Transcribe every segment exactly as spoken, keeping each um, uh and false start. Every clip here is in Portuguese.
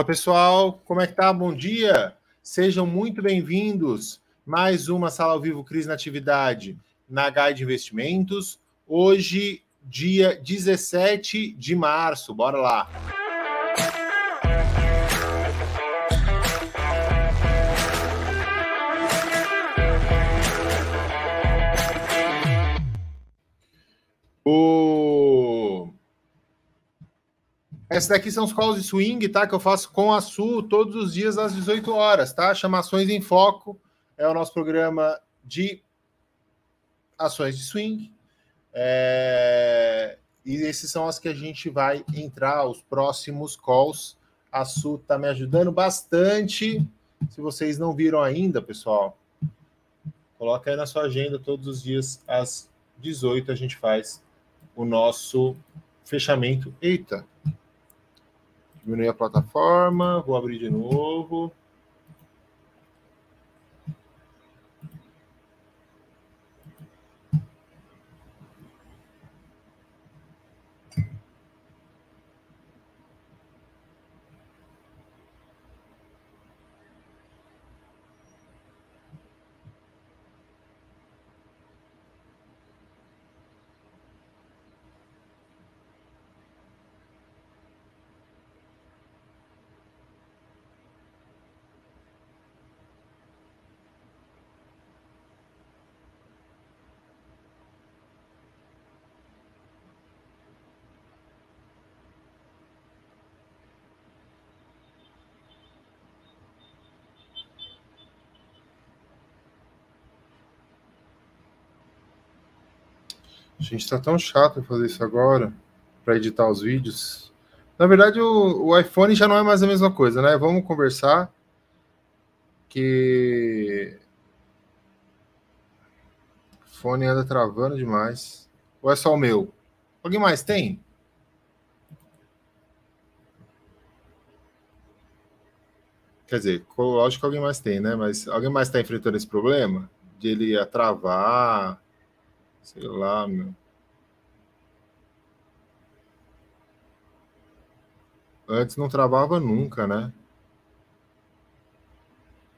Fala pessoal, como é que tá? Bom dia! Sejam muito bem-vindos. Mais uma sala ao vivo Cris Natividade na Guide Investimentos. Hoje, dia dezessete de março. Bora lá! O... Essa daqui são os calls de swing, tá? Que eu faço com a Su todos os dias às dezoito horas, tá? Chamações em Foco é o nosso programa de ações de swing. É... E esses são as que a gente vai entrar, os próximos calls. A Su tá me ajudando bastante. Se vocês não viram ainda, pessoal, coloca aí na sua agenda todos os dias às dezoito a gente faz o nosso fechamento. Eita! Diminui a plataforma, vou abrir de novo. Gente, tá tão chato fazer isso agora, para editar os vídeos. Na verdade, o, o iPhone já não é mais a mesma coisa, né? Vamos conversar que o fone anda travando demais. Ou é só o meu? Alguém mais tem? Quer dizer, lógico que alguém mais tem, né? Mas alguém mais está enfrentando esse problema? De ele ia travar... Sei lá, meu. Antes não travava nunca, né? Não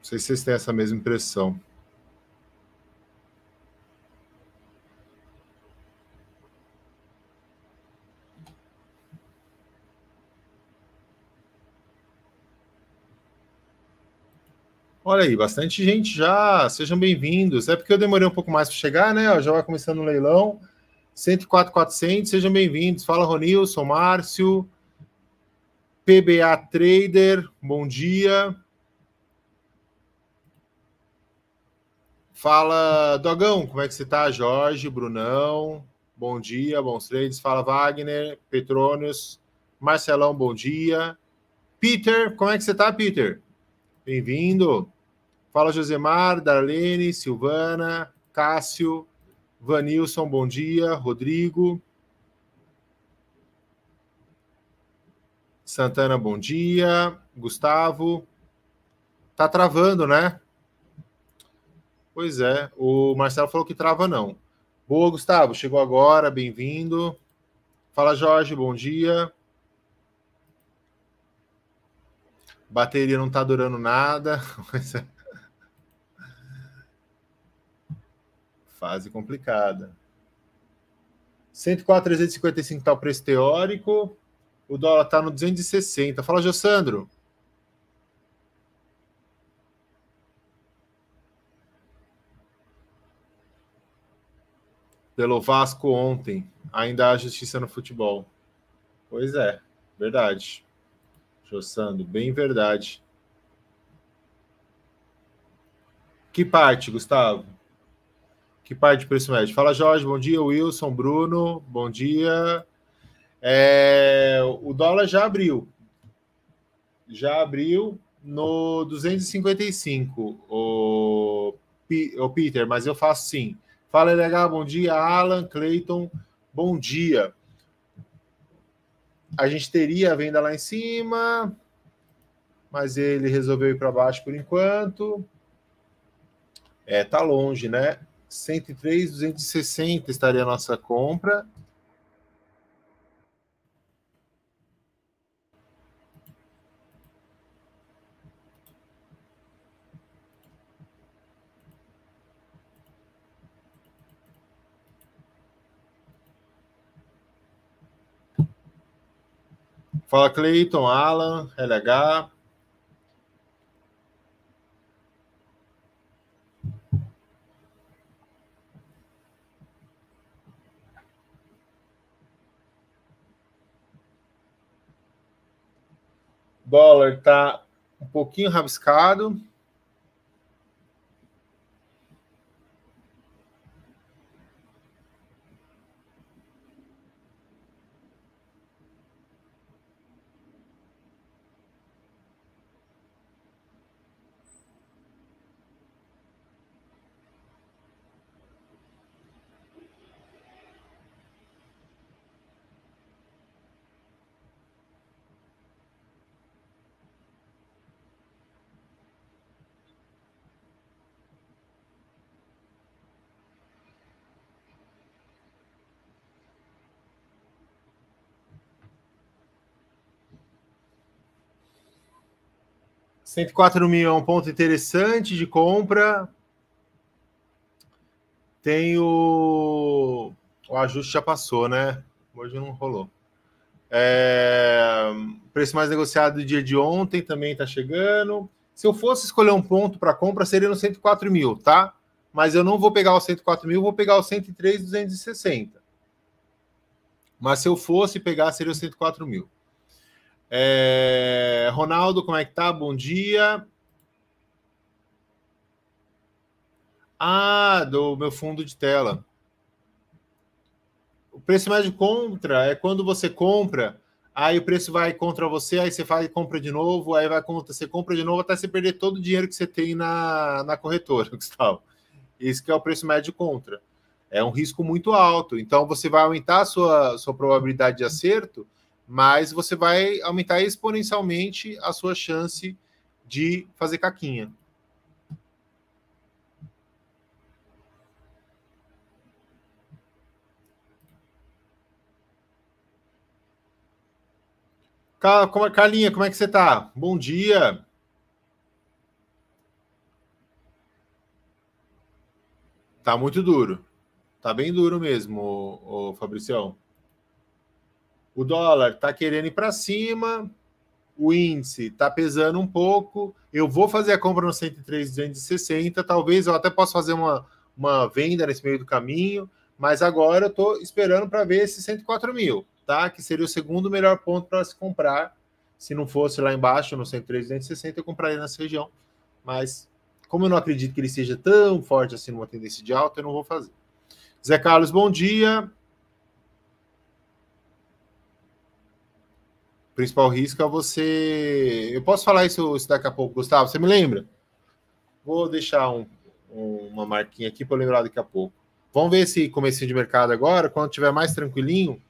sei se vocês têm essa mesma impressão. Olha aí, bastante gente já, sejam bem-vindos. É porque eu demorei um pouco mais para chegar, né? Já vai começando o leilão. cento e quatro mil e quatrocentos, sejam bem-vindos. Fala, Ronilson, Márcio. P B A Trader, bom dia. Fala, Dogão, como é que você tá? Jorge, Brunão, bom dia, bons trades. Fala, Wagner, Petrônios, Marcelão, bom dia. Peter, como é que você tá, Peter? Bem-vindo. Fala, Josemar, Darlene, Silvana, Cássio, Vanilson, bom dia, Rodrigo. Santana, bom dia, Gustavo. Tá travando, né? Pois é, o Marcelo falou que trava não. Boa, Gustavo, chegou agora, bem-vindo. Fala, Jorge, bom dia. Bateria não está durando nada. Mas... Fase complicada. cento e quatro mil trezentos e cinquenta e cinco está o preço teórico. O dólar está no duzentos e sessenta. Fala, Jossandro. Pelo Vasco ontem. Ainda há justiça no futebol. Pois é, verdade. Jossando, bem verdade. Que parte, Gustavo? Que parte de preço médio? Fala, Jorge, bom dia. Wilson, Bruno, bom dia. É, o dólar já abriu. Já abriu no duzentos e cinquenta e cinco, o, o Peter, mas eu faço sim. Fala, L H, bom dia. Alan, Clayton, bom dia. A gente teria a venda lá em cima, mas ele resolveu ir para baixo por enquanto. É, tá longe, né? cento e três mil duzentos e sessenta estaria a nossa compra. Fala, Cleiton, Alan, L H. Dólar está um pouquinho rabiscado. cento e quatro mil é um ponto interessante de compra. Tem o... o ajuste já passou, né? Hoje não rolou. É... Preço mais negociado do dia de ontem também está chegando. Se eu fosse escolher um ponto para compra, seria no cento e quatro mil, tá? Mas eu não vou pegar o cento e quatro mil, vou pegar o cento e três mil duzentos e sessenta. Mas se eu fosse pegar, seria o cento e quatro mil. É, Ronaldo, como é que tá? Bom dia. Ah, do meu fundo de tela. O preço mais de contra é quando você compra, aí o preço vai contra você, aí você faz compra de novo, aí vai contra, você compra de novo até você perder todo o dinheiro que você tem na, na corretora, Gustavo. Esse que é o preço médio de contra. É um risco muito alto, então você vai aumentar a sua, sua probabilidade de acerto, mas você vai aumentar exponencialmente a sua chance de fazer caquinha. Carlinha, como é que você tá? Bom dia. Tá muito duro. Tá bem duro mesmo, ô, ô, Fabricião. O dólar está querendo ir para cima, o índice está pesando um pouco. Eu vou fazer a compra no cento e três mil duzentos e sessenta, talvez eu até possa fazer uma, uma venda nesse meio do caminho, mas agora eu estou esperando para ver esse cento e quatro mil, tá? Que seria o segundo melhor ponto para se comprar. Se não fosse lá embaixo, no cento e três mil duzentos e sessenta, eu compraria nessa região. Mas como eu não acredito que ele seja tão forte assim numa tendência de alta, eu não vou fazer. Zé Carlos, bom dia. O principal risco é você... Eu posso falar isso, isso daqui a pouco, Gustavo? Você me lembra? Vou deixar um, um, uma marquinha aqui para eu lembrar daqui a pouco. Vamos ver esse comecinho de mercado agora. Quando estiver mais tranquilinho,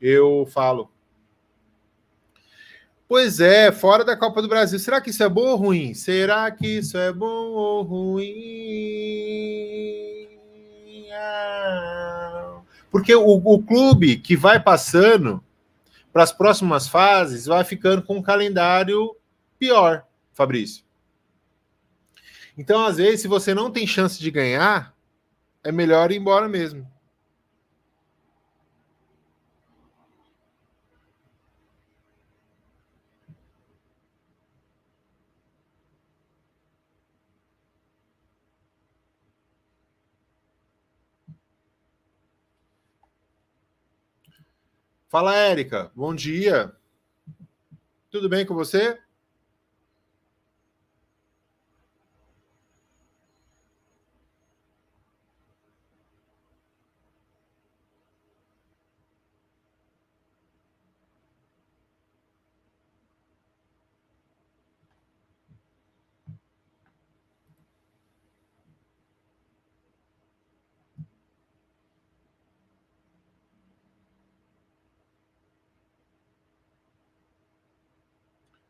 eu falo. Pois é, fora da Copa do Brasil. Será que isso é bom ou ruim? Será que isso é bom ou ruim? Ah. Porque o, o clube que vai passando... para as próximas fases, vai ficando com um calendário pior, Fabrício. Então, às vezes, se você não tem chance de ganhar, é melhor ir embora mesmo. Fala, Érica. Bom dia. Tudo bem com você?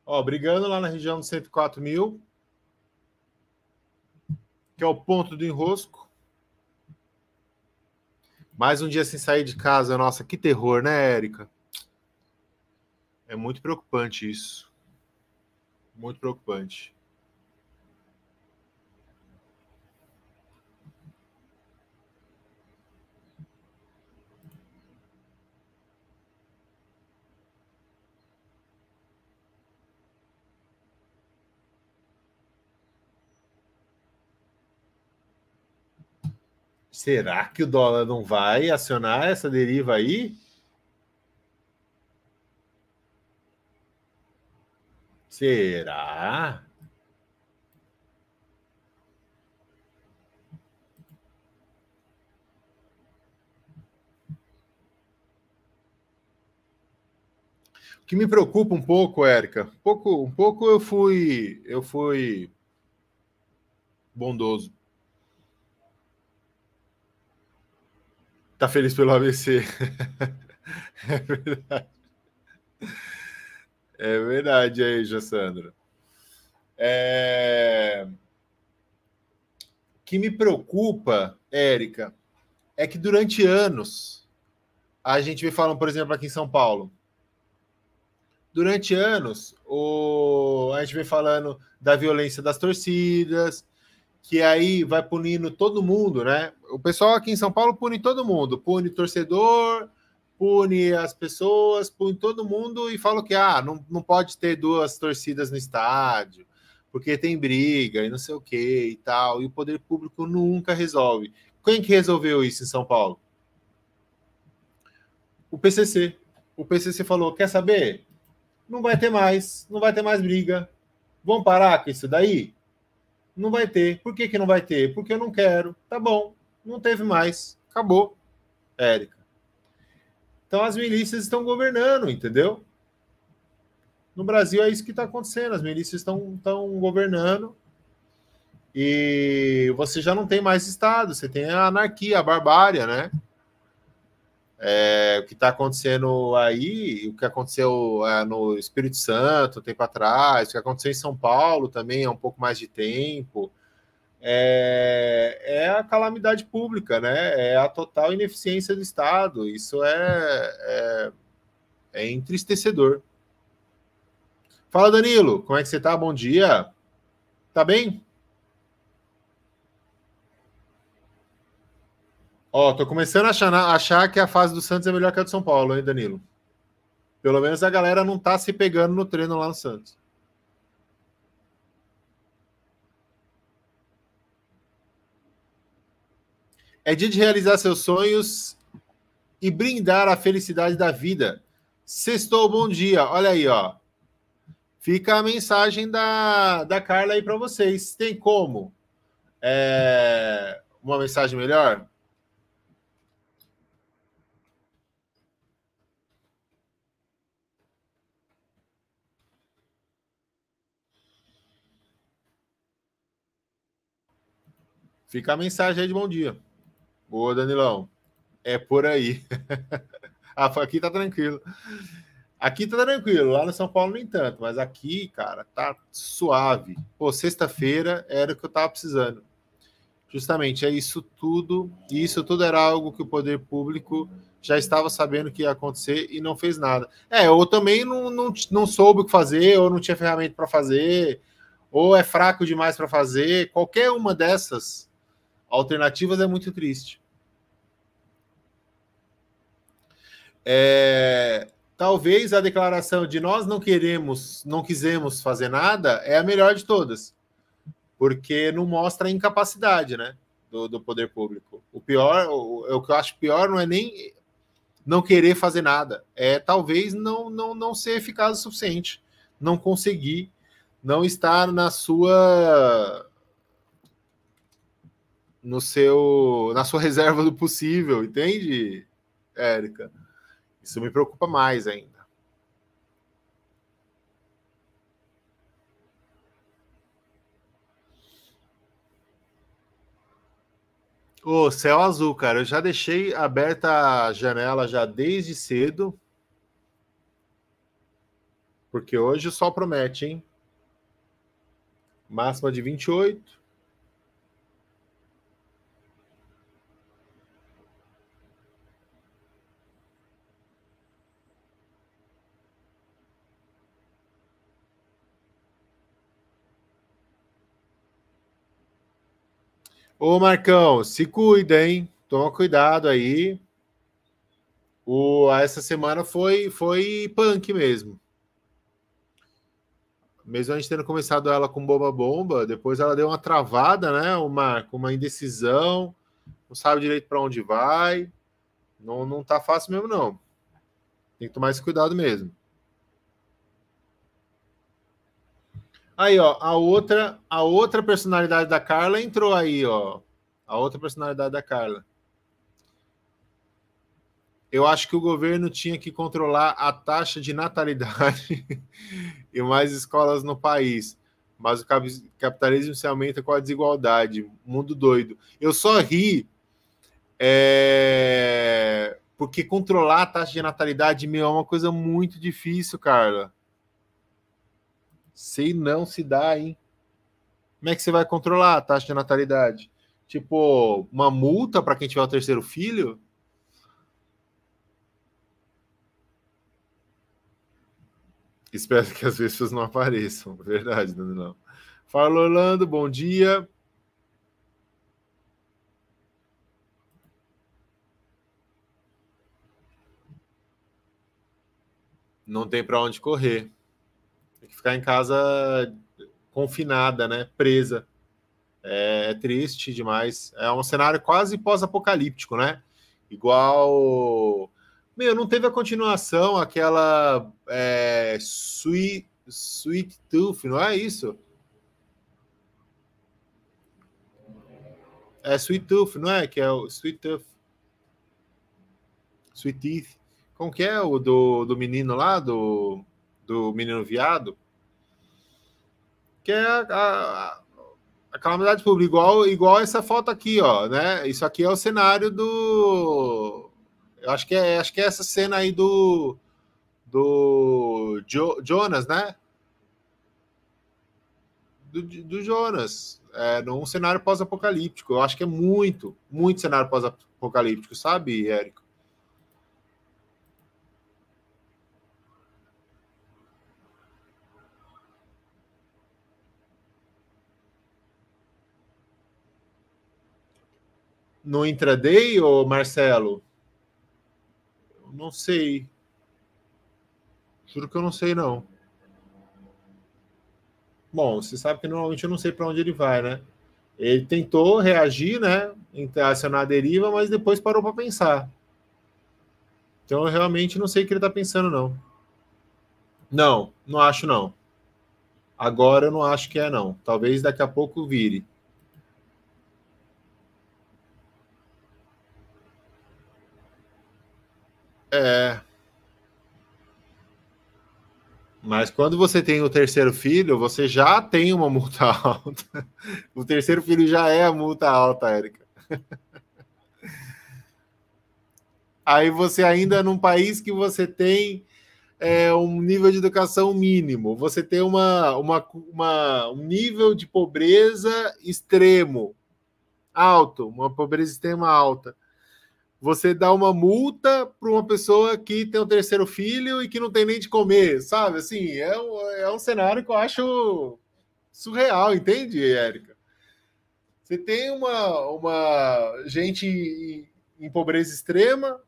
Ó, brigando lá na região de cento e quatro mil, que é o ponto do enrosco. Mais um dia sem sair de casa, nossa, que terror, né, Érica? É muito preocupante isso. Muito preocupante. Será que o dólar não vai acionar essa deriva aí? Será? O que me preocupa um pouco, Érica, um pouco, um pouco eu fui, eu fui bondoso. Tá feliz pelo A B C. É verdade. É verdade aí, Jassandra. É... O que me preocupa, Érica, é que durante anos a gente vem falando, por exemplo, aqui em São Paulo, durante anos, o... a gente vem falando da violência das torcidas, que aí vai punindo todo mundo, né? O pessoal aqui em São Paulo pune todo mundo, pune torcedor, pune as pessoas, pune todo mundo e fala que ah, não, não pode ter duas torcidas no estádio, porque tem briga e não sei o que e tal, e o poder público nunca resolve. Quem que resolveu isso em São Paulo? O P C C. O P C C falou, quer saber? Não vai ter mais, não vai ter mais briga. Vão parar com isso daí? Não vai ter. Por que que não vai ter? Porque eu não quero. Tá bom, não teve mais. Acabou, Érica. Então as milícias estão governando, entendeu? No Brasil é isso que está acontecendo. As milícias estão, estão governando e você já não tem mais Estado. Você tem a anarquia, a barbárie, né? É, o que está acontecendo aí, o que aconteceu é, no Espírito Santo, um tempo atrás, o que aconteceu em São Paulo também há um pouco mais de tempo, é, é a calamidade pública, né? É a total ineficiência do Estado. Isso é, é, é entristecedor. Fala, Danilo, como é que você está? Bom dia. Tá bem? Ó, oh, tô começando a achar, a achar que a fase do Santos é melhor que a do São Paulo, hein, Danilo? Pelo menos a galera não tá se pegando no treino lá no Santos. É dia de realizar seus sonhos e brindar a felicidade da vida. Sextou, bom dia. Olha aí, ó. Fica a mensagem da, da Carla aí pra vocês. Tem como? É... Uma mensagem melhor? Fica a mensagem aí de bom dia. Boa, Danilão. É por aí. Aqui tá tranquilo. Aqui tá tranquilo. Lá no São Paulo nem tanto. Mas aqui, cara, tá suave. Pô, sexta-feira era o que eu tava precisando. Justamente, é isso tudo. E isso tudo era algo que o poder público já estava sabendo que ia acontecer e não fez nada. É, ou também não, não, não soube o que fazer, ou não tinha ferramenta para fazer, ou é fraco demais para fazer. Qualquer uma dessas alternativas é muito triste. É, talvez a declaração de nós não queremos, não quisemos fazer nada é a melhor de todas, porque não mostra a incapacidade, né, do, do poder público. O pior, o, o que eu acho pior não é nem não querer fazer nada, é talvez não, não, não ser eficaz o suficiente, não conseguir, não estar na sua... No seu, na sua reserva do possível, entende, Érica? Isso me preocupa mais ainda. Ô, céu azul, cara. Eu já deixei aberta a janela já desde cedo. Porque hoje o sol promete, hein? Máxima de vinte e oito. Ô, Marcão, se cuida, hein? Toma cuidado aí. O, essa semana foi, foi punk mesmo. Mesmo a gente tendo começado ela com bomba-bomba, depois ela deu uma travada, né, o Marco? Uma indecisão, não sabe direito para onde vai, não, não tá fácil mesmo, não. Tem que tomar esse cuidado mesmo. Aí, ó, a outra, a outra personalidade da Carla entrou aí, ó. A outra personalidade da Carla. Eu acho que o governo tinha que controlar a taxa de natalidade e mais escolas no país. Mas o capitalismo se aumenta com a desigualdade. Mundo doido. Eu só ri é... porque controlar a taxa de natalidade, meu, é uma coisa muito difícil, Carla. Se não se dá, hein? Como é que você vai controlar a taxa de natalidade? Tipo, uma multa para quem tiver o terceiro filho? Espero que as pessoas não apareçam. Verdade, Danilão. Fala, Orlando. Bom dia. Não tem para onde correr. Tem que ficar em casa confinada, né? Presa. É triste demais. É um cenário quase pós-apocalíptico, né? Igual... Meu, não teve a continuação, aquela é, Sweet, Sweet Tooth, não é isso? É Sweet Tooth, não é? Que é o Sweet Tooth. Sweet Teeth. Como que é o do, do menino lá, do, do menino viado? Que é a, a, a calamidade pública, igual, igual essa foto aqui, ó, né? Isso aqui é o cenário do... Eu acho que é, acho que é essa cena aí do, do jo, Jonas, né? Do, do Jonas. É, num cenário pós-apocalíptico. Eu acho que é muito, muito cenário pós-apocalíptico, sabe, Érico? No intraday, ô Marcelo? Não sei. Juro que eu não sei, não. Bom, você sabe que normalmente eu não sei para onde ele vai, né? Ele tentou reagir, né? Acionar a deriva, mas depois parou para pensar. Então eu realmente não sei o que ele está pensando, não. Não, não acho, não. Agora eu não acho que é, não. Talvez daqui a pouco vire. É. Mas quando você tem o terceiro filho, você já tem uma multa alta. O terceiro filho já é a multa alta, Érica. Aí você ainda, num país que você tem é, um nível de educação mínimo, você tem uma, uma, uma, um nível de pobreza extremo, alto, uma pobreza extrema alta. Você dá uma multa para uma pessoa que tem um terceiro filho e que não tem nem de comer, sabe? Assim, é um, é um cenário que eu acho surreal, entende, Érica? Você tem uma, uma gente em, em pobreza extrema,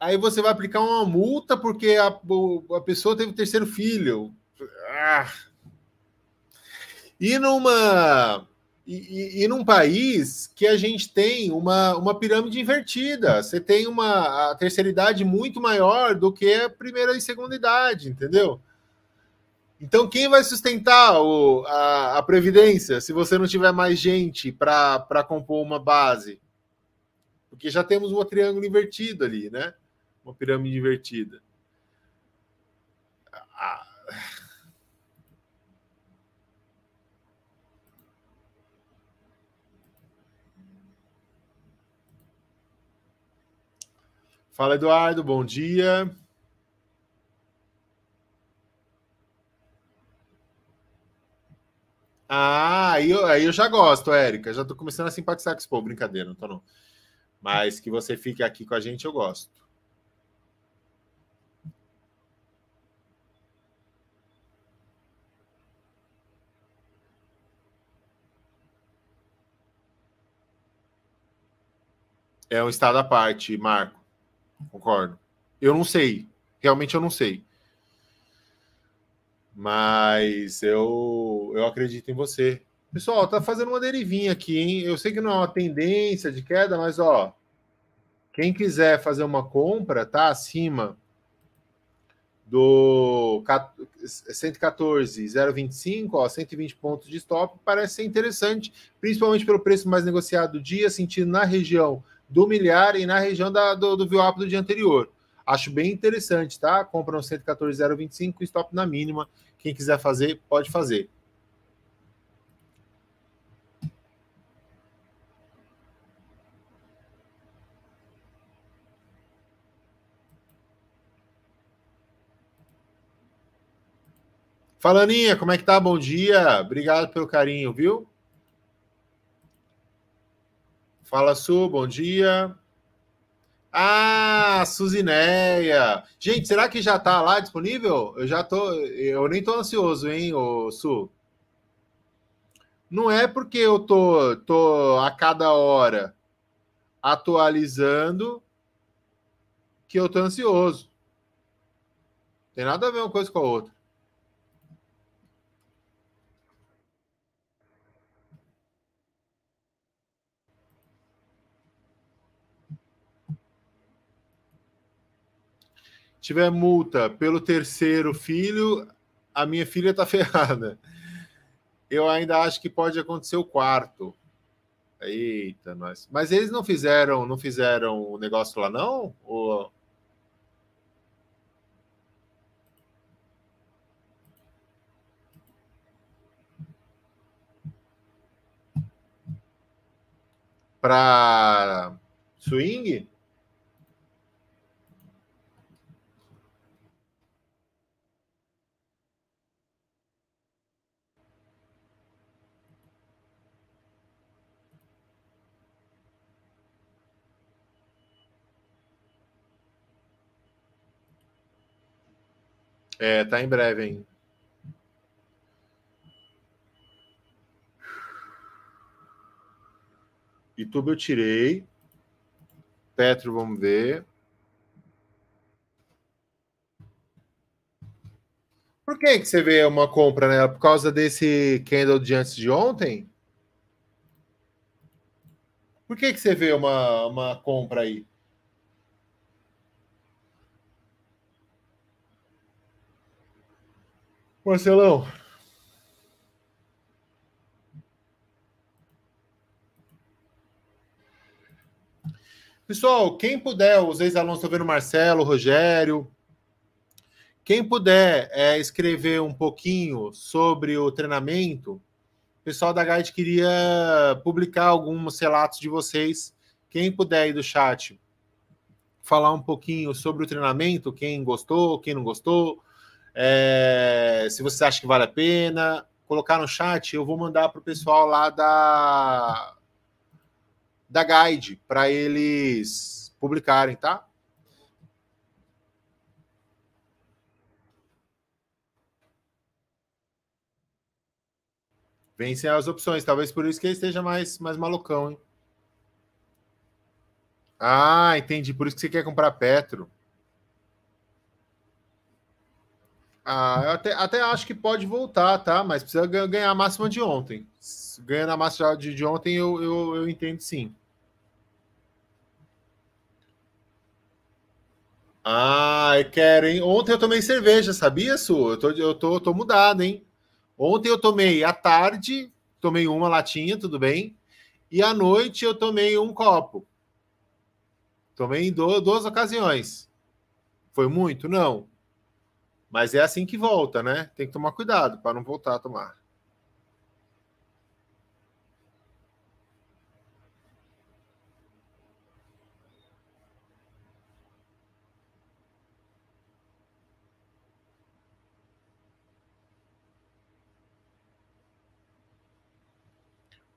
aí você vai aplicar uma multa porque a, a pessoa teve um terceiro filho. Ah. E numa... E, e, e num país que a gente tem uma, uma pirâmide invertida. Você tem uma a terceira idade muito maior do que a primeira e segunda idade, entendeu? Então, quem vai sustentar o, a, a Previdência se você não tiver mais gente para compor uma base? Porque já temos um triângulo invertido ali, né? Uma pirâmide invertida. Ah... Fala, Eduardo, bom dia. Ah, aí eu, aí eu já gosto, Érica. Já tô começando a simpatizar com esse povo. Brincadeira, não tô não. Mas que você fique aqui com a gente, eu gosto. É um estado à parte, Marco. Concordo. Eu não sei. Realmente eu não sei. Mas eu, eu acredito em você. Pessoal, tá fazendo uma derivinha aqui, hein? Eu sei que não é uma tendência de queda, mas ó, quem quiser fazer uma compra, tá acima do cento e quatorze vírgula zero vinte e cinco, ó, cento e vinte pontos de stop, parece ser interessante, principalmente pelo preço mais negociado do dia, sentido na região do milhar e na região da, do, do V WAP do dia anterior. Acho bem interessante, tá? Compra no cento e quatorze vírgula zero vinte e cinco, stop na mínima. Quem quiser fazer, pode fazer. Fala, Aninha, como é que tá? Bom dia. Obrigado pelo carinho, viu? Fala, Su, bom dia. Ah, Suzineia. Gente, será que já tá lá disponível? Eu já tô, eu nem tô ansioso, hein, ô, Su. Não é porque eu tô, tô a cada hora atualizando que eu tô ansioso. Tem nada a ver uma coisa com a outra. Tiver multa pelo terceiro filho, a minha filha tá ferrada. Eu ainda acho que pode acontecer o quarto. Eita, nós. Mas eles não fizeram, não fizeram o negócio lá, não? Ou... para swing? É, tá em breve, hein? YouTube eu tirei. Petro, vamos ver. Por que que você vê uma compra nela? Por causa desse candle de antes de ontem? Por que que você vê uma, uma compra aí? Marcelão. Pessoal, quem puder, os ex-alunos estão vendo o Marcelo, o Rogério. Quem puder é, escrever um pouquinho sobre o treinamento, o pessoal da Guide queria publicar alguns relatos de vocês. Quem puder aí do chat falar um pouquinho sobre o treinamento, quem gostou, quem não gostou. É, se vocês acham que vale a pena, colocar no chat, eu vou mandar para o pessoal lá da, da Guide, para eles publicarem, tá? Vencem as opções, talvez por isso que ele esteja mais, mais malucão, hein? Ah, entendi, por isso que você quer comprar Petro. Ah, eu até, até acho que pode voltar, tá? Mas precisa ganhar a máxima de ontem. Ganhando a máxima de, de ontem, eu, eu, eu entendo sim. Ah, eu quero, hein? Ontem eu tomei cerveja, sabia, Su? Eu tô, eu tô, eu tô mudado, hein? Ontem eu tomei à tarde, tomei uma latinha, tudo bem. E à noite eu tomei um copo. Tomei em do, duas ocasiões. Foi muito? Não. Mas é assim que volta, né? Tem que tomar cuidado para não voltar a tomar.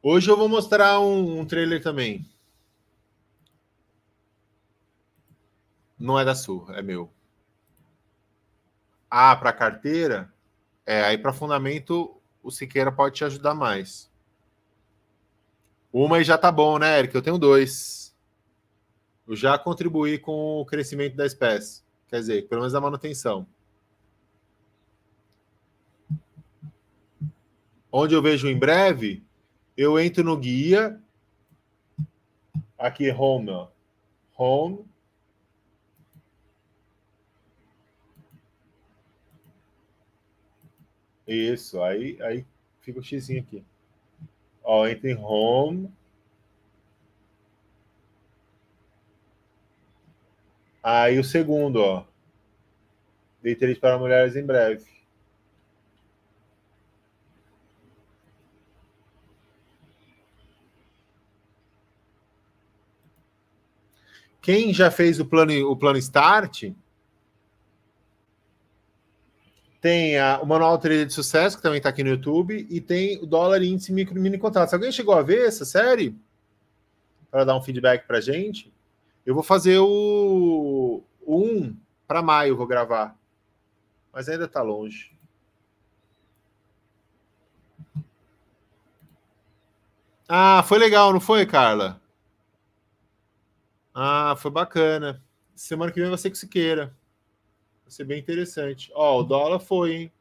Hoje eu vou mostrar um, um trailer também. Não é da Sur, é meu. Ah, para carteira? É, aí para fundamento o Siqueira pode te ajudar mais. Uma e já tá bom, né, Eric? Eu tenho dois. Eu já contribuí com o crescimento da espécie. Quer dizer, pelo menos a manutenção. onde eu vejo em breve, eu entro no guia, aqui home, ó. Home, isso, aí, aí fica o xizinho aqui, ó, entra em home, aí o segundo, ó, dei três para mulheres em breve. Quem já fez o plano, o plano Start, tem a, o Manual Trader de Sucesso, que também está aqui no YouTube, e tem o Dólar Índice Micro Mini Contratos. Alguém chegou a ver essa série? Para dar um feedback para a gente. Eu vou fazer o um para maio, vou gravar. Mas ainda está longe. Ah, foi legal, não foi, Carla? Ah, foi bacana. Semana que vem vai ser com Siqueira. Vai ser bem interessante. Ó, o dólar foi, hein?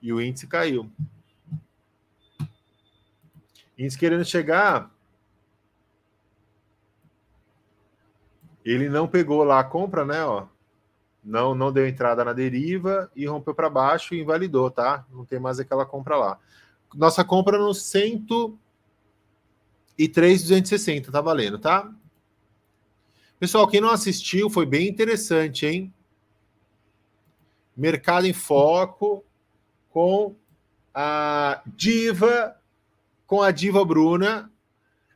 E o índice caiu. Índice querendo chegar. Ele não pegou lá a compra, né? Ó. Não, não deu entrada na deriva e rompeu para baixo e invalidou, tá? Não tem mais aquela compra lá. Nossa compra no cento... E três mil duzentos e sessenta, tá valendo, tá? Pessoal, quem não assistiu, foi bem interessante, hein? Mercado em Foco com a Diva, com a Diva Bruna.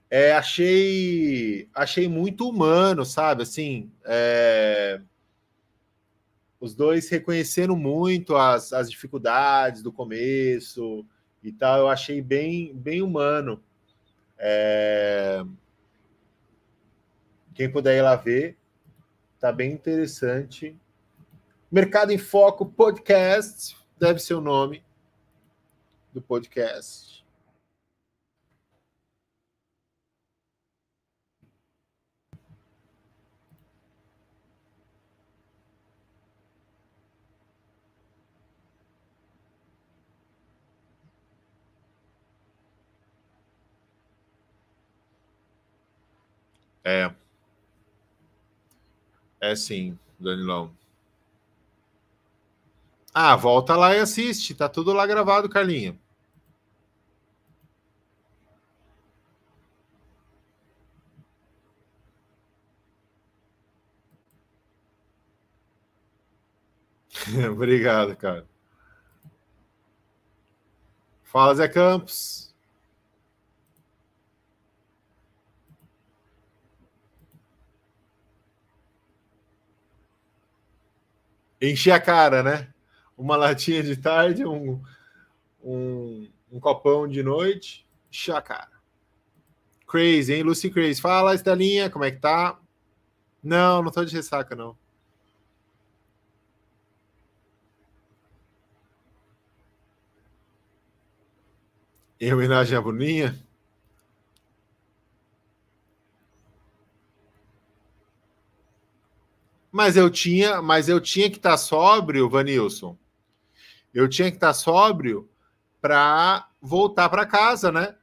É, achei, achei muito humano, sabe? Assim, é, os dois reconhecendo muito as, as dificuldades do começo e tal. Eu achei bem, bem humano. É... Quem puder ir lá ver, tá bem interessante. Mercado em Foco Podcast, deve ser o nome do podcast. É, é sim, Danilão. Ah, volta lá e assiste, tá tudo lá gravado, Carlinha. Obrigado, cara. Fala, Zé Campos. Encher a cara, né? Uma latinha de tarde, um, um, um copão de noite, encher a cara. Crazy, hein, Lucy Crazy? Fala, Estelinha, como é que tá? Não, não tô de ressaca, não. Em homenagem à Bruninha? Mas eu tinha, mas eu tinha que estar sóbrio, Vanilson. Eu tinha que estar sóbrio para voltar para casa, né?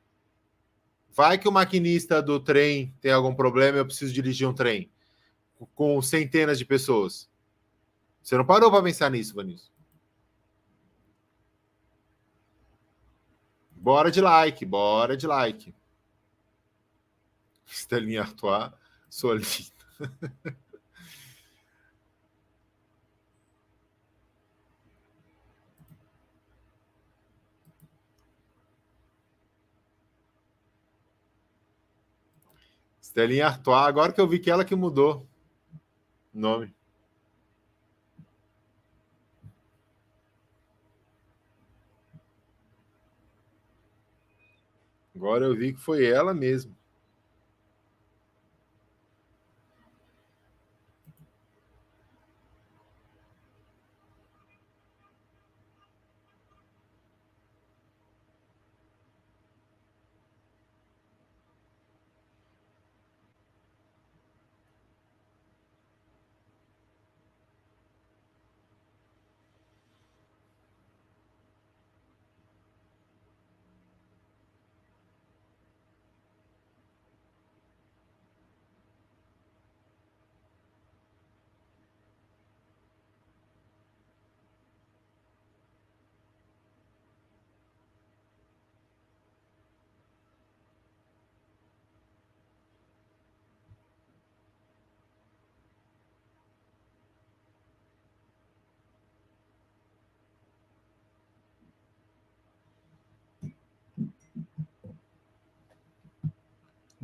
Vai que o maquinista do trem tem algum problema, eu preciso dirigir um trem com centenas de pessoas. Você não parou para pensar nisso, Vanilson? Bora de like, bora de like. Estelinha Artois, sou linda. Estelinha Artois, agora que eu vi que ela que mudou o nome. Agora eu vi que foi ela mesmo.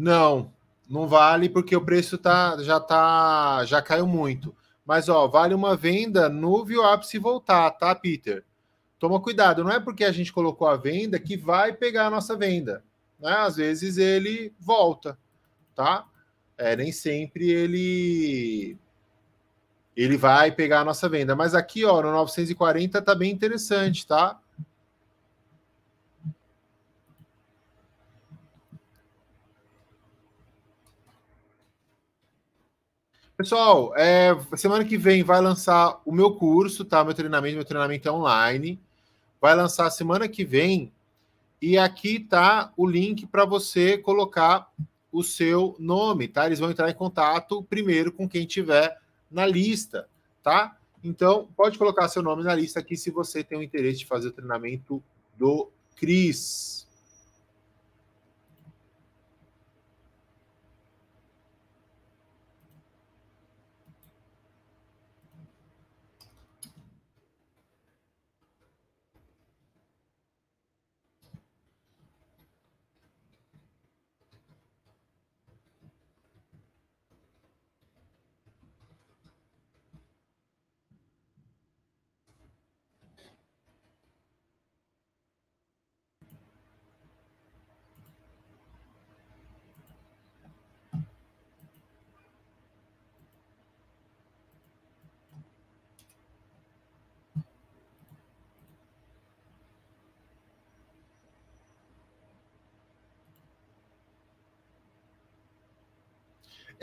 Não, não vale porque o preço tá, já, tá, já caiu muito. Mas ó, vale uma venda no V WAP se voltar, tá, Peter? Toma cuidado, não é porque a gente colocou a venda que vai pegar a nossa venda, né? Às vezes ele volta, tá? É, nem sempre ele, ele vai pegar a nossa venda. Mas aqui, ó, no novecentos e quarenta tá bem interessante, tá? Pessoal, é, semana que vem vai lançar o meu curso, tá? Meu treinamento, meu treinamento é online. Vai lançar semana que vem. E aqui tá o link para você colocar o seu nome, tá? Eles vão entrar em contato primeiro com quem tiver na lista, tá? Então, pode colocar seu nome na lista aqui se você tem o interesse de fazer o treinamento do Cris.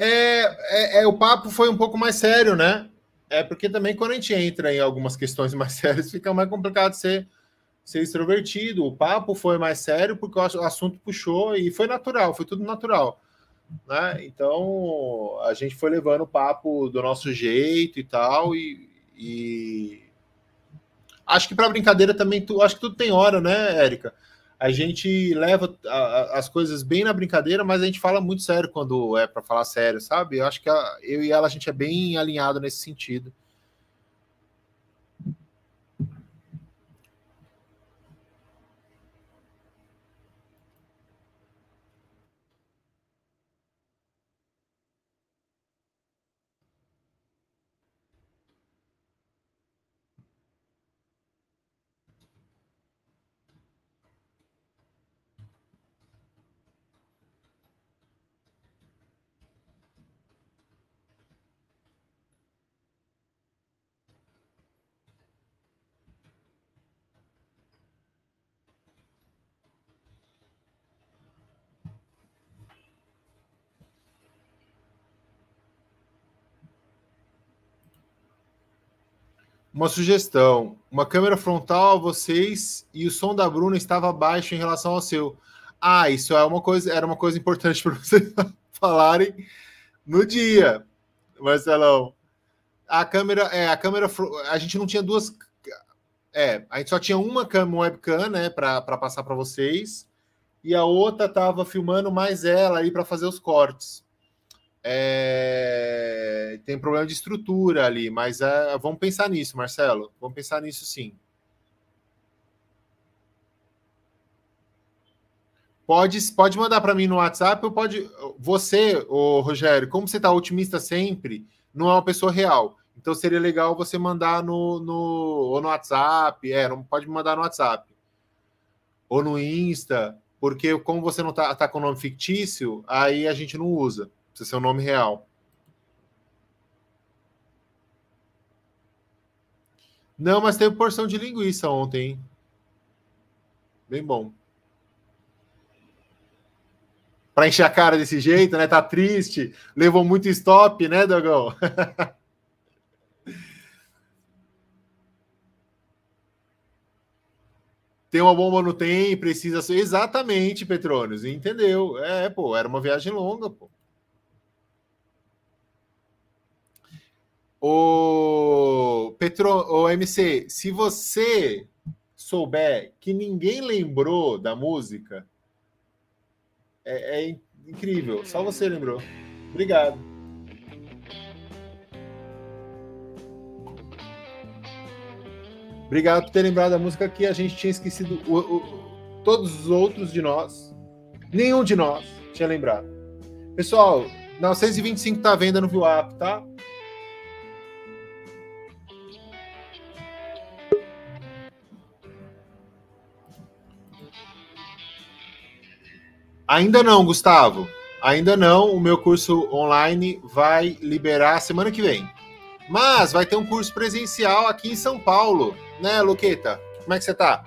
É, é, é, o papo foi um pouco mais sério, né? É porque também quando a gente entra em algumas questões mais sérias, fica mais complicado ser, ser extrovertido. O papo foi mais sério porque o assunto puxou e foi natural, foi tudo natural, né? Então, a gente foi levando o papo do nosso jeito e tal, e, e... acho que para brincadeira também, tu, acho que tudo tem hora, né, Érica? A gente leva as coisas bem na brincadeira, mas a gente fala muito sério quando é para falar sério, sabe? Eu acho que a, eu e ela, a gente é bem alinhado nesse sentido. Uma sugestão, uma câmera frontal a vocês e o som da Bruna estava baixo em relação ao seu. Ah, isso é uma coisa, era uma coisa importante para vocês falarem no dia, Marcelão. A câmera, é, a câmera, a gente não tinha duas, é, a gente só tinha uma câmera webcam, né, para passar para vocês, e a outra estava filmando mais ela aí para fazer os cortes. É, tem problema de estrutura ali, mas é, vamos pensar nisso, Marcelo. Vamos pensar nisso, sim. Pode, pode mandar para mim no WhatsApp, ou pode... Você, ô, Rogério, como você está otimista sempre, não é uma pessoa real. Então, seria legal você mandar no, no, ou no WhatsApp. É, não pode me mandar no WhatsApp. Ou no Insta, porque como você não está tá com nome fictício, aí a gente não usa. Esse é o nome real. Não, mas teve porção de linguiça ontem, hein? Bem bom. Para encher a cara desse jeito, né? Tá triste. Levou muito stop, né, Dogão? Tem uma bomba, não tem, precisa ser... Exatamente, Petrônios. Entendeu? É, pô, era uma viagem longa, pô. Ô, Petro, ô, M C, se você souber que ninguém lembrou da música, é, é incrível. Só você lembrou. Obrigado. Obrigado por ter lembrado da música que a gente tinha esquecido. O, o, todos os outros de nós, nenhum de nós tinha lembrado. Pessoal, novecentos e vinte e cinco está à venda no VWAP, tá? Ainda não, Gustavo. Ainda não. O meu curso online vai liberar semana que vem. Mas vai ter um curso presencial aqui em São Paulo, né, Luqueta? Como é que você tá?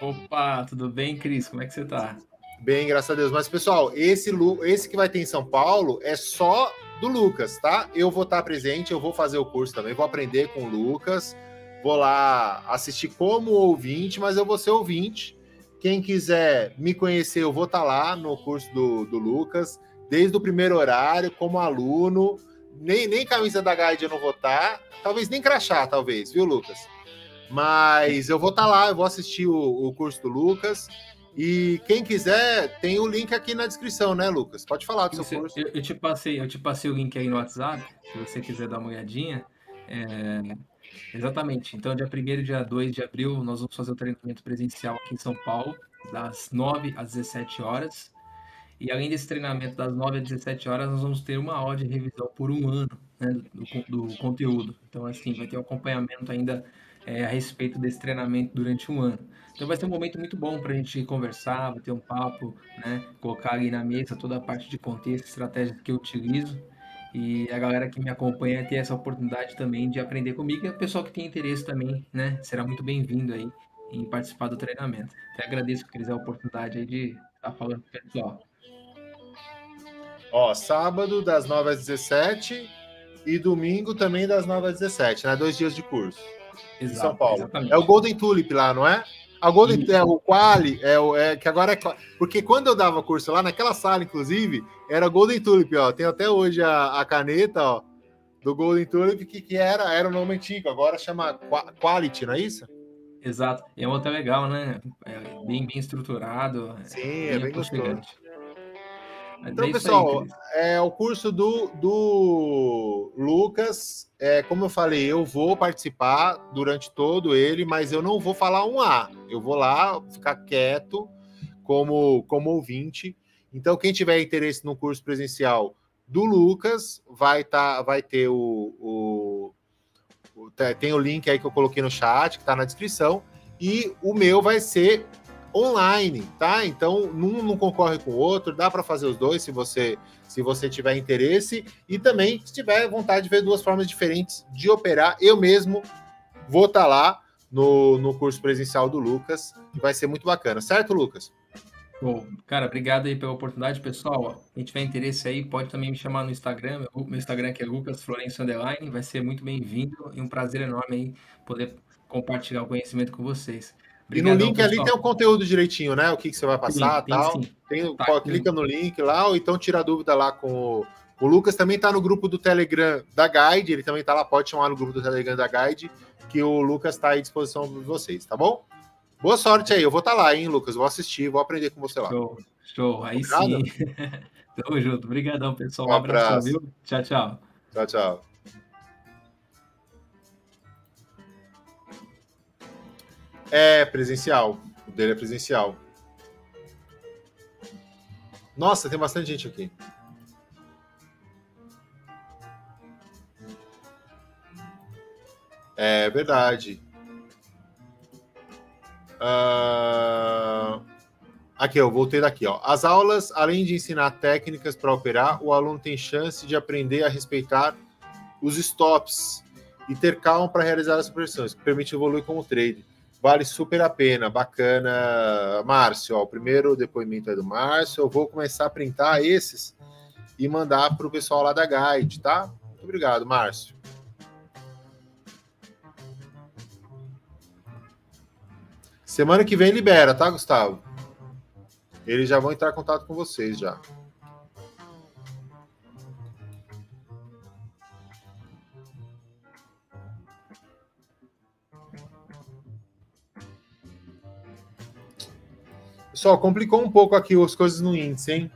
Opa, tudo bem, Cris? Como é que você tá? Bem, graças a Deus. Mas, pessoal, esse, esse que vai ter em São Paulo é só do Lucas, tá? Eu vou estar presente, eu vou fazer o curso também, vou aprender com o Lucas, vou lá assistir como ouvinte, mas eu vou ser ouvinte. Quem quiser me conhecer, eu vou estar lá no curso do, do Lucas, desde o primeiro horário, como aluno, nem, nem camisa da Guide eu não vou estar, talvez nem crachá, talvez, viu, Lucas? Mas eu vou estar lá, eu vou assistir o, o curso do Lucas, e quem quiser, tem o link aqui na descrição, né, Lucas? Pode falar do seu você, curso. Eu, eu, te passei, eu te passei o link aí no WhatsApp, se você quiser dar uma olhadinha. É... Exatamente. Então, dia primeiro e dia dois de abril, nós vamos fazer o treinamento presencial aqui em São Paulo, das nove às dezessete horas. E além desse treinamento das nove às dezessete horas, nós vamos ter uma hora de revisão por um ano, né, do, do conteúdo. Então, assim, vai ter um acompanhamento ainda é, a respeito desse treinamento durante um ano. Então, vai ser um momento muito bom para a gente conversar, bater um papo, né, colocar ali na mesa toda a parte de contexto, estratégias que eu utilizo. E a galera que me acompanha tem essa oportunidade também de aprender comigo. E o pessoal que tem interesse também, né? Será muito bem-vindo aí em participar do treinamento. Até agradeço, Cris, a oportunidade aí de estar falando com o pessoal. Ó, sábado das nove às dezessete e domingo também das nove às dezessete, né? Dois dias de curso. Exato, em São Paulo. Exatamente. É o Golden Tulip lá, não é? A Golden Isso. é o Quali, é o é, que agora é... Porque quando eu dava curso lá, naquela sala, inclusive, era Golden Tulip, ó. Tem até hoje a, a caneta, ó, do Golden Tulip, que, que era, era o nome antigo. Agora chama Quality, não é isso? Exato. É um hotel legal, né? É bem, bem estruturado. Sim, é, é bem gostoso. Então, é pessoal, aí, é o curso do, do Lucas. É, como eu falei, eu vou participar durante todo ele, mas eu não vou falar um A. Eu vou lá ficar quieto como, como ouvinte. Então, quem tiver interesse no curso presencial do Lucas, vai, tá, vai ter o, o, o... Tem o link aí que eu coloquei no chat, que está na descrição. E o meu vai ser... online, tá? Então, um não concorre com o outro, dá para fazer os dois se você, se você tiver interesse e também se tiver vontade de ver duas formas diferentes de operar. Eu mesmo vou estar lá no, no curso presencial do Lucas, que vai ser muito bacana. Certo, Lucas? Bom, cara, obrigado aí pela oportunidade, pessoal. Quem tiver interesse aí, pode também me chamar no Instagram. Meu, meu Instagram aqui é Lucas Florêncio Underline. Vai ser muito bem-vindo e um prazer enorme aí poder compartilhar o conhecimento com vocês. Obrigado, e no link pessoal. Ali tem o conteúdo direitinho, né? O que, que você vai passar e tal. Sim. Tem, tá, pô, clica no link lá, ou então tira a dúvida lá com o, o Lucas. Também tá no grupo do Telegram da Guide, ele também tá lá, pode chamar no grupo do Telegram da Guide, que o Lucas tá aí à disposição de vocês, tá bom? Boa sorte aí, eu vou estar tá lá, hein, Lucas? Vou assistir, vou aprender com você lá. Show, show, aí Obrigado. Sim. Tamo junto, obrigadão, pessoal. Um abraço, viu? Tchau, tchau. Tchau, tchau. É presencial, o dele é presencial. Nossa, tem bastante gente aqui. É verdade. Uh... Aqui, eu voltei daqui, ó. As aulas, além de ensinar técnicas para operar, o aluno tem chance de aprender a respeitar os stops e ter calma para realizar as operações, que permite evoluir como trader. Vale super a pena, bacana. Márcio, ó, o primeiro depoimento é do Márcio. Eu vou começar a printar esses e mandar para o pessoal lá da Guide, tá? Muito obrigado, Márcio. Semana que vem libera, tá, Gustavo? Eles já vão entrar em contato com vocês já. Só complicou um pouco aqui as coisas no índice, hein?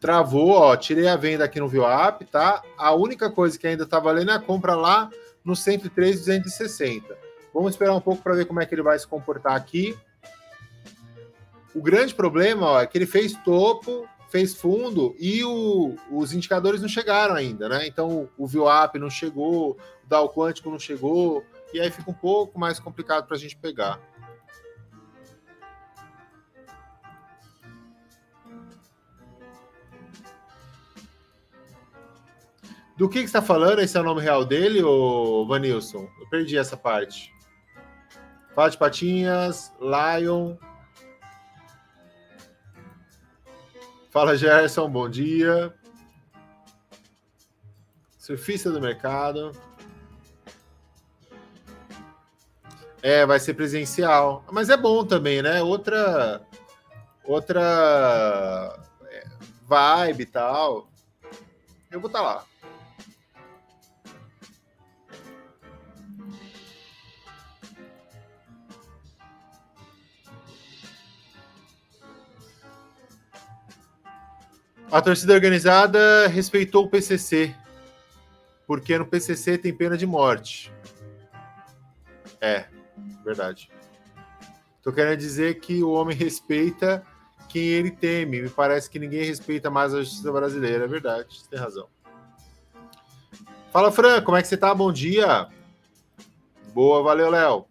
Travou, ó. Tirei a venda aqui no VWAP, tá? A única coisa que ainda tá valendo é a compra lá no cento e três, duzentos e sessenta. Vamos esperar um pouco para ver como é que ele vai se comportar aqui. O grande problema, ó, é que ele fez topo, fez fundo e o, os indicadores não chegaram ainda, né? Então o V WAP não chegou, o Dow Quântico não chegou, e aí fica um pouco mais complicado para a gente pegar. Do que, que você está falando? Esse é o nome real dele, ô Vanilson? Eu perdi essa parte. Fala de patinhas, Lion... Fala, Gerson, bom dia. Surfista do mercado. É, vai ser presencial. Mas é bom também, né? Outra, outra vibe e tal. Eu vou estar lá. A torcida organizada respeitou o P C C, porque no P C C tem pena de morte. É, verdade. Tô querendo dizer que o homem respeita quem ele teme. Me parece que ninguém respeita mais a justiça brasileira. É verdade, você tem razão. Fala, Fran, como é que você tá? Bom dia. Boa, valeu, Léo.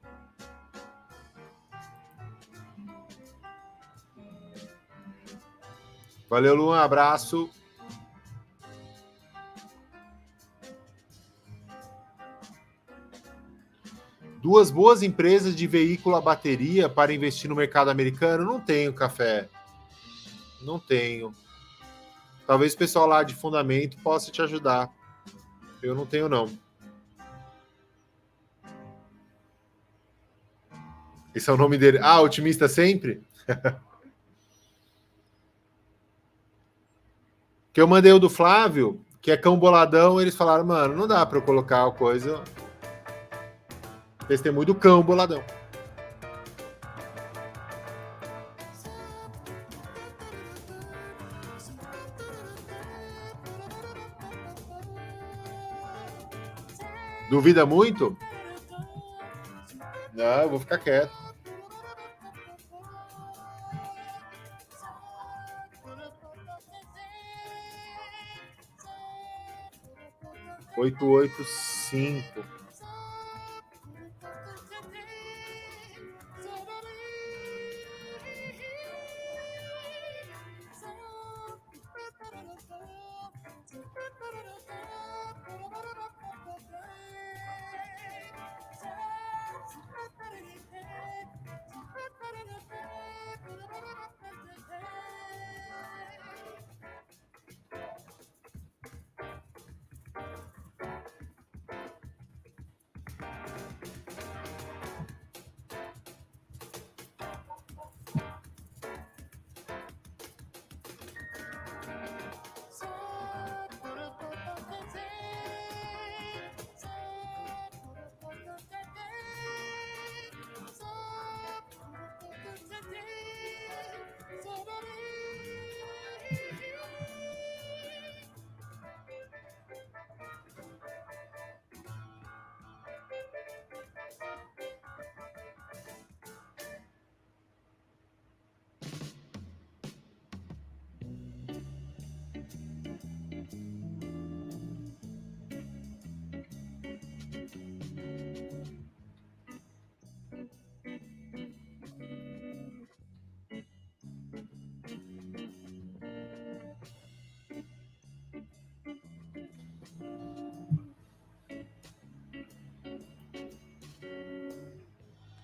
Valeu, Luan, abraço. Duas boas empresas de veículo a bateria para investir no mercado americano? Não tenho, Café. Não tenho. Talvez o pessoal lá de fundamento possa te ajudar. Eu não tenho, não. Esse é o nome dele. Ah, otimista sempre? Que eu mandei o do Flávio, que é cão boladão, eles falaram, mano, não dá para eu colocar a coisa. Testemunho do cão boladão. Duvida muito? Não, eu vou ficar quieto. oito oito cinco.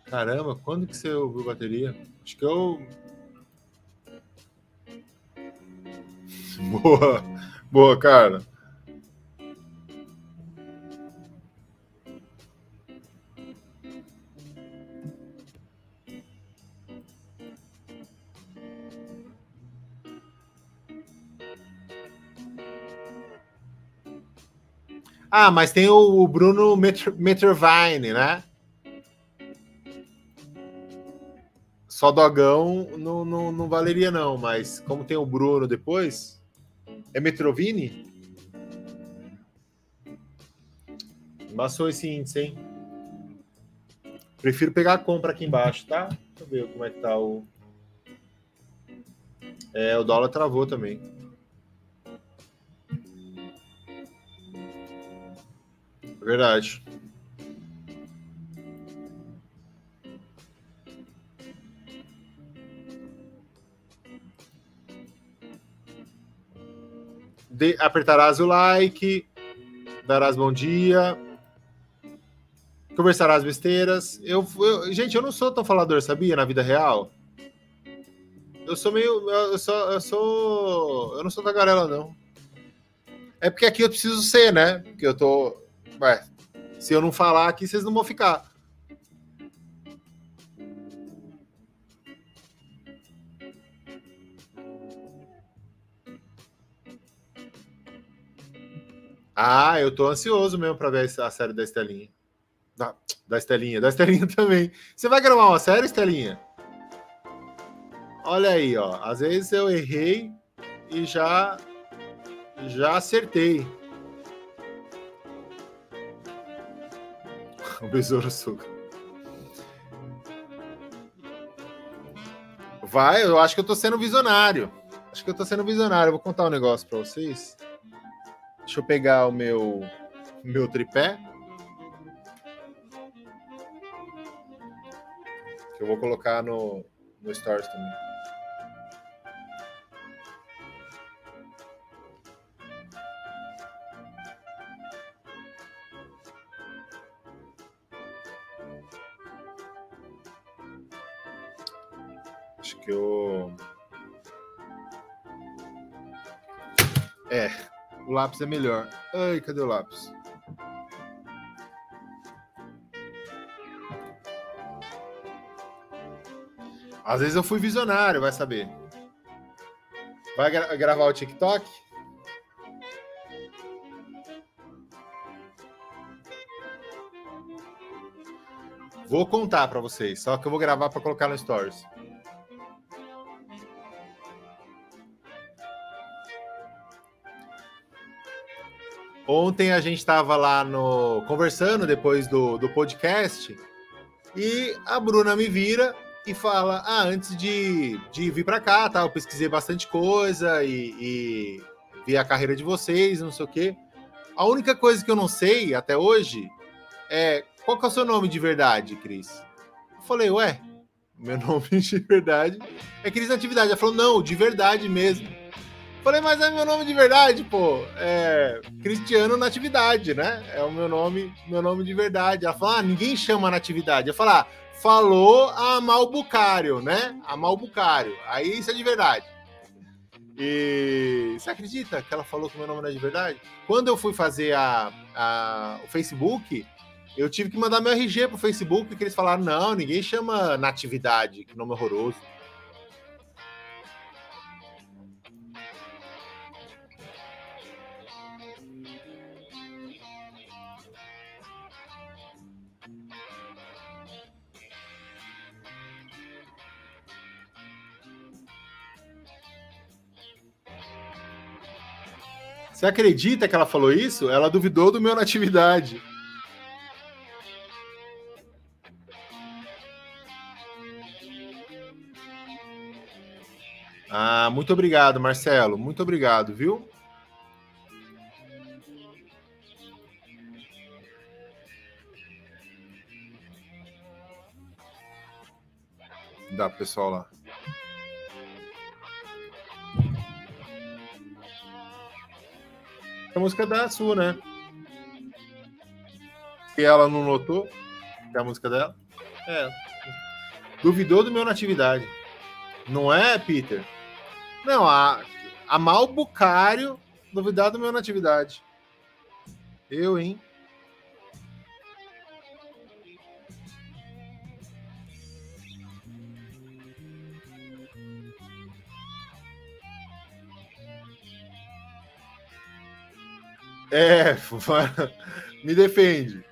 Caramba, quando que você ouviu bateria? Acho que eu... Boa, boa, cara. Ah, mas tem o Bruno Metrovine, né? Só dogão não, não, não valeria, não. Mas como tem o Bruno depois... É Metrovini? Embaçou esse índice, hein? Prefiro pegar a compra aqui embaixo, tá? Deixa eu ver como é que tá o... É, o dólar travou também. Verdade. De, apertarás o like, darás bom dia, conversarás besteiras. Eu, eu, gente, eu não sou tão falador, sabia? Na vida real. Eu sou meio... Eu sou... Eu, sou, eu não sou tagarela, não. É porque aqui eu preciso ser, né? Porque eu tô... Ué, se eu não falar aqui, vocês não vão ficar. Ah, eu tô ansioso mesmo pra ver a série da Estelinha. Da, da Estelinha, da Estelinha também. Você vai gravar uma série, Estelinha? Olha aí, ó. Às vezes eu errei e já, já acertei. O besouro suga. Vai, eu acho que eu tô sendo visionário. Acho que eu tô sendo visionário. Eu vou contar um negócio pra vocês. Deixa eu pegar o meu, meu tripé. Que eu vou colocar no, no Stories também. Que eu... É, o lápis é melhor. Ai, cadê o lápis? Às vezes eu fui visionário, vai saber. Vai gra- gravar o TikTok? Vou contar pra vocês, só que eu vou gravar pra colocar no Stories. Ontem a gente estava lá no, conversando depois do, do podcast e a Bruna me vira e fala, ah, antes de, de vir para cá, tá, eu pesquisei bastante coisa e, e vi a carreira de vocês, não sei o quê. A única coisa que eu não sei até hoje é qual que é o seu nome de verdade, Cris? Eu falei, ué, meu nome de verdade é Cris Natividade. Ela falou, não, de verdade mesmo. Falei, mas é meu nome de verdade, pô. É Cristiano Natividade, né? É o meu nome, meu nome de verdade. Ela falou, ah, ninguém chama Natividade. Eu falei, ah, falou a Malbucário, né? A Malbucário. Aí isso é de verdade. E você acredita que ela falou que meu nome não é de verdade? Quando eu fui fazer a, a, o Facebook, eu tive que mandar meu R G pro Facebook, porque eles falaram, não, ninguém chama Natividade, que nome horroroso. Você acredita que ela falou isso? Ela duvidou do meu Natividade. Ah, muito obrigado, Marcelo. Muito obrigado, viu? Dá pro pessoal lá. A música da Su, né? E ela não notou que a música dela é. Duvidou do meu Natividade. Não é, Peter? Não, a, a Malbucário duvidar do meu Natividade. Eu, hein? É, me defende.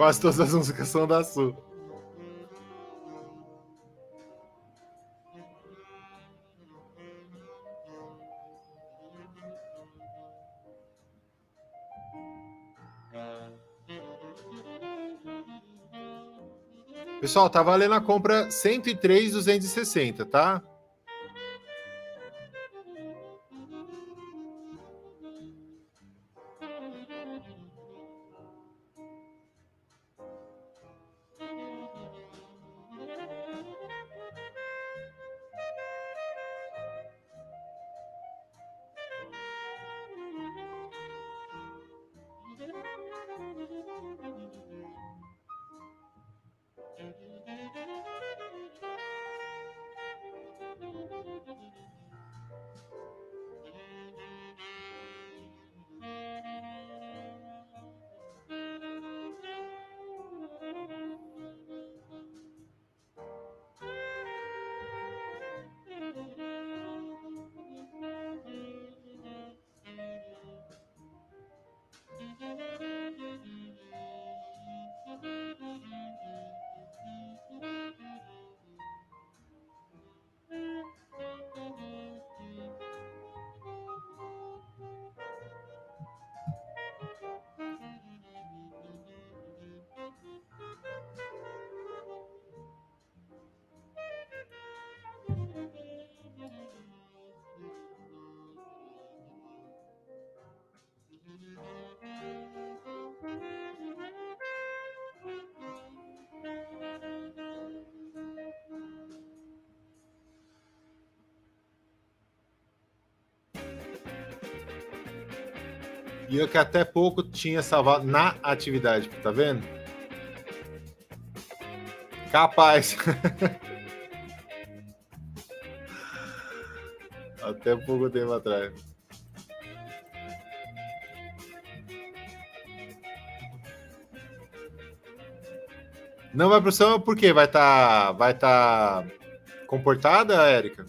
Quase todas as músicas são da Su. Pessoal, tá valendo a compra cento e três mil duzentos e sessenta, tá? E eu que até pouco tinha salvado na atividade, tá vendo? Capaz. Até pouco tempo atrás. Não vai pro samba por quê? Vai estar, vai estar comportada, Érica?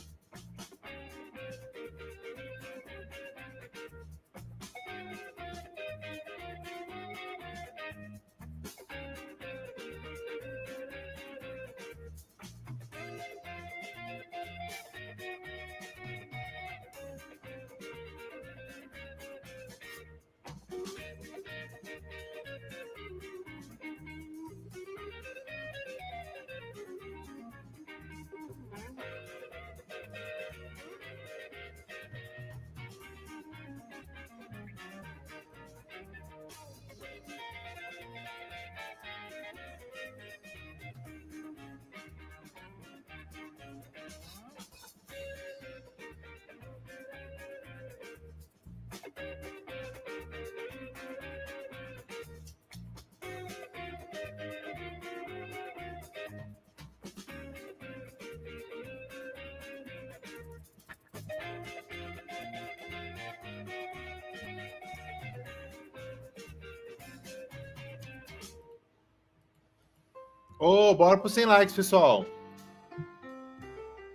Ô, oh, bora pro cem likes, pessoal.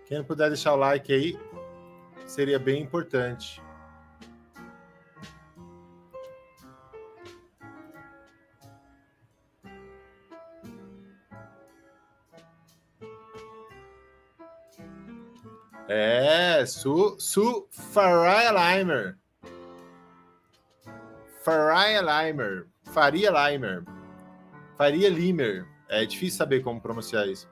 Quem não puder deixar o like aí, seria bem importante. É, Su, Su Faria Limer. Faria Limer. Faria Limer. Faria Limer. É difícil saber como pronunciar isso.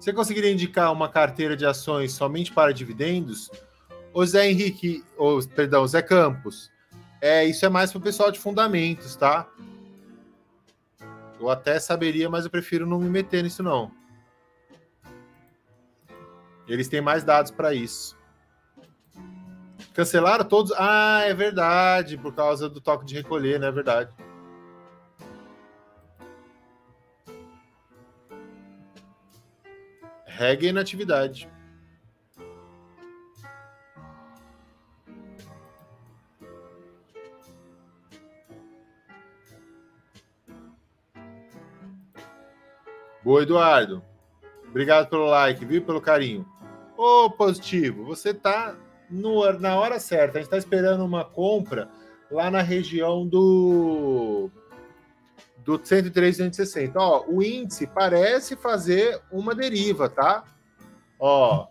Você conseguiria indicar uma carteira de ações somente para dividendos? O Zé Henrique, ou, perdão, Zé Campos. É, isso é mais para o pessoal de fundamentos, tá? Eu até saberia, mas eu prefiro não me meter nisso, não. Eles têm mais dados para isso. Cancelaram todos? Ah, é verdade, por causa do toque de recolher, né? É verdade. Reggae e natividade. Boa, Eduardo. Obrigado pelo like, viu? Pelo carinho. Ô, positivo, você tá... no, na hora certa. A gente está esperando uma compra lá na região do, do cento e três, cento e sessenta. Ó, o índice parece fazer uma deriva, tá? Ó,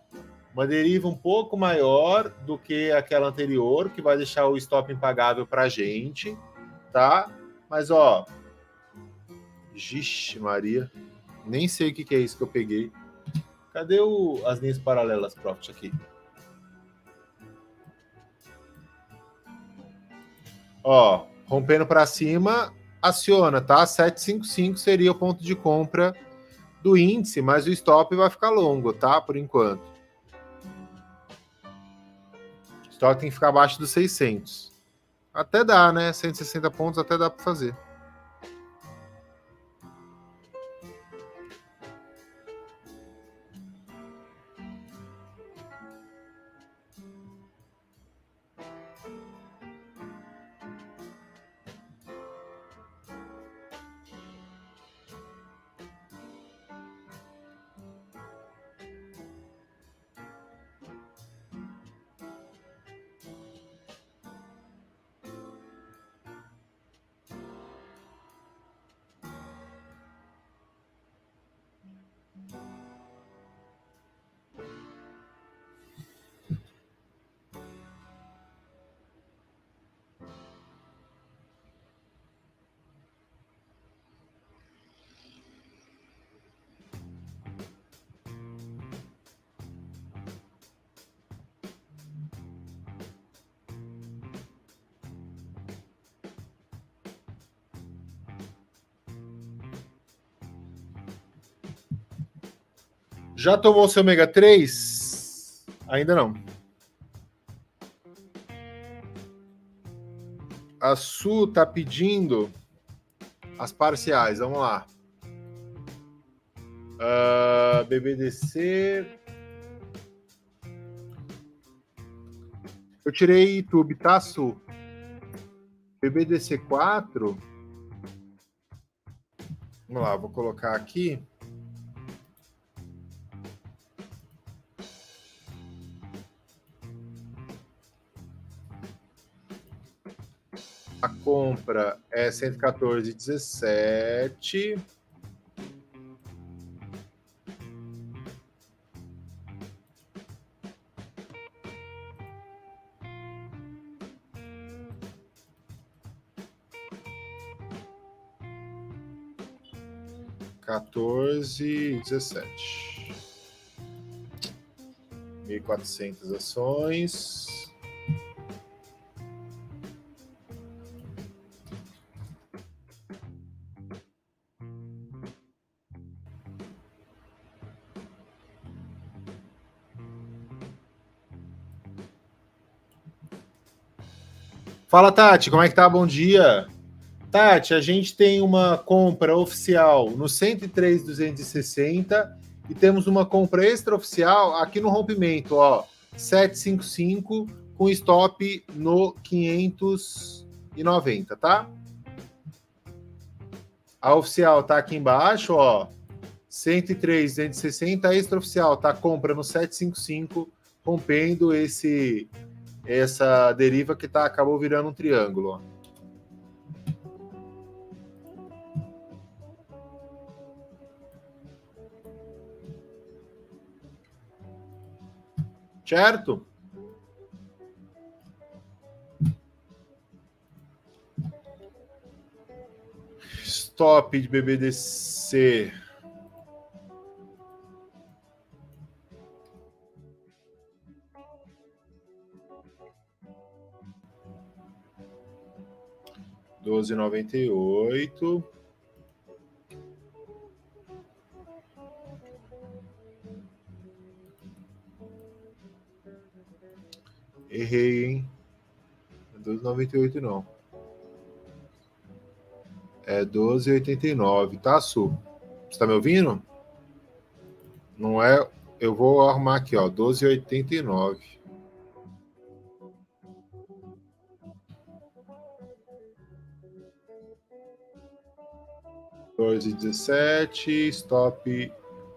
uma deriva um pouco maior do que aquela anterior, que vai deixar o stop impagável para a gente, tá? Mas, ó... Vixe, Maria. Nem sei o que, que é isso que eu peguei. Cadê o, as linhas paralelas, Profit, aqui? Ó, rompendo para cima, aciona, tá? sete cinco cinco seria o ponto de compra do índice, mas o stop vai ficar longo, tá? Por enquanto. O stop tem que ficar abaixo dos seiscentos. Até dá, né? cento e sessenta pontos até dá para fazer. Já tomou seu ômega três? Ainda não. A Su tá pedindo as parciais. Vamos lá. Uh, B B D C. Eu tirei YouTube, tá, Su? B B D C quatro. Vamos lá, vou colocar aqui. A compra é cento e quatorze e dezessete. quatorze e dezessete. mil e quatrocentas ações. Fala, Tati, como é que tá? Bom dia. Tati, a gente tem uma compra oficial no cento e três, duzentos e sessenta e temos uma compra extraoficial aqui no rompimento, ó, sete cinquenta e cinco com stop no quinhentos e noventa, tá? A oficial tá aqui embaixo, ó, cento e três, duzentos e sessenta, a extraoficial tá compra no sete cinquenta e cinco, rompendo esse... essa deriva que tá, acabou virando um triângulo. Ó. Certo? Stop de B B D C. doze e noventa e oito. Errei, hein? É doze e noventa e oito não. É doze e oitenta e nove, tá, Su? Você tá me ouvindo? Não é... Eu vou arrumar aqui, ó. doze e oitenta e nove. quatorze e dezessete, stop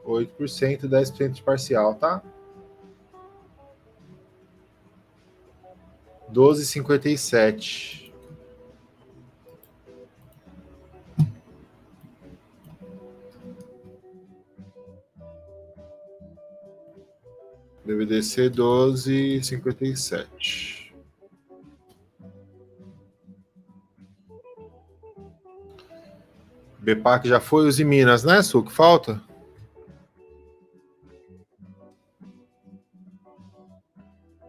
oito por cento, dez por cento de parcial, tá? doze e cinquenta e sete. Deve descer doze e cinquenta e sete. B PAC já foi, os em Minas, né, Su? Que falta?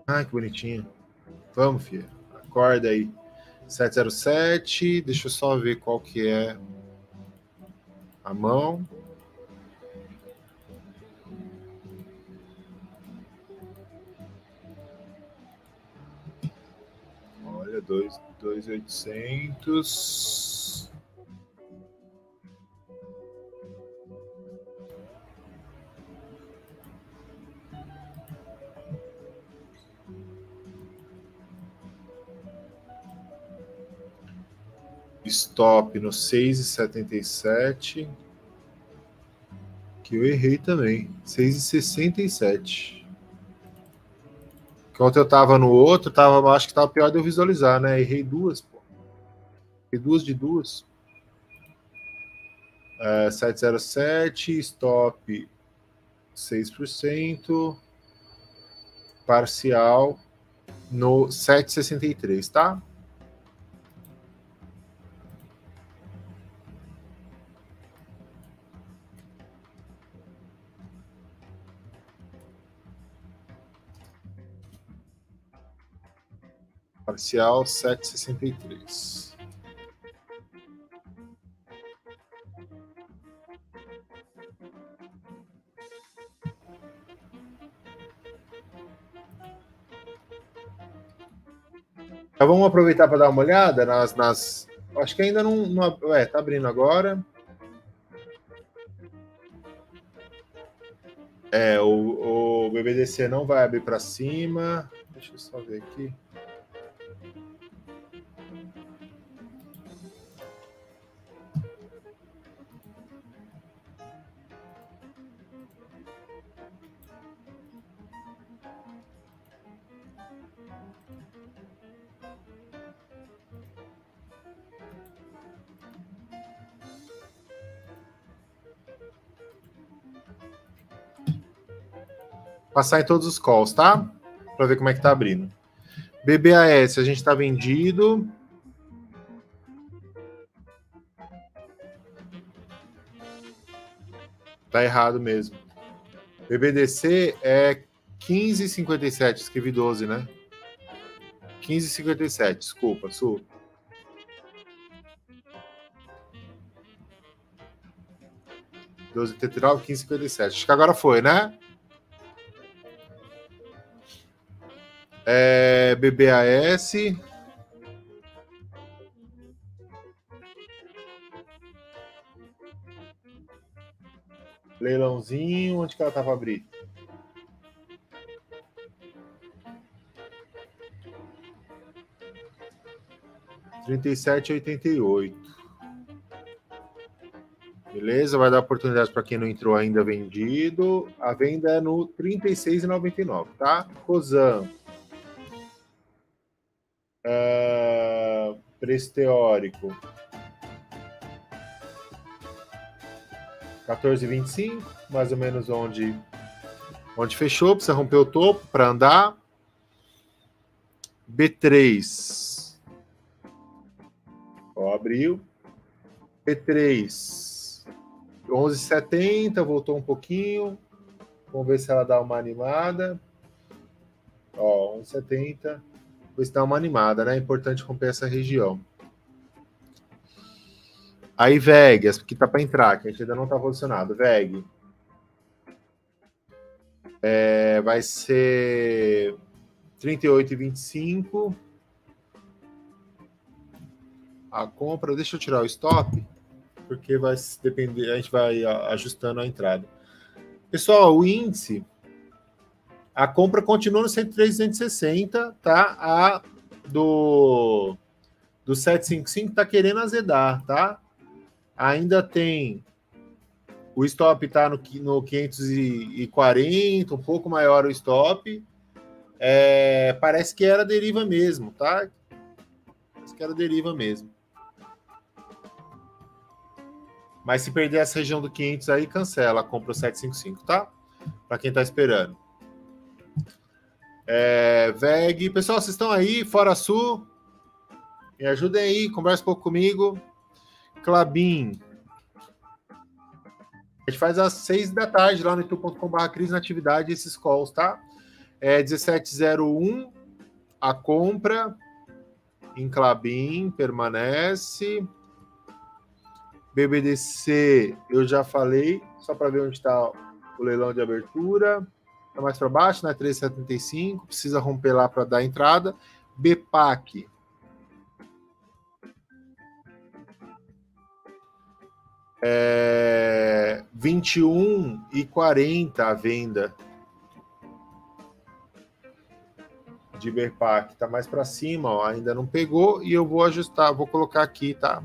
Ai, que bonitinho. Vamos, filha. Acorda aí. sete zero sete. Deixa eu só ver qual que é a mão. Olha, dois mil e oitocentos. Stop no seis e setenta e sete, que eu errei também, seis e sessenta e sete. Enquanto eu tava no outro, tava, acho que tava pior de eu visualizar, né? Errei duas, pô. Errei duas de duas. É, sete zero sete, stop seis por cento, parcial no sete e sessenta e três, tá? Parcial sete e sessenta e três. Então vamos aproveitar para dar uma olhada nas, nas... Acho que ainda não... não é, tá abrindo agora. É, o, o B B D C não vai abrir para cima. Deixa eu só ver aqui. Passar em todos os calls, tá? Para ver como é que tá abrindo. B B A S, a gente tá vendido. Tá errado mesmo. B B D C é quinze e cinquenta e sete, escrevi doze, né? quinze e cinquenta e sete, desculpa, Su. doze e trinta e nove, quinze e cinquenta e sete. Acho que agora foi, né? É, B B A S. Leilãozinho. Onde que ela tá para abrir? trinta e sete e oitenta e oito. Beleza? Vai dar oportunidade para quem não entrou ainda vendido. A venda é no trinta e seis e noventa e nove, tá? Rosan. Uh, preço teórico quatorze e vinte e cinco, mais ou menos onde, onde fechou, precisa romper o topo para andar. B três, ó, abriu. B três onze e setenta, voltou um pouquinho, vamos ver se ela dá uma animada. Ó, onze e setenta. Depois dá uma animada, né? É importante romper essa região. Aí, V E G, que tá para entrar, que a gente ainda não tá posicionado. V E G. É, vai ser trinta e oito e vinte e cinco. A compra, deixa eu tirar o stop, porque vai depender, a gente vai ajustando a entrada. Pessoal, o índice... A compra continua no cento e três e duzentos e sessenta, tá? A do, do sete cinquenta e cinco tá querendo azedar, tá? Ainda tem... O stop tá no, no quinhentos e quarenta, um pouco maior o stop. É, parece que era deriva mesmo, tá? Parece que era deriva mesmo. Mas se perder essa região do quinhentos aí, cancela a compra sete cinco cinco, tá? Para quem tá esperando. É, V E G. Pessoal, vocês estão aí? Fora Su. Me ajudem aí, conversa um pouco comigo. Clabin. A gente faz às seis da tarde lá no youtube ponto com ponto br Cris Natividade esses calls, tá? É dezessete zero um a compra em Clabin, permanece. B B D C, eu já falei, só para ver onde está o leilão de abertura. Está mais para baixo, né? três setenta e cinco, precisa romper lá para dar entrada. B P A C. É, vinte e um e quarenta a venda de B P A C, tá mais para cima, ó, ainda não pegou, e eu vou ajustar, vou colocar aqui, tá?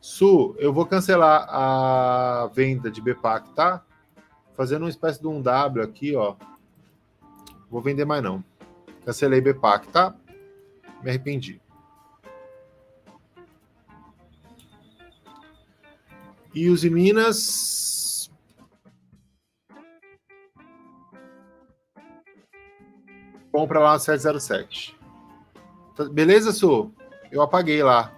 Su, eu vou cancelar a venda de B P A C, tá? Fazendo uma espécie de um W aqui, ó. Vou vender mais não. Cancelei B P A C, tá? Me arrependi. E os Minas. Compra lá no sete zero sete. Beleza, Su? Eu apaguei lá.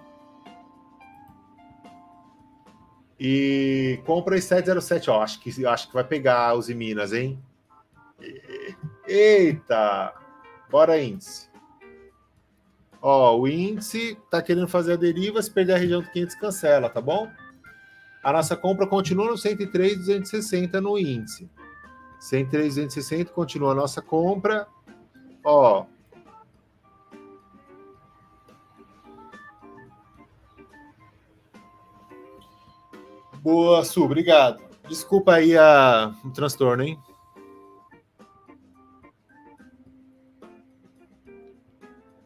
E compra em sete zero sete. Ó, acho que, acho que vai pegar os Minas, hein? Eita! Bora, índice. Ó, o índice tá querendo fazer a deriva. Se perder a região do quinhentos, cancela, tá bom? A nossa compra continua no cento e três e duzentos e sessenta no índice. cento e três e duzentos e sessenta continua a nossa compra. Ó. Boa, Su, obrigado. Desculpa aí a... o transtorno, hein?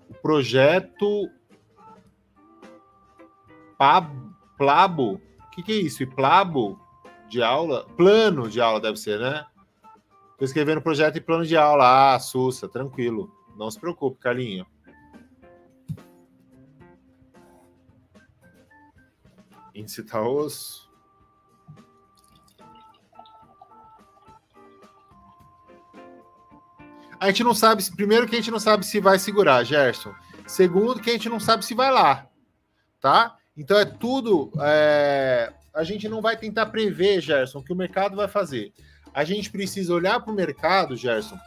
O projeto Pab... Plabo. O que, que é isso? E plabo de aula? Plano de aula deve ser, né? Estou escrevendo projeto e plano de aula. Ah, Sussa, tranquilo. Não se preocupe, Carlinho. Índice tá osso. A gente não sabe... Primeiro que a gente não sabe se vai segurar, Gerson. Segundo que a gente não sabe se vai lá. Tá? Então, é tudo... É... A gente não vai tentar prever, Gerson, o que o mercado vai fazer. A gente precisa olhar para o mercado, Gerson,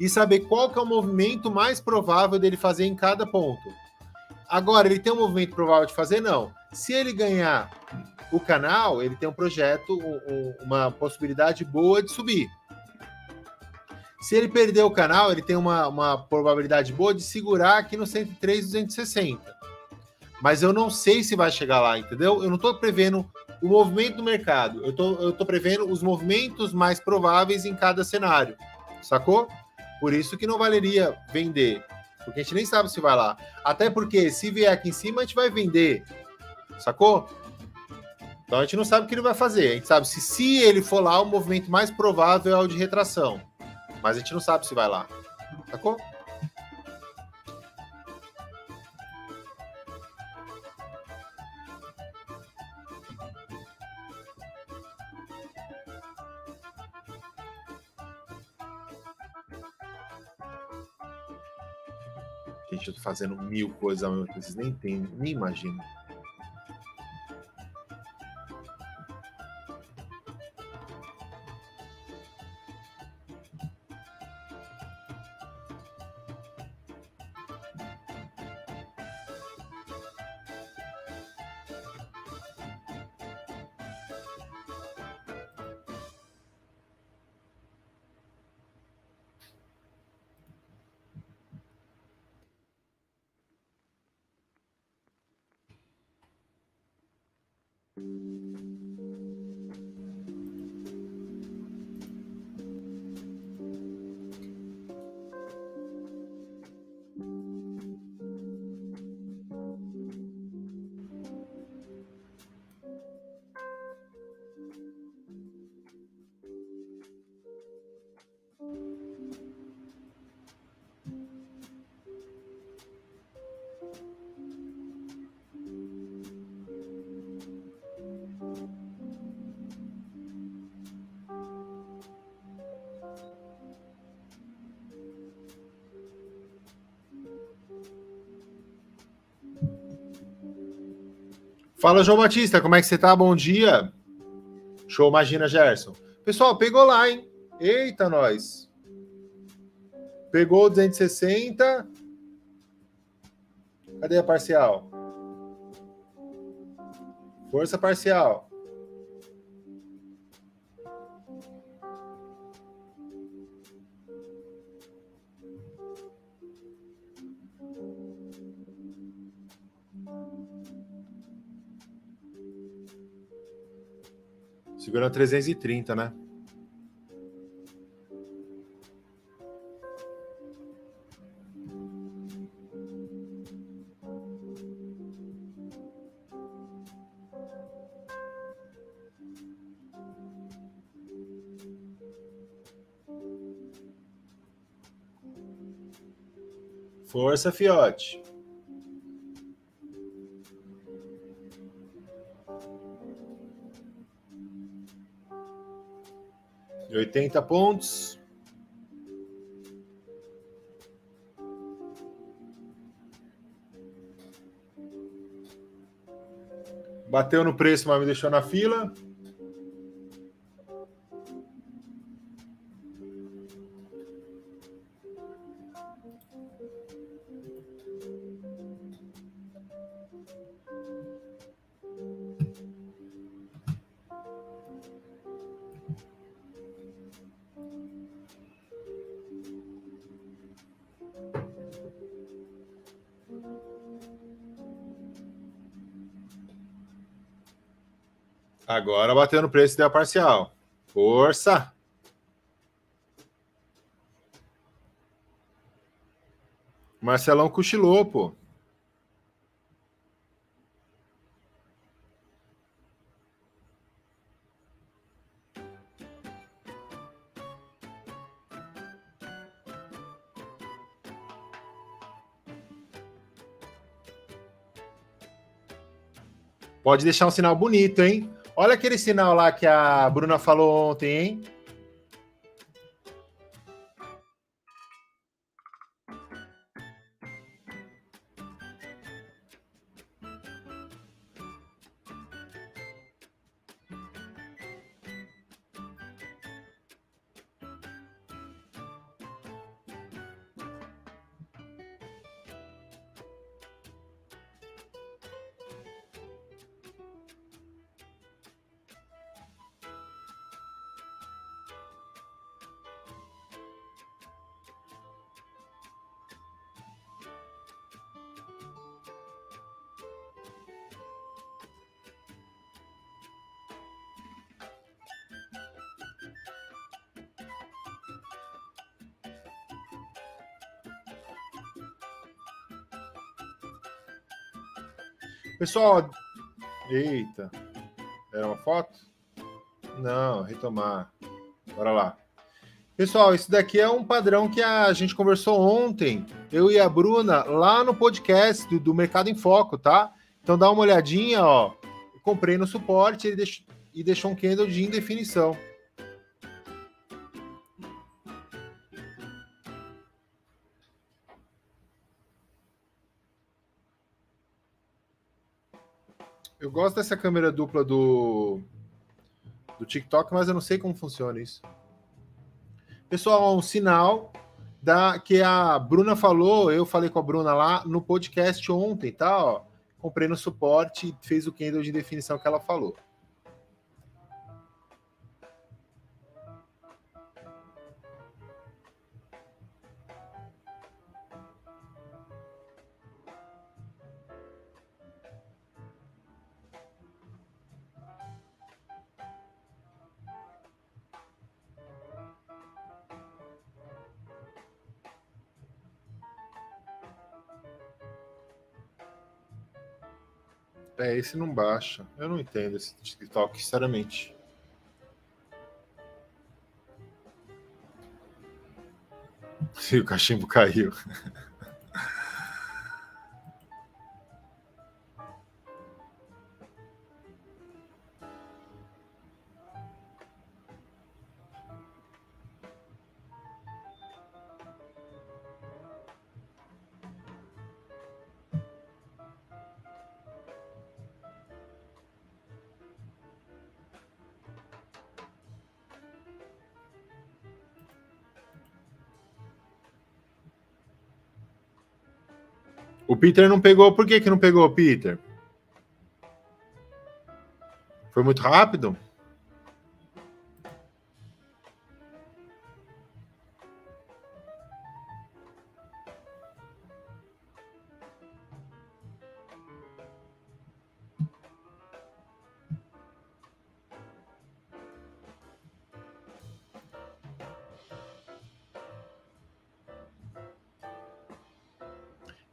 e saber qual que é o movimento mais provável dele fazer em cada ponto. Agora, ele tem um movimento provável de fazer? Não. Se ele ganhar o canal, ele tem um projeto, uma possibilidade boa de subir. Se ele perder o canal, ele tem uma, uma probabilidade boa de segurar aqui no cento e três e duzentos e sessenta. Mas eu não sei se vai chegar lá, entendeu? Eu não estou prevendo o movimento do mercado. Eu tô, eu tô prevendo os movimentos mais prováveis em cada cenário, sacou? Por isso que não valeria vender, porque a gente nem sabe se vai lá. Até porque se vier aqui em cima, a gente vai vender, sacou? Então a gente não sabe o que ele vai fazer. A gente sabe se, se ele for lá, o movimento mais provável é o de retração. Mas a gente não sabe se vai lá, sacou? Gente, eu tô fazendo mil coisas ao mesmo tempo, vocês nem entendem, nem imaginam. Fala, João Batista, como é que você tá? Bom dia. Show, imagina, Gerson. Pessoal, pegou lá, hein? Eita, nós. Pegou duzentos e sessenta. Cadê a parcial? Força parcial. Segurando trezentos e trinta, né? Força, fiote. oitenta pontos. Bateu no preço, mas me deixou na fila. Agora bateu no preço e deu a parcial. Força! Marcelão cochilou, pô. Pode deixar um sinal bonito, hein? Olha aquele sinal lá que a Bruna falou ontem, hein? Pessoal, eita, era uma foto? Não, retomar, bora lá. Pessoal, isso daqui é um padrão que a gente conversou ontem, eu e a Bruna, lá no podcast do, do Mercado em Foco, tá? Então dá uma olhadinha, ó, eu comprei no suporte ele deixou, e deixou um candle de indefinição. Eu gosto dessa câmera dupla do, do TikTok, mas eu não sei como funciona isso. Pessoal, um sinal da, que a Bruna falou, eu falei com a Bruna lá no podcast ontem, tá? Ó, comprei no suporte e fez o candle de definição que ela falou. É, esse não baixa. Eu não entendo esse TikTok, sinceramente. E o cachimbo caiu. O Peter não pegou. Por que que não pegou, Peter? Foi muito rápido?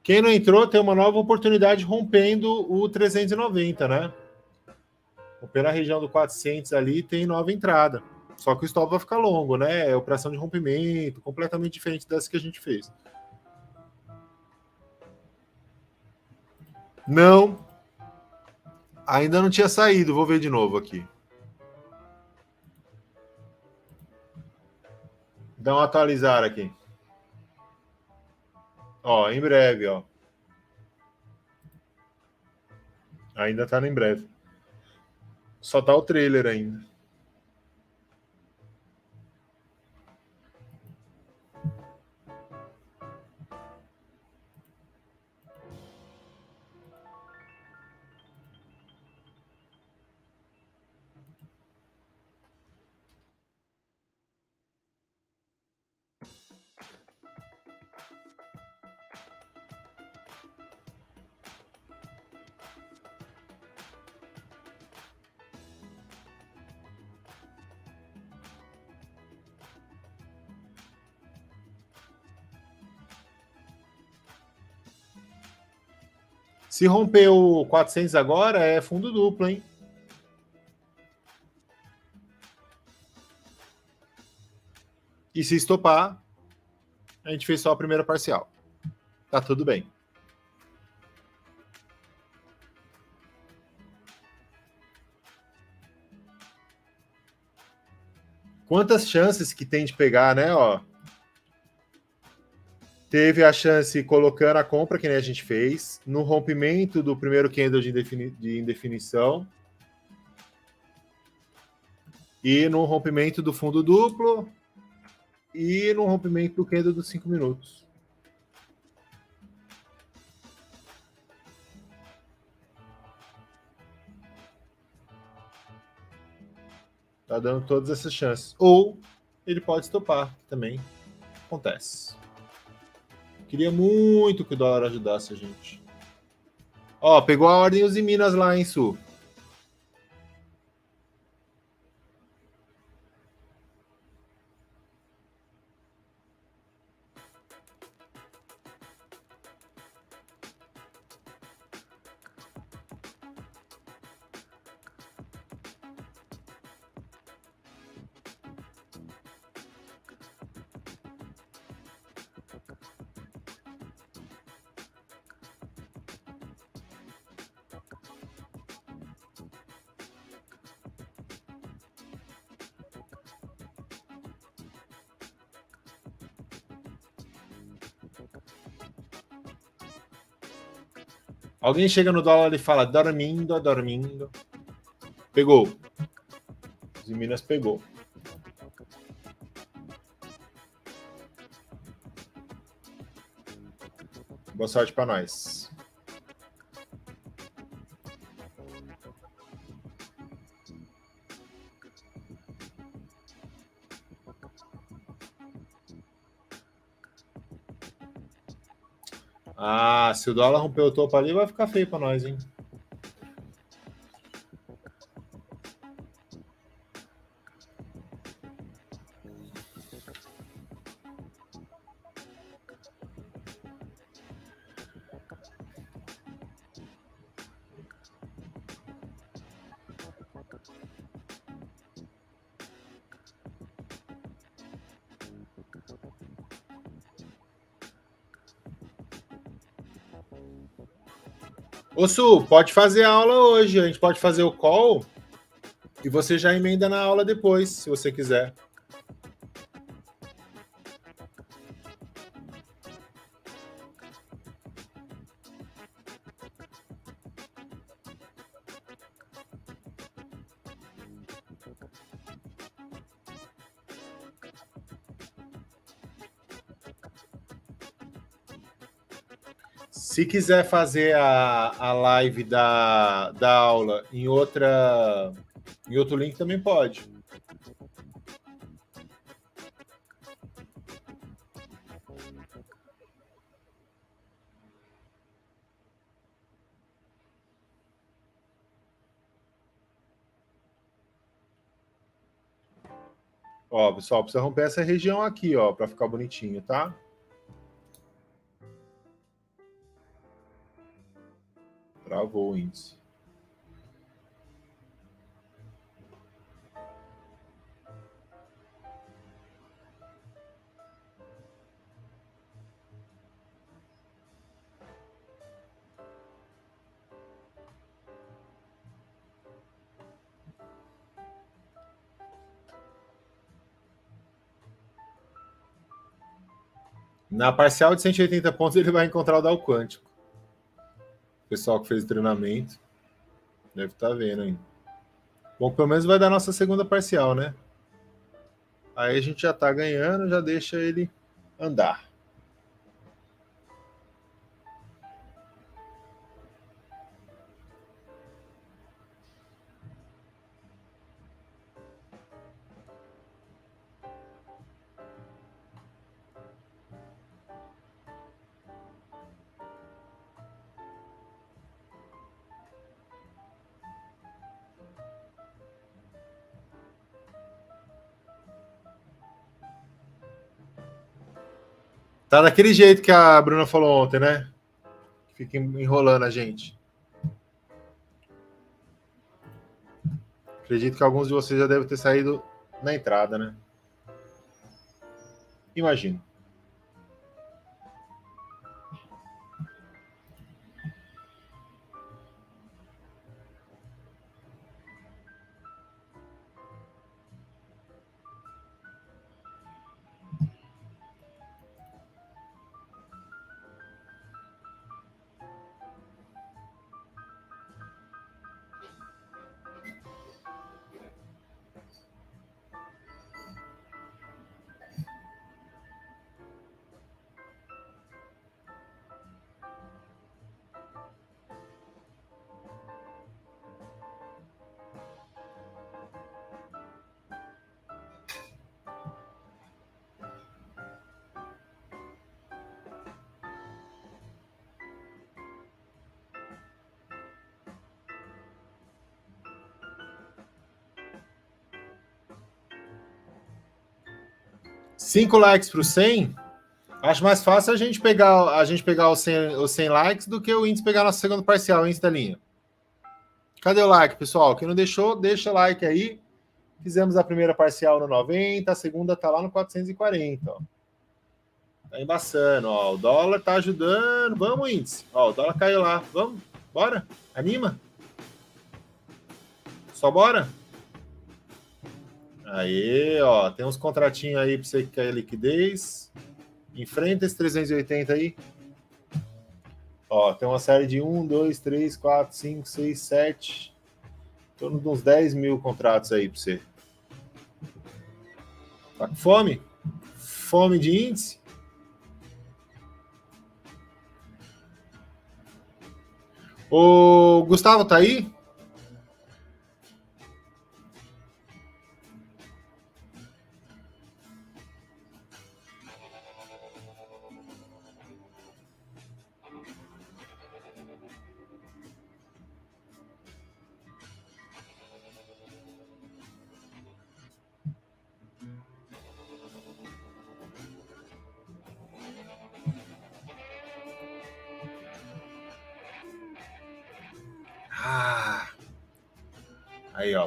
Quem não entrou tem uma nova oportunidade rompendo o trezentos e noventa, né? Pela região do quatrocentos ali tem nova entrada. Só que o stop vai ficar longo, né? É operação de rompimento, completamente diferente dessa que a gente fez. Não. Ainda não tinha saído. Vou ver de novo aqui. Dá um atualizar aqui. Ó, em breve, ó. Ainda tá no em breve. Só tá o trailer ainda. Se romper o quatrocentos agora, é fundo duplo, hein? E se estopar, a gente fez só a primeira parcial. Tá tudo bem. Quantas chances que tem de pegar, né? Ó, teve a chance colocando a compra, que nem a gente fez, no rompimento do primeiro candle de, indefini de indefinição e no rompimento do fundo duplo e no rompimento do candle dos cinco minutos. Tá dando todas essas chances. Ou ele pode estopar, que também acontece. Queria muito que o dólar ajudasse a gente. Ó, pegou a ordem Uzi Minas lá, hein, Su? Alguém chega no dólar e fala, dormindo, dormindo. Pegou. Os Minas pegou. Boa sorte para nós. Ah, se o dólar romper o topo ali, vai ficar feio para nós, hein? Ô, Su, pode fazer a aula hoje. A gente pode fazer o call e você já emenda na aula depois, se você quiser. Se quiser fazer a, a live da, da aula em, outra, em outro link, também pode. Ó, pessoal, precisa romper essa região aqui, ó, para ficar bonitinho, tá? Travou o índice. Na parcial de cento e oitenta pontos, ele vai encontrar o Dow quântico. O pessoal que fez o treinamento deve estar vendo ainda. Bom, pelo menos vai dar nossa segunda parcial, né? Aí a gente já está ganhando, já deixa ele andar. Tá daquele jeito que a Bruna falou ontem, né? Fica enrolando a gente. Acredito que alguns de vocês já devem ter saído na entrada, né? Imagino. cinco likes para o cem, acho mais fácil a gente pegar, a gente pegar os, cem, os cem likes do que o índice pegar nosso segundo parcial, hein, Estelinha? Cadê o like, pessoal? Quem não deixou, deixa like aí. Fizemos a primeira parcial no noventa, a segunda está lá no quatrocentos e quarenta. Ó. Tá embaçando, ó. O dólar tá ajudando. Vamos, índice. Ó, o dólar caiu lá. Vamos? Bora? Anima? Só bora? Aí, ó, tem uns contratinhos aí para você que quer liquidez. Enfrenta esse trezentos e oitenta aí. Ó, tem uma série de um, dois, três, quatro, cinco, seis, sete. Em torno de uns dez mil contratos aí para você. Tá com fome? Fome de índice? O Gustavo tá aí?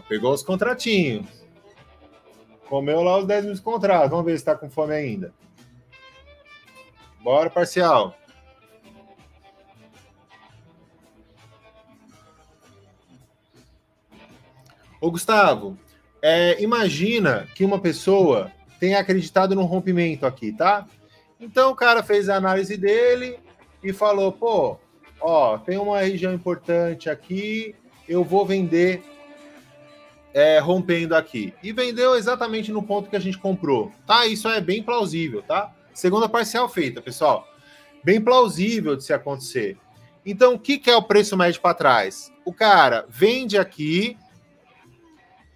Pegou os contratinhos. Comeu lá os dez mil de contratos. Vamos ver se está com fome ainda. Bora, parcial. Ô, Gustavo, é, imagina que uma pessoa tenha acreditado num rompimento aqui, tá? Então, o cara fez a análise dele e falou, pô, ó, tem uma região importante aqui, eu vou vender... É, rompendo aqui. E vendeu exatamente no ponto que a gente comprou. Tá? Isso é bem plausível, tá? Segunda parcial feita, pessoal. bem plausível de se acontecer. Então, o que é o preço médio para trás? O cara vende aqui,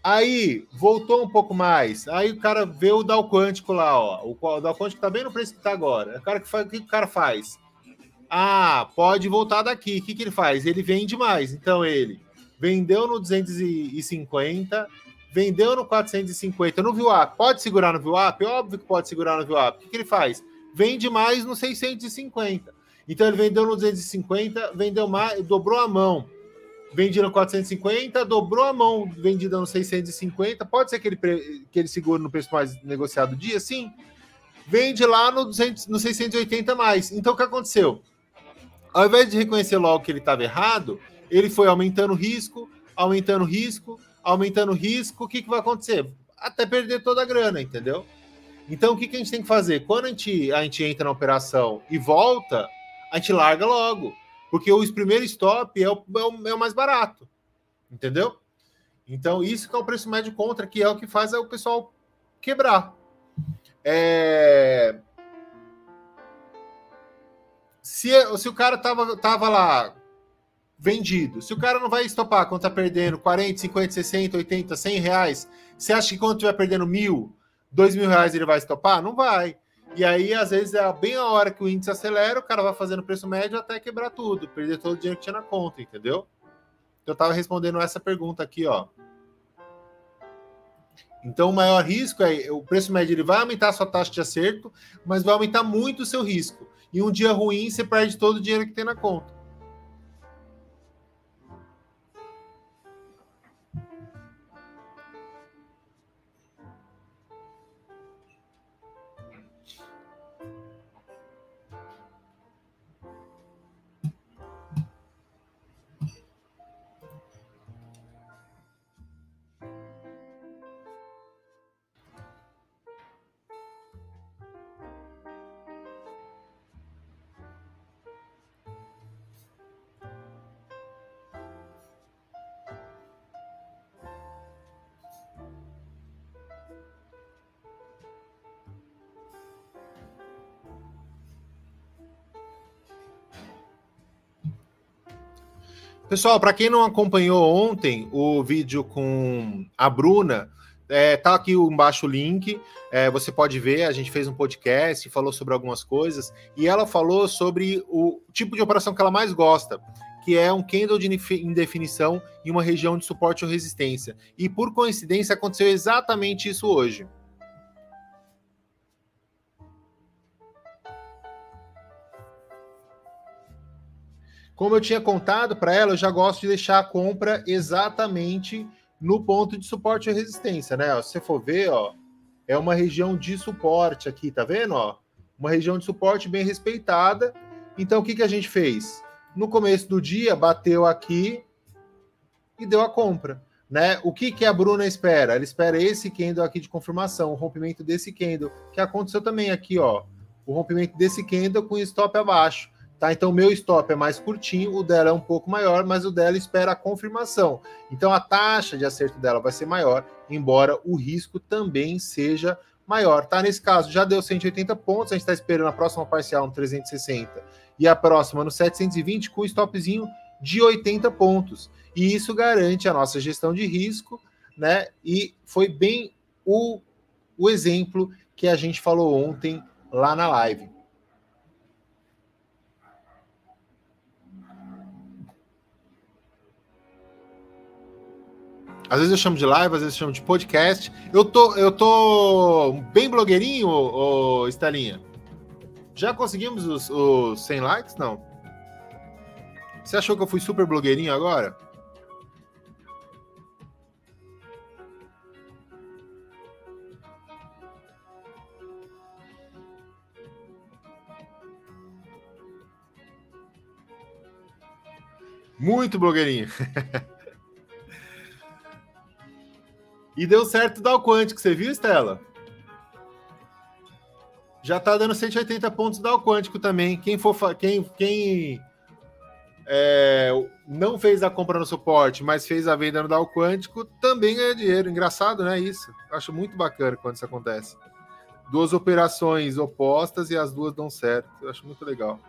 aí voltou um pouco mais, aí o cara vê o Dow Quântico lá, ó, o Dow Quântico está bem no preço que está agora. O cara que faz, o que o cara faz? Ah, pode voltar daqui. O que, que ele faz? Ele vende mais. Então, ele vendeu no duzentos e cinquenta, vendeu no quatrocentos e cinquenta, no V WAP. Pode segurar no V WAP? Óbvio que pode segurar no V WAP. O que, que ele faz? Vende mais no seiscentos e cinquenta. Então, ele vendeu no duzentos e cinquenta, vendeu mais, dobrou a mão. Vendido no quatrocentos e cinquenta, dobrou a mão, vendida no seiscentos e cinquenta. Pode ser que ele, que ele segure no preço mais negociado do dia? Sim. Vende lá no, duzentos, no seiscentos e oitenta mais. Então, o que aconteceu? Ao invés de reconhecer logo que ele estava errado, ele foi aumentando o risco, aumentando o risco, aumentando o risco. O que, que vai acontecer? Até perder toda a grana, entendeu? Então, o que, que a gente tem que fazer? Quando a gente, a gente entra na operação e volta, a gente larga logo. Porque o primeiro stop é o, é, o, é o mais barato, entendeu? Então, isso que é o preço médio contra, que é o que faz o pessoal quebrar. É... Se, se o cara tava, tava lá vendido, se o cara não vai estopar quando tá perdendo quarenta, cinquenta, sessenta, oitenta, cem reais, você acha que quando tiver perdendo mil, dois mil reais ele vai estopar? Não vai. E aí, às vezes, é bem a hora que o índice acelera, o cara vai fazendo preço médio até quebrar tudo, perder todo o dinheiro que tinha na conta, entendeu? Eu estava respondendo essa pergunta aqui, ó. Então, o maior risco é, o preço médio ele vai aumentar a sua taxa de acerto, mas vai aumentar muito o seu risco. E um dia ruim, você perde todo o dinheiro que tem na conta. Pessoal, para quem não acompanhou ontem o vídeo com a Bruna, é, tá aqui embaixo o link, é, você pode ver, a gente fez um podcast, falou sobre algumas coisas, e ela falou sobre o tipo de operação que ela mais gosta, que é um candle de indefinição em uma região de suporte ou resistência. E por coincidência aconteceu exatamente isso hoje. Como eu tinha contado para ela, eu já gosto de deixar a compra exatamente no ponto de suporte e resistência, né? Ó, se você for ver, ó, é uma região de suporte aqui, tá vendo? Ó, uma região de suporte bem respeitada. Então, o que, que a gente fez? No começo do dia, bateu aqui e deu a compra, né? O que, que a Bruna espera? Ela espera esse candle aqui de confirmação, o rompimento desse candle, que aconteceu também aqui, ó. O rompimento desse candle com stop abaixo. Tá, então, o meu stop é mais curtinho, o dela é um pouco maior, mas o dela espera a confirmação. Então, a taxa de acerto dela vai ser maior, embora o risco também seja maior. Tá? Nesse caso, já deu cento e oitenta pontos, a gente está esperando a próxima parcial no trezentos e sessenta e a próxima no setecentos e vinte com um stopzinho de oitenta pontos. E isso garante a nossa gestão de risco, né? E foi bem o, o exemplo que a gente falou ontem lá na live. Às vezes eu chamo de live, às vezes eu chamo de podcast. Eu tô, eu tô bem blogueirinho, ô, ô, Estelinha. Já conseguimos os, os cem likes? Não. Você achou que eu fui super blogueirinho agora? Muito blogueirinho. E deu certo o Dow Quântico, você viu, Estela? Já tá dando cento e oitenta pontos o Dow Quântico também. Quem, for, quem, quem é, não fez a compra no suporte, mas fez a venda no Dow Quântico, também ganha dinheiro. Engraçado, né? Isso. Acho muito bacana quando isso acontece. Duas operações opostas e as duas dão certo. Eu acho muito legal.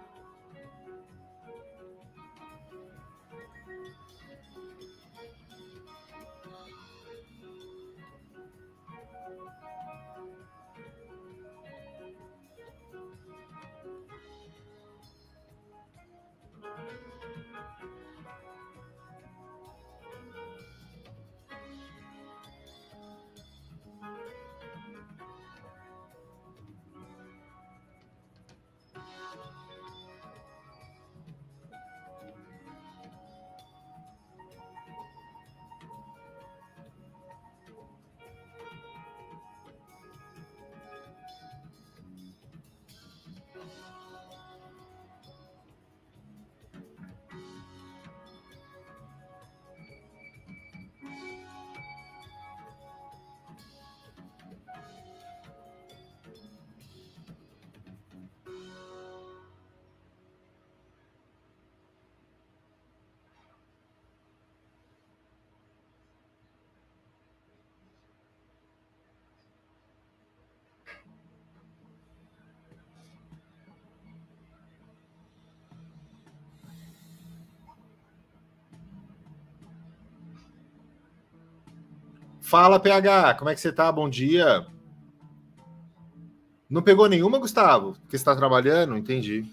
Fala, P H, como é que você tá? Bom dia. Não pegou nenhuma, Gustavo? Porque você tá trabalhando? Entendi.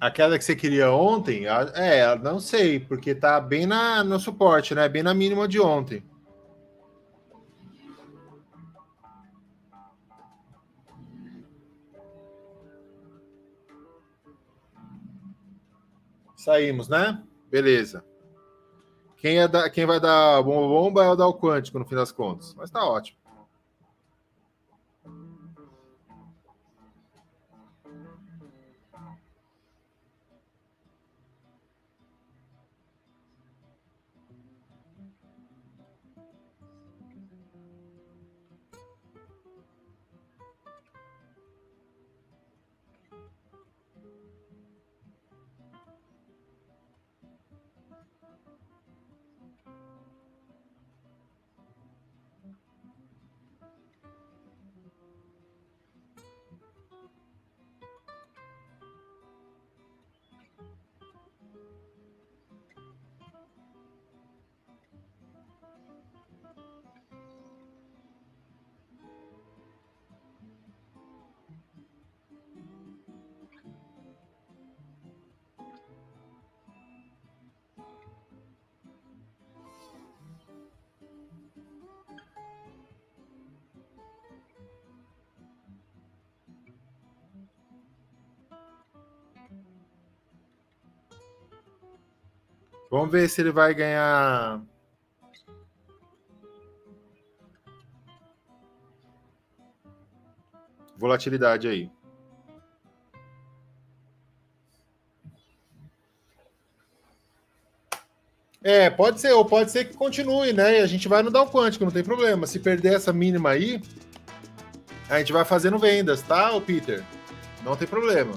Aquela que você queria ontem, é, não sei, porque tá bem na, no suporte, né? Bem na mínima de ontem. Saímos, né? Beleza. Quem, é da, quem vai dar bomba, bomba é o dar o quântico, no fim das contas. Mas tá ótimo. Vamos ver se ele vai ganhar. Volatilidade aí. É, pode ser, ou pode ser que continue, né? E a gente vai no Dow Quântico, não tem problema. Se perder essa mínima aí, a gente vai fazendo vendas, tá, ô Peter? Não tem problema.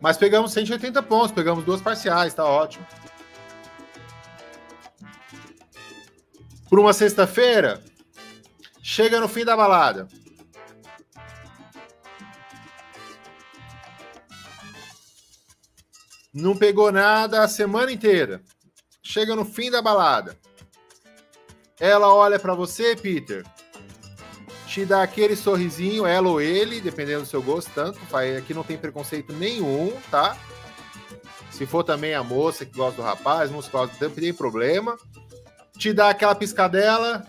Mas pegamos cento e oitenta pontos, pegamos duas parciais, tá ótimo. Por uma sexta-feira, chega no fim da balada. Não pegou nada a semana inteira. Chega no fim da balada. Ela olha pra você, Peter. Te dá aquele sorrisinho, ela ou ele, dependendo do seu gosto, tanto faz. Aqui não tem preconceito nenhum, tá? Se for também a moça que gosta do rapaz, não tem problema. Te dá aquela piscadela,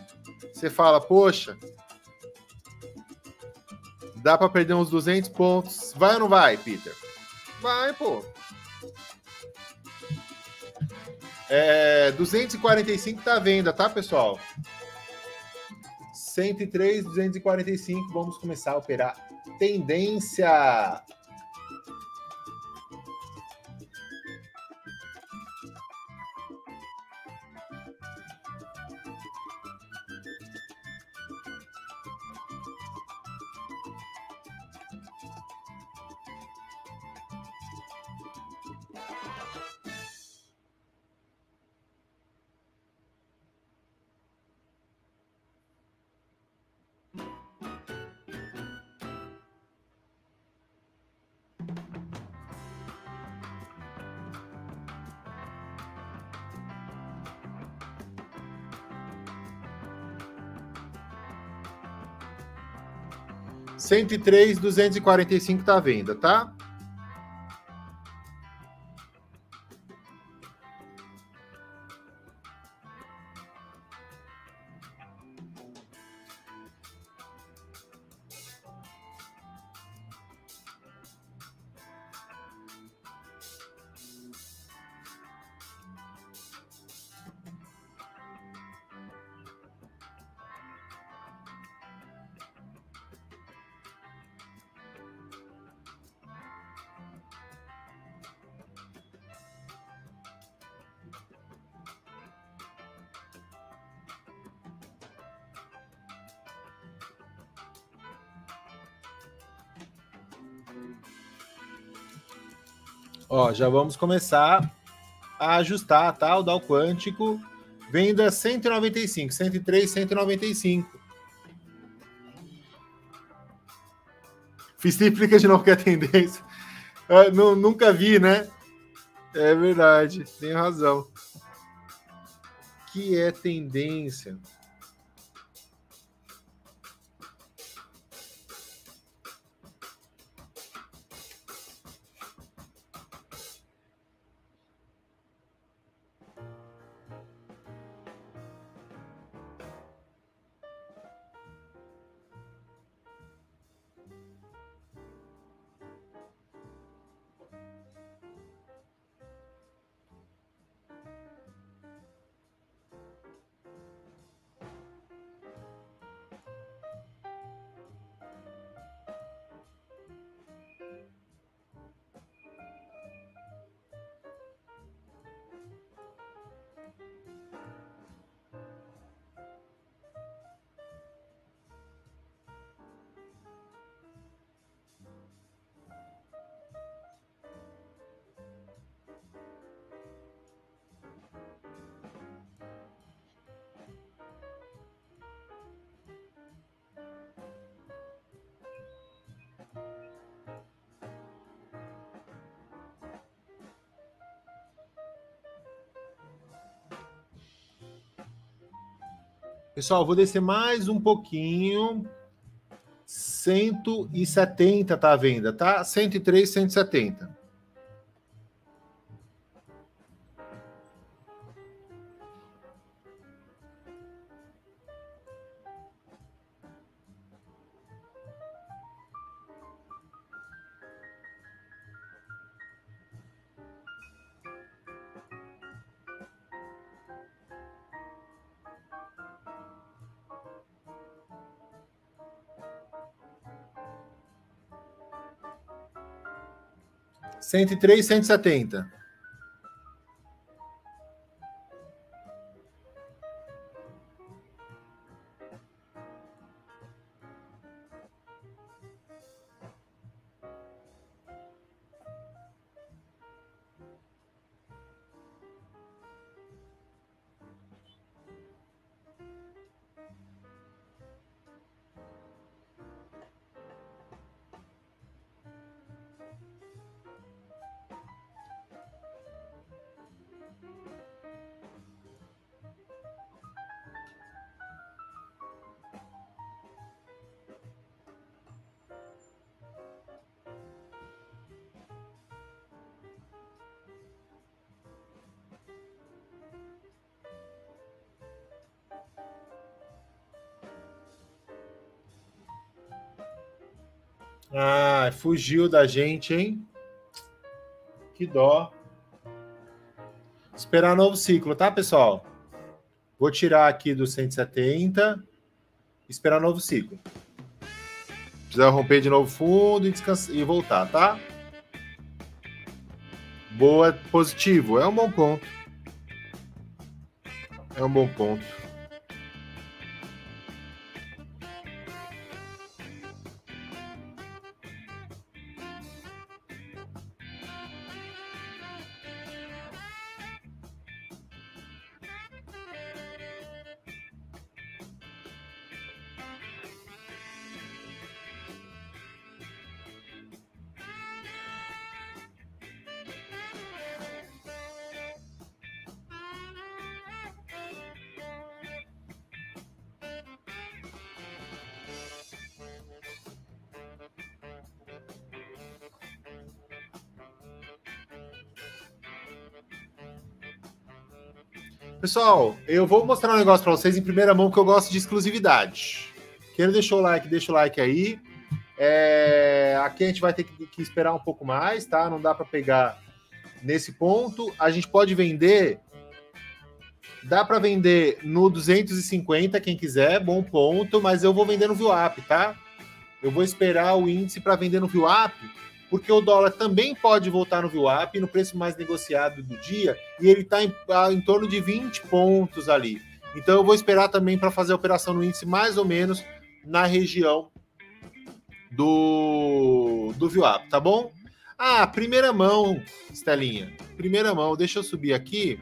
você fala, poxa, dá pra perder uns duzentos pontos. Vai ou não vai, Peter? Vai, pô. É, duzentos e quarenta e cinco tá à venda, tá, pessoal? cento e três, duzentos e quarenta e cinco, vamos começar a operar tendência. cento e três, duzentos e quarenta e cinco tá à venda, tá? Ó, já vamos começar a ajustar, tá? O Dow Quântico, venda cento e noventa e cinco, cento e três, cento e noventa e cinco. Fiz explica de novo que é a tendência. Eu, não, nunca vi, né? É verdade, tem razão. Que é tendência. Pessoal, vou descer mais um pouquinho. cento e setenta tá à venda, tá? cento e três, cento e setenta. cento e três, cento e setenta. Ah, fugiu da gente, hein? Que dó. Esperar novo ciclo, tá, pessoal? Vou tirar aqui do cento e setenta. Esperar novo ciclo. Precisa romper de novo fundo e, descansa... e voltar, tá? Boa, positivo. É um bom ponto. É um bom ponto. Pessoal, eu vou mostrar um negócio para vocês em primeira mão que eu gosto de exclusividade. Quem não deixou o like, deixa o like aí. É... Aqui a gente vai ter que esperar um pouco mais, tá? Não dá para pegar nesse ponto. A gente pode vender... Dá para vender no duzentos e cinquenta, quem quiser, bom ponto. Mas eu vou vender no V WAP, tá? Eu vou esperar o índice para vender no V WAP, porque o dólar também pode voltar no V WAP, no preço mais negociado do dia, e ele está em, em torno de vinte pontos ali. Então, eu vou esperar também para fazer a operação no índice mais ou menos na região do, do V WAP, tá bom? Ah, primeira mão, Estelinha. Primeira mão. Deixa eu subir aqui.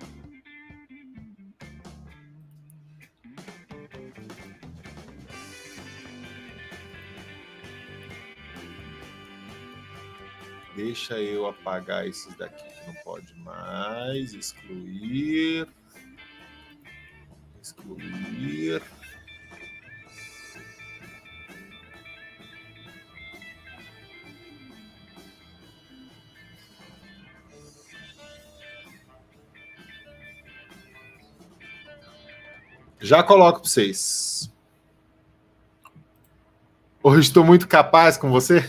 Deixa eu apagar esses daqui que não pode mais. Excluir. Excluir. Já coloco para vocês. Hoje estou muito capaz com você.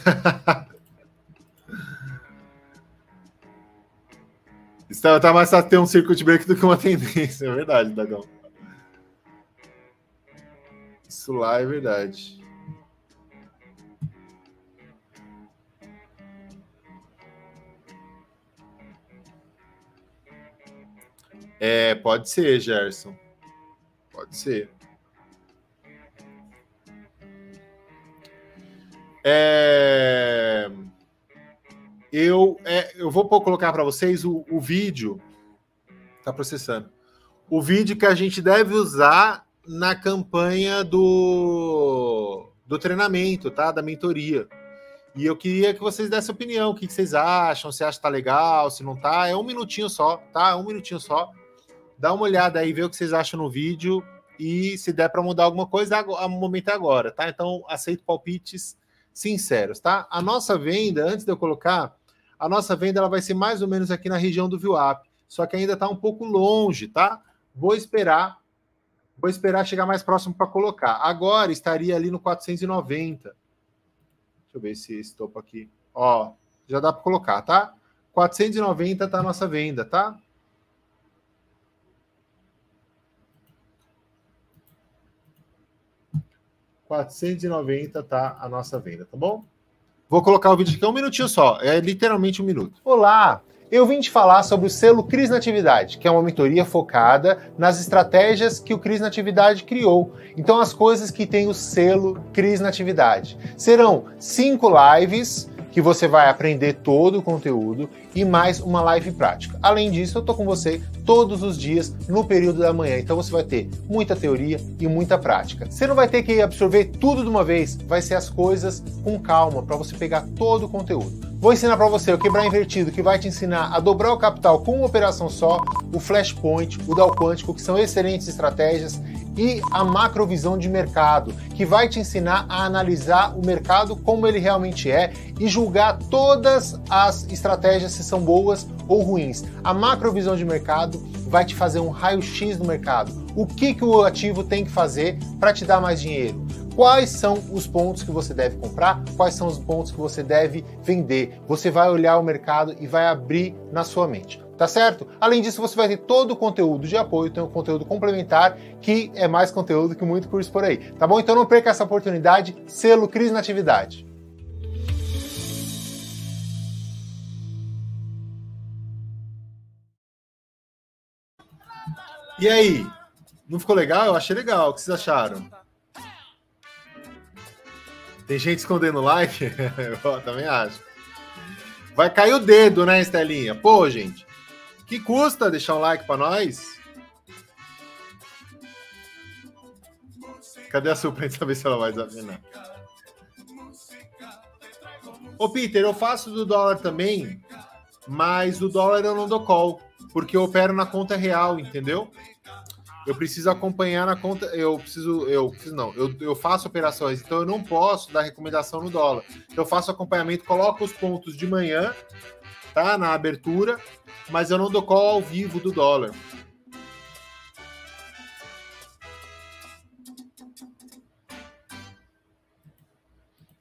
Está, tá mais fácil ter um circuit break do que uma tendência. É verdade, Dagão. Isso lá é verdade. É, pode ser, Gerson. Pode ser. É... Eu, é, eu vou colocar para vocês o, o vídeo. Está processando. O vídeo que a gente deve usar na campanha do, do treinamento, tá? Da mentoria. E eu queria que vocês dessem opinião. O que, que vocês acham? Se acha que tá legal, se não tá. É um minutinho só, tá? É um minutinho só. Dá uma olhada aí, vê o que vocês acham no vídeo. E se der para mudar alguma coisa, o momento é agora, tá? Então, aceito palpites sinceros, tá? A nossa venda, antes de eu colocar, a nossa venda ela vai ser mais ou menos aqui na região do V WAP, só que ainda está um pouco longe, tá? Vou esperar, vou esperar chegar mais próximo para colocar. Agora estaria ali no quatrocentos e noventa. Deixa eu ver se esse topo aqui, ó, já dá para colocar, tá? quatrocentos e noventa está a nossa venda, tá? quatrocentos e noventa tá a nossa venda, tá bom? Vou colocar o vídeo aqui, é um minutinho só, é literalmente um minuto. Olá, eu vim te falar sobre o selo Cris Natividade, que é uma mentoria focada nas estratégias que o Cris Natividade criou. Então, as coisas que tem o selo Cris Natividade. Serão cinco lives que você vai aprender todo o conteúdo e mais uma live prática. Além disso, eu tô com você todos os dias no período da manhã, então você vai ter muita teoria e muita prática. Você não vai ter que absorver tudo de uma vez, vai ser as coisas com calma para você pegar todo o conteúdo. Vou ensinar para você o quebrar invertido, que vai te ensinar a dobrar o capital com uma operação só, o flashpoint, o Dow quântico, que são excelentes estratégias, e a macrovisão de mercado, que vai te ensinar a analisar o mercado como ele realmente é e julgar todas as estratégias se são boas ou ruins. A macrovisão de mercado vai te fazer um raio-x no mercado. O que, que o ativo tem que fazer para te dar mais dinheiro? Quais são os pontos que você deve comprar? Quais são os pontos que você deve vender? Você vai olhar o mercado e vai abrir na sua mente. Tá certo? Além disso, você vai ter todo o conteúdo de apoio, tem um conteúdo complementar, que é mais conteúdo que muito curso por aí. Tá bom? Então não perca essa oportunidade. Selo Cris Natividade. E aí? Não ficou legal? Eu achei legal. O que vocês acharam? Tem gente escondendo like? Eu também acho. Vai cair o dedo, né, Estelinha? Pô, gente. Que custa deixar um like para nós? Cadê a Su pra gente saber se ela vai desafinar? Ô, Peter, eu faço do dólar também, mas do dólar eu não dou call, porque eu opero na conta real, entendeu? Eu preciso acompanhar na conta... Eu preciso... Eu preciso não, eu, eu faço operações, então eu não posso dar recomendação no dólar. Eu faço acompanhamento, coloco os pontos de manhã, tá? Na abertura... Mas eu não dou call ao vivo do dólar.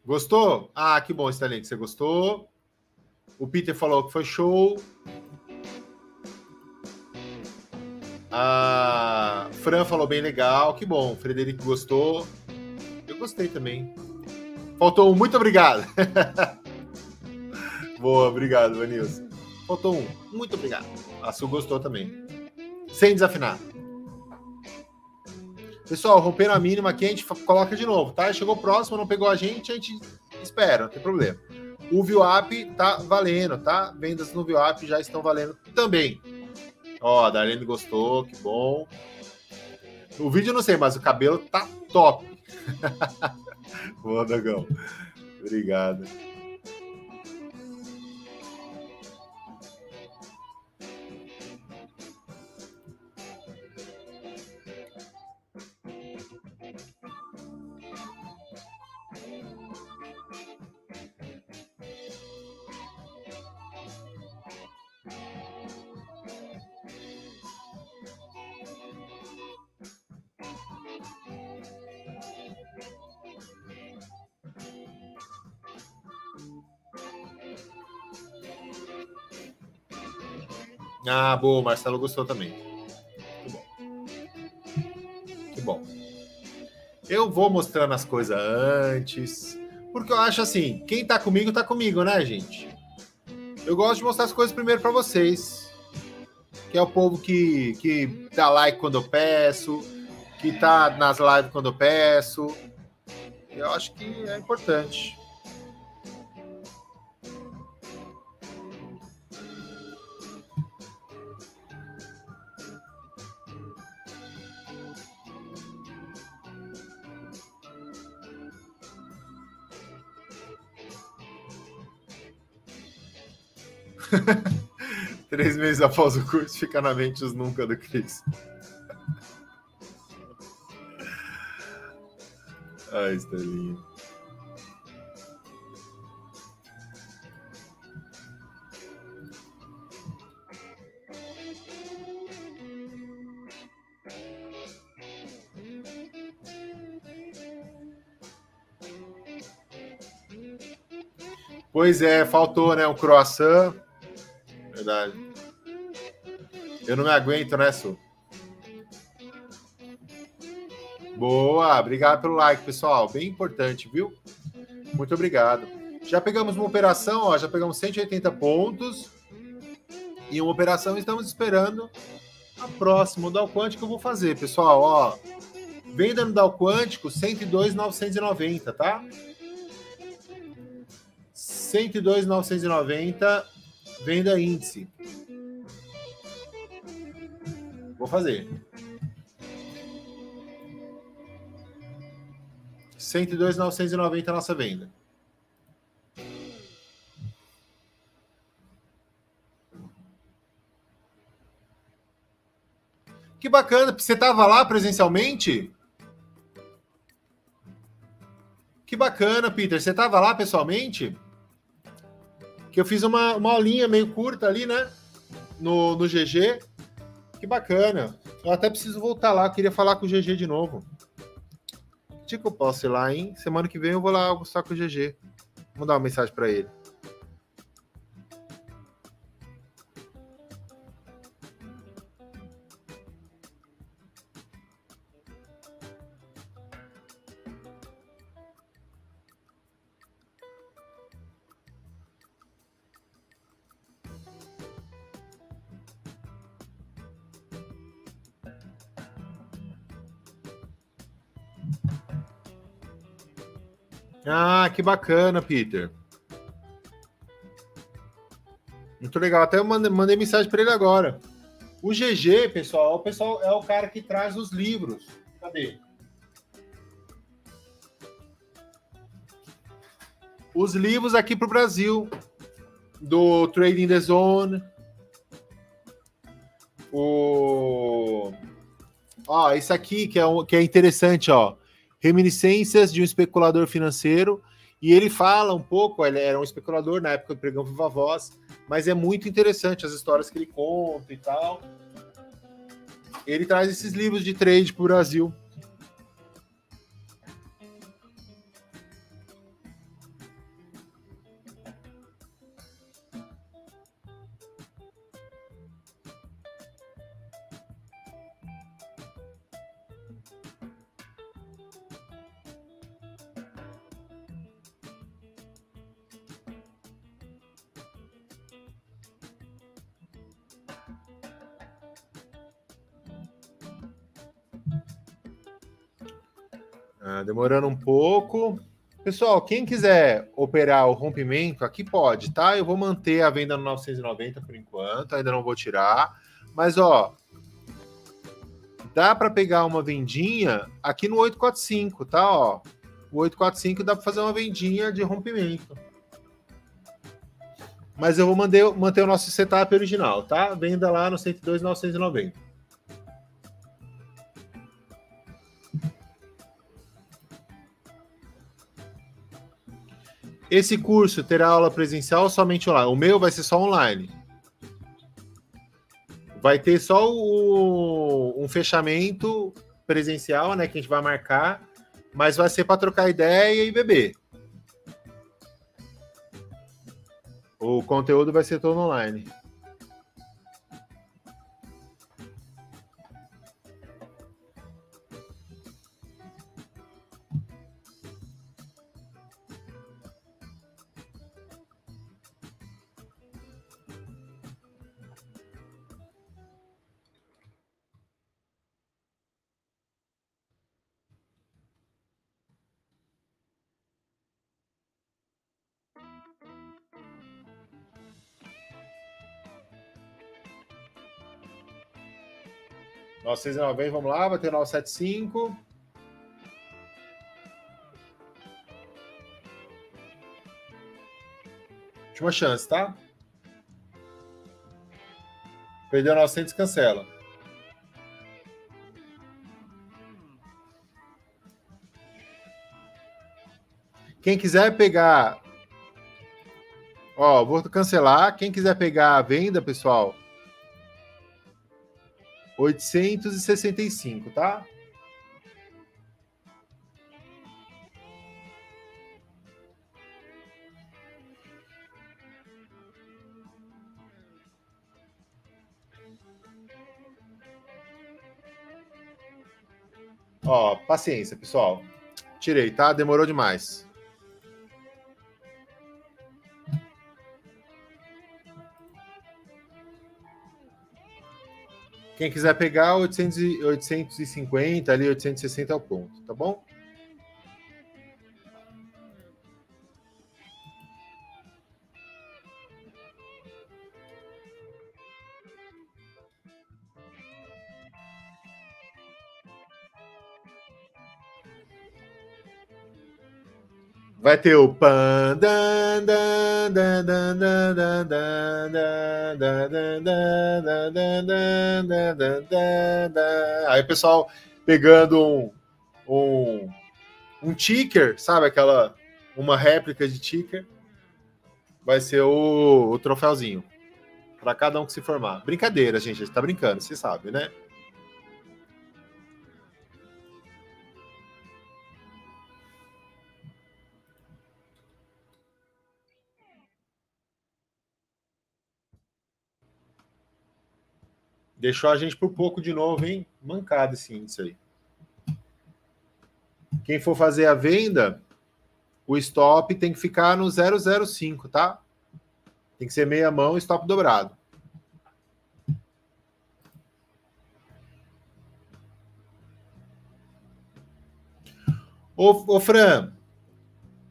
Gostou? Ah, que bom, Stanley, que você gostou. O Peter falou que foi show. A Fran falou bem legal. Que bom, o Frederico gostou. Eu gostei também. Faltou um, muito obrigado. Boa, obrigado, Vanilson. Faltou um. Muito obrigado. A Su gostou também. Sem desafinar. Pessoal, romperam a mínima aqui, a gente coloca de novo, tá? Chegou próximo, não pegou a gente, a gente espera, não tem problema. O V I U A P tá valendo, tá? Vendas no V I U A P já estão valendo também. Ó, a Darlene gostou, que bom. O vídeo eu não sei, mas o cabelo tá top. Boa, Dagão. Obrigado. Ah, boa, o Marcelo gostou também. Que bom. Que bom. Eu vou mostrando as coisas antes, porque eu acho assim, quem tá comigo, tá comigo, né, gente? Eu gosto de mostrar as coisas primeiro para vocês, que é o povo que, que dá like quando eu peço, que tá nas lives quando eu peço. Eu acho que é importante. Três meses após o curso, fica na mente os nunca do Cris. Ai, Estelinha. Pois é, faltou, né, um croissant. Verdade. Eu não me aguento, né, Su? Boa, obrigado pelo like, pessoal. Bem importante, viu? Muito obrigado. Já pegamos uma operação, ó, já pegamos cento e oitenta pontos. E uma operação, estamos esperando a próxima. O Dow Quântico eu vou fazer, pessoal. Ó, venda no Dow Quântico, cento e dois mil novecentos e noventa, tá? cento e dois mil novecentos e noventa. Venda índice. Vou fazer. cento e dois mil novecentos e noventa a nossa venda. Que bacana. Você estava lá presencialmente? Que bacana, Peter. Você estava lá pessoalmente? Eu fiz uma, uma aulinha meio curta ali, né? No, no G G. Que bacana. Eu até preciso voltar lá. Eu queria falar com o G G de novo. Que dia que eu posso ir lá, hein? Semana que vem eu vou lá almoçar com o G G. Vou mandar uma mensagem para ele. Ah, que bacana, Peter. Muito legal. Até eu mandei, mandei mensagem para ele agora. O G G, pessoal, o pessoal é o cara que traz os livros. Cadê? Os livros aqui para o Brasil. Do Trading the Zone. O... Ó, esse aqui que é, um, que é interessante, ó. Reminiscências de um especulador financeiro, e ele fala um pouco, ele era um especulador na época do Pregão Viva Voz, mas é muito interessante as histórias que ele conta e tal. Ele traz esses livros de trade para o Brasil. Demorando um pouco. Pessoal, quem quiser operar o rompimento, aqui pode, tá? Eu vou manter a venda no novecentos e noventa por enquanto, ainda não vou tirar. Mas, ó, dá para pegar uma vendinha aqui no oitocentos e quarenta e cinco, tá? Ó, o oitocentos e quarenta e cinco dá para fazer uma vendinha de rompimento. Mas eu vou manter, manter o nosso setup original, tá? Venda lá no cento e dois mil novecentos e noventa. Esse curso terá aula presencial ou somente online? O meu vai ser só online. Vai ter só o, um fechamento presencial, né? Que a gente vai marcar, mas vai ser para trocar ideia e beber. O conteúdo vai ser todo online. novecentos e noventa, vamos lá, vai ter novecentos e setenta e cinco. Última chance, tá? Perdeu novecentos, cancela. Quem quiser pegar... Ó, vou cancelar. Quem quiser pegar a venda, pessoal... oitocentos e sessenta e cinco, tá? Ó, paciência, pessoal. Tirei, tá? Demorou demais. Quem quiser pegar oitocentos, oitocentos e cinquenta, ali oitocentos e sessenta é o ponto, tá bom? Vai ter o pan. Aí o pessoal pegando um, um, um ticker, sabe? Aquela uma réplica de ticker. Vai ser o, o troféuzinho para cada um que se formar. Brincadeira, gente. A gente tá brincando, você sabe, né? Deixou a gente por pouco de novo, hein? Mancado esse índice aí. Quem for fazer a venda, o stop tem que ficar no zero zero cinco, tá? Tem que ser meia mão, stop dobrado. Ô, ô Fran,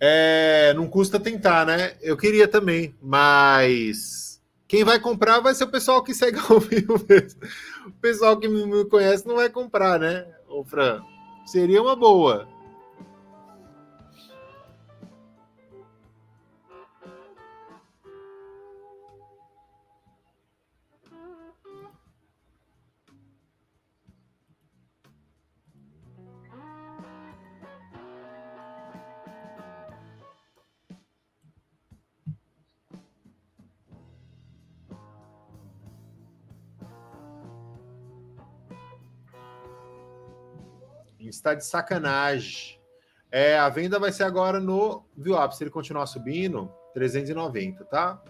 é, não custa tentar, né? Eu queria também, mas... Quem vai comprar vai ser o pessoal que segue ao vivo mesmo. O pessoal que me conhece não vai comprar, né, ô Fran? Seria uma boa. Está de sacanagem. É, a venda vai ser agora no V I P. Se ele continuar subindo, trezentos e noventa, tá?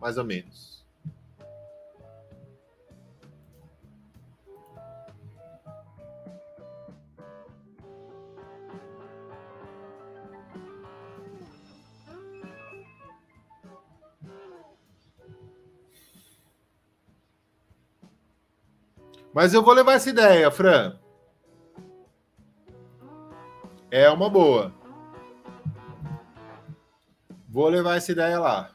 Mais ou menos. Mas eu vou levar essa ideia, Fran. É uma boa. Vou levar essa ideia lá.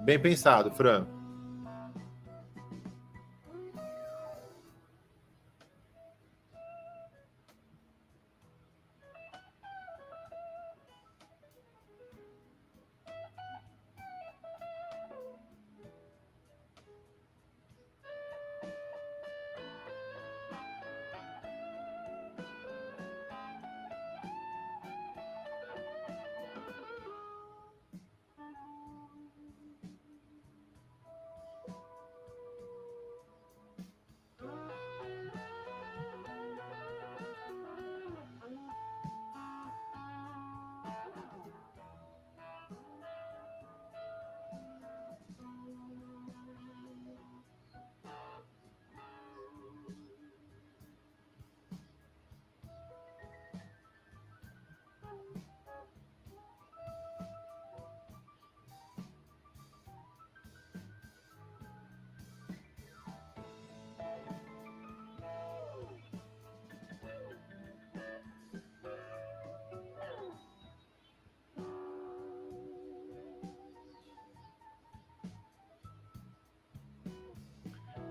Bem pensado, Fran.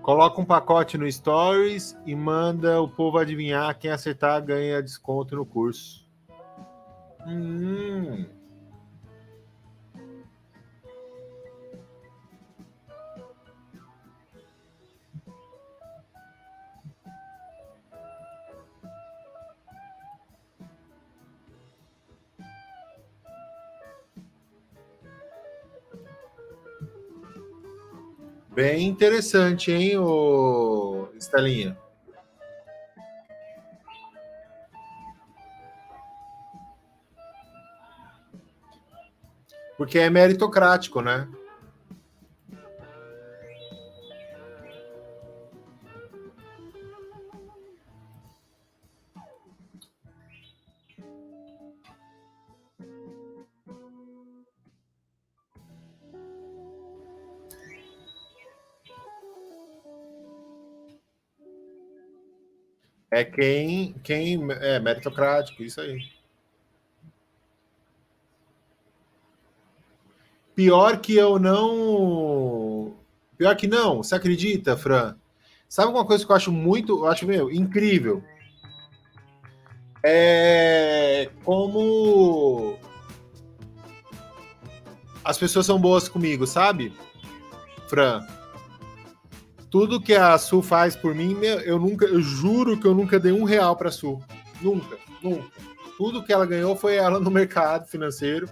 Coloca um pacote no Stories e manda o povo adivinhar. Quem acertar ganha desconto no curso. Hum. Bem interessante, hein, ô Estelinha? Porque é meritocrático, né? É quem, quem é meritocrático, isso aí. Pior que eu não... Pior que não, você acredita, Fran? Sabe uma coisa que eu acho muito, eu acho, meu, incrível? É como as pessoas são boas comigo, sabe, Fran? Tudo que a Su faz por mim, eu nunca, eu juro que eu nunca dei um real para a Su. Nunca, nunca. Tudo que ela ganhou foi ela no mercado financeiro.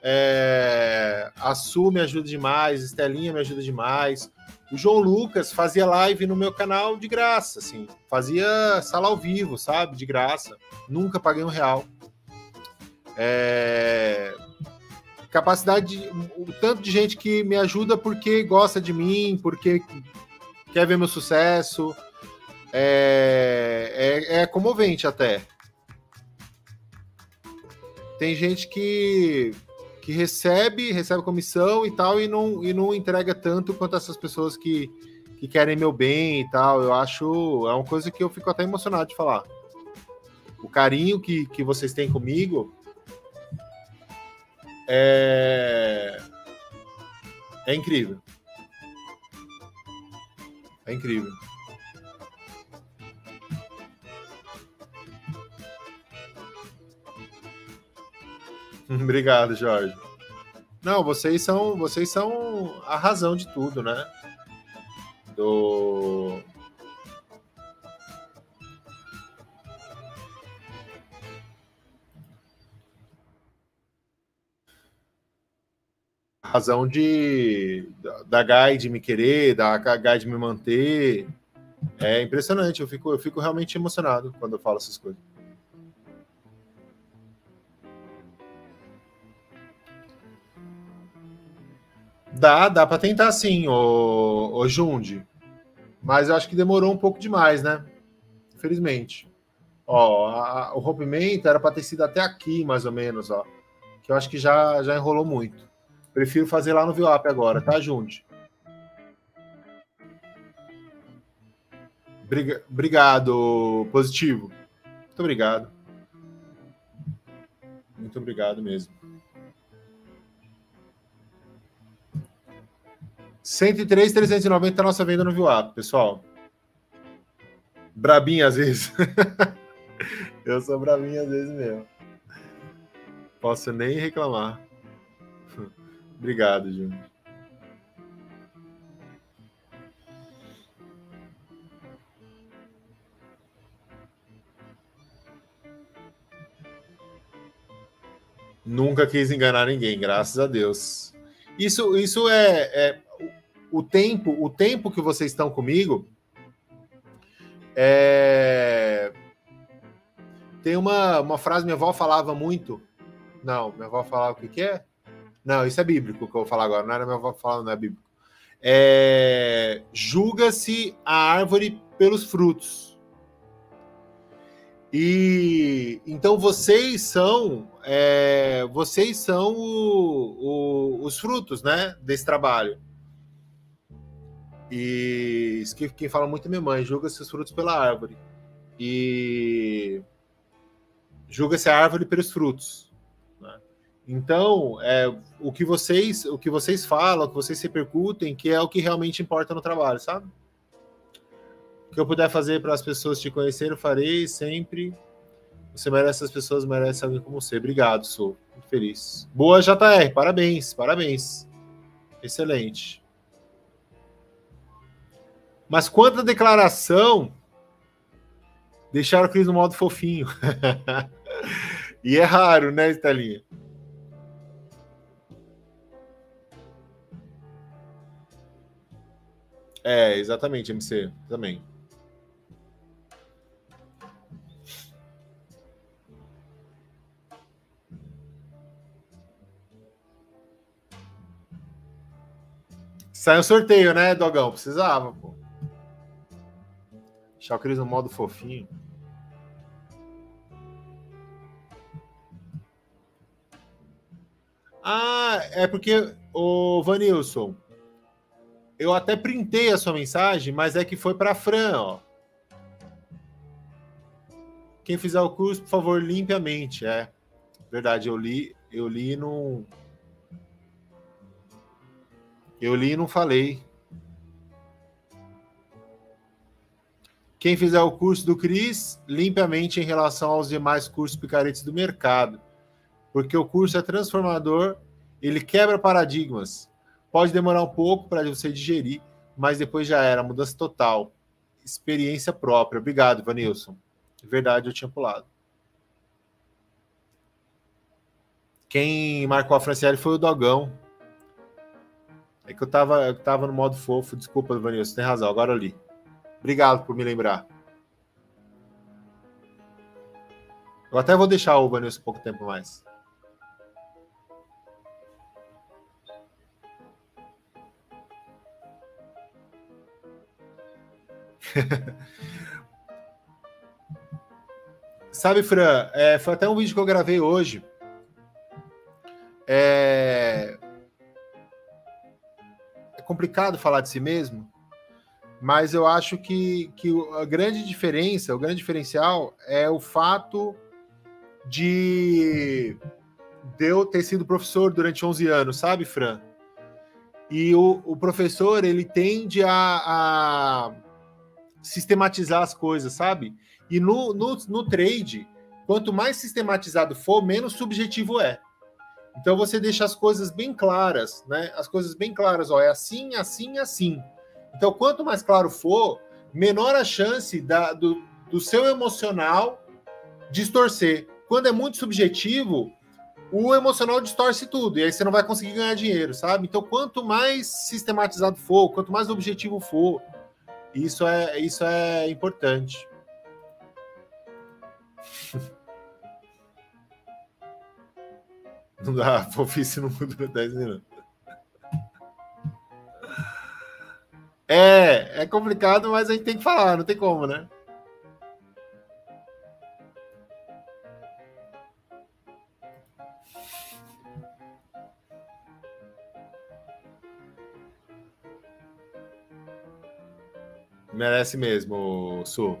É, a Su me ajuda demais, a Estelinha me ajuda demais. O João Lucas fazia live no meu canal de graça, assim. Fazia sala ao vivo, sabe? De graça. Nunca paguei um real. É... Capacidade, o tanto de gente que me ajuda porque gosta de mim, porque quer ver meu sucesso, é, é, é comovente até. Tem gente que, que recebe, recebe comissão e tal, e não, e não entrega tanto quanto essas pessoas que, que querem meu bem e tal. Eu acho, é uma coisa que eu fico até emocionado de falar. O carinho que, que vocês têm comigo... É... é incrível. É incrível. Obrigado, Jorge. Não, vocês são, vocês são a razão de tudo, né? Do... razão de, da, da Guide me querer, da Guide me manter. É impressionante, eu fico, eu fico realmente emocionado quando eu falo essas coisas. Dá, dá para tentar sim, ô, ô Jundi. Mas eu acho que demorou um pouco demais, né? Infelizmente. Ó, a, a, o rompimento era para ter sido até aqui, mais ou menos, ó. Que eu acho que já, já enrolou muito. Prefiro fazer lá no V WAP agora, tá, Junte? Obrigado, Positivo. Muito obrigado. Muito obrigado mesmo. cento e três mil trezentos e noventa a nossa venda no VWAP, pessoal. Brabinha às vezes. Eu sou brabinha às vezes mesmo. Posso nem reclamar. Obrigado, Júnior. Nunca quis enganar ninguém, graças a Deus. Isso, isso é, é o tempo, o tempo que vocês estão comigo. É... Tem uma, uma frase, minha avó falava muito. Não, minha avó falava o que, que é? Não, isso é bíblico que eu vou falar agora. Não era minha avó falando, não é bíblico. É... Julga-se a árvore pelos frutos. E então vocês são, é... vocês são o, o, os frutos, né, desse trabalho. E isso que quem fala muito é minha mãe, julga-se os frutos pela árvore. E julga-se a árvore pelos frutos. Né? Então, é, o, que vocês, o que vocês falam, o que vocês repercutem, que é o que realmente importa no trabalho, sabe? O que eu puder fazer para as pessoas te conhecerem, eu farei sempre. Você merece as pessoas, merece alguém como você. Obrigado, Su. Muito feliz. Boa, J R. Parabéns, parabéns. Excelente. Mas quanto à declaração, deixaram o Cris no modo fofinho. E é raro, né, Estalinha? É, exatamente, M C, também. Saiu um sorteio, né, Dogão? Precisava, pô. Deixar o Cris no modo fofinho. Ah, é porque, o Vanilson, eu até printei a sua mensagem, mas é que foi para a Fran, ó. Quem fizer o curso, por favor, limpe a mente. É verdade, eu li, eu li e não... Eu li e não falei. Quem fizer o curso do Cris, limpe a mente em relação aos demais cursos picaretes do mercado. Porque o curso é transformador, ele quebra paradigmas. Pode demorar um pouco para você digerir, mas depois já era, mudança total. Experiência própria. Obrigado, Vanilson. De verdade, eu tinha pulado. Quem marcou a Franciele foi o Dogão. É que eu tava, eu tava no modo fofo. Desculpa, Vanilson, tem razão, agora eu li. Obrigado por me lembrar. Eu até vou deixar o Vanilson um pouco tempo mais. Sabe, Fran, é, foi até um vídeo que eu gravei hoje. É, é complicado falar de si mesmo. Mas eu acho que, que a grande diferença, o grande diferencial é o fato de, de eu ter sido professor durante onze anos, sabe, Fran? E o, o professor, ele tende a, a sistematizar as coisas, sabe? E no, no, no trade, quanto mais sistematizado for, menos subjetivo é. Então você deixa as coisas bem claras, né? As coisas bem claras, ó, é assim, assim, assim. Então, quanto mais claro for, menor a chance da, do, do seu emocional distorcer. Quando é muito subjetivo, o emocional distorce tudo, e aí você não vai conseguir ganhar dinheiro, sabe? Então, quanto mais sistematizado for, quanto mais objetivo for, isso é, isso é importante. Não dá, fofice não dura dez minutos. É, é complicado, mas a gente tem que falar, não tem como, né? Merece mesmo, Su.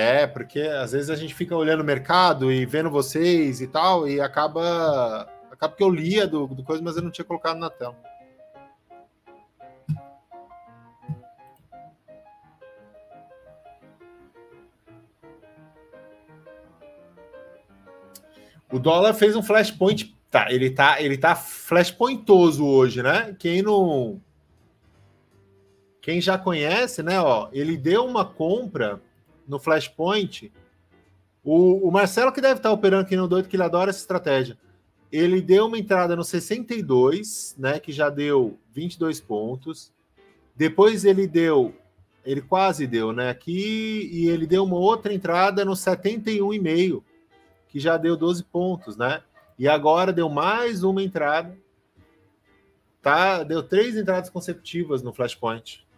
É, porque às vezes a gente fica olhando o mercado e vendo vocês e tal, e acaba... Acaba que eu lia do, do coisa, mas eu não tinha colocado na tela. O dólar fez um flashpoint. Tá, ele tá, ele tá flashpointoso hoje, né? Quem não... Quem já conhece, né? Ó, ele deu uma compra no flashpoint. O, o Marcelo, que deve estar operando aqui no doido, que ele adora essa estratégia. Ele deu uma entrada no sessenta e dois, né? Que já deu vinte e dois pontos. Depois ele deu... Ele quase deu, né? Aqui, e ele deu uma outra entrada no setenta e um vírgula cinco, que já deu doze pontos, né? E agora deu mais uma entrada. Tá? Deu três entradas consecutivas no flashpoint.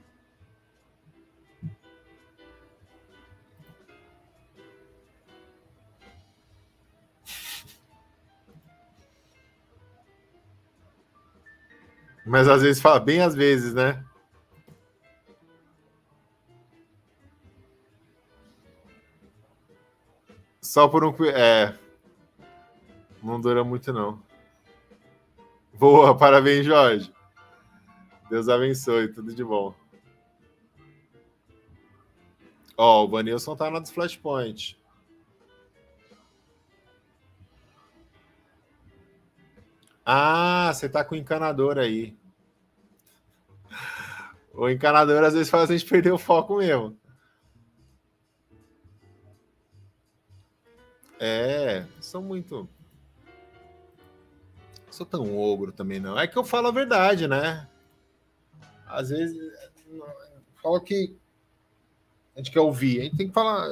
Mas às vezes fala bem, às vezes, né? Só por um... É... Não dura muito, não. Boa, parabéns, Jorge. Deus abençoe, tudo de bom. Ó, o Vanilson tá na dos flashpoint. Ah, você tá com o encanador aí. O encanador às vezes faz a gente perder o foco mesmo. É, são muito... Não sou tão ogro também, não. É que eu falo a verdade, né? Às vezes, falo que a gente quer ouvir. A gente tem que falar...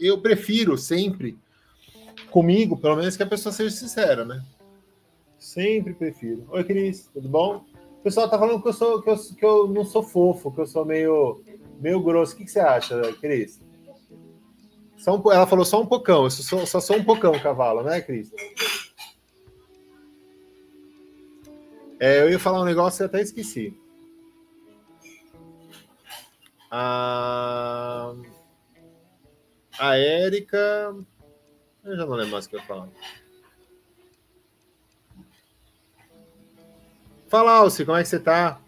Eu prefiro sempre, comigo, pelo menos, que a pessoa seja sincera, né? Sempre prefiro. Oi, Cris, tudo bom? O pessoal tá falando que eu, sou, que, eu, que eu não sou fofo, que eu sou meio, meio grosso. O que, que você acha, Cris? Só um, ela falou só um pocão. Eu só, só sou um pocão, cavalo, né, Cris? É, eu ia falar um negócio e até esqueci. A, a Érica... Eu já não lembro mais o que eu ia falar. Fala, Alci, como é que você tá?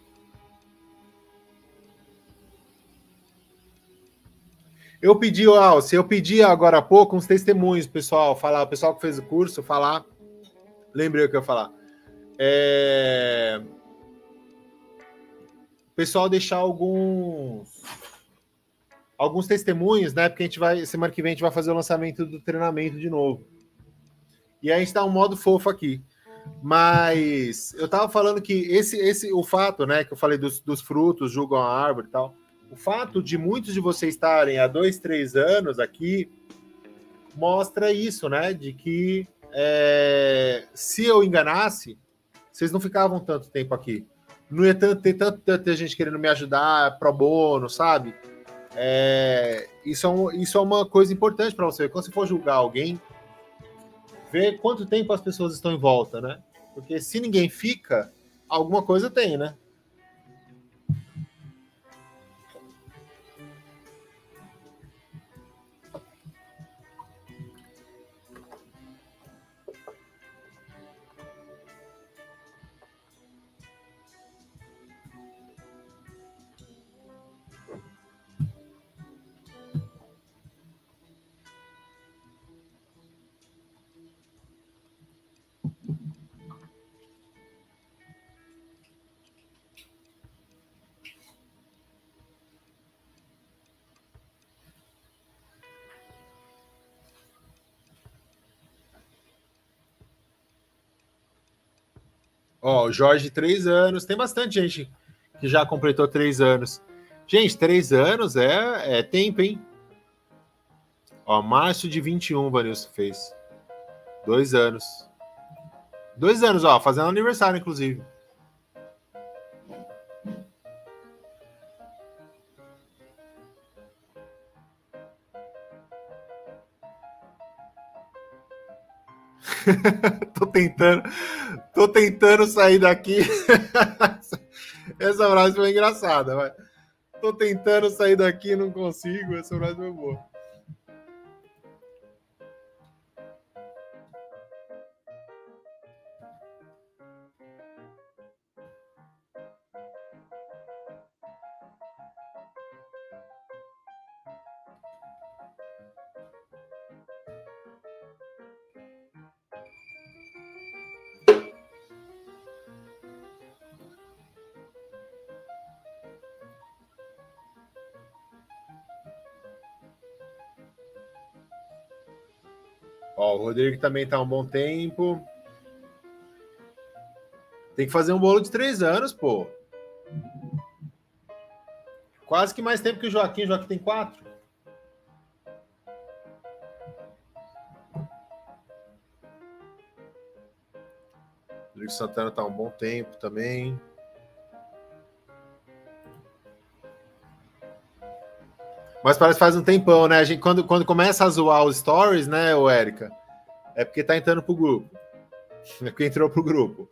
Eu pedi, Alci, eu pedi agora há pouco uns testemunhos, pessoal, falar, o pessoal que fez o curso, falar. Lembrei o que eu ia falar. É... Pessoal, deixar alguns alguns testemunhos, né? Porque a gente vai, semana que vem, a gente vai fazer o lançamento do treinamento de novo. E aí a gente dá um modo fofo aqui. Mas eu tava falando que esse, esse, o fato, né, que eu falei dos, dos frutos, julgam a árvore e tal, o fato de muitos de vocês estarem há dois, três anos aqui, mostra isso, né, de que é, se eu enganasse, vocês não ficavam tanto tempo aqui. Não ia tanto, ter tanto, tanta gente querendo me ajudar, pro bono, sabe? É, isso, é um, isso é uma coisa importante para você. Quando você for julgar alguém, ver quanto tempo as pessoas estão em volta, né? Porque se ninguém fica, alguma coisa tem, né? Ó, oh, Jorge, três anos. Tem bastante gente que já completou três anos. Gente, três anos é, é tempo, hein? Ó, oh, março de vinte e um, Vanilson fez. Dois anos. Dois anos, ó, fazendo aniversário, inclusive. tô tentando tô tentando sair daqui. Essa frase foi engraçada, mas tô tentando sair daqui e não consigo. Essa frase foi boa. Ó, o Rodrigo também está há um bom tempo. Tem que fazer um bolo de três anos, pô. Quase que mais tempo que o Joaquim. O Joaquim tem quatro. O Rodrigo Santana está há um bom tempo também. Mas parece que faz um tempão, né? A gente, quando, quando começa a zoar os stories, né, ô Érica? É porque tá entrando pro grupo. É porque entrou pro grupo.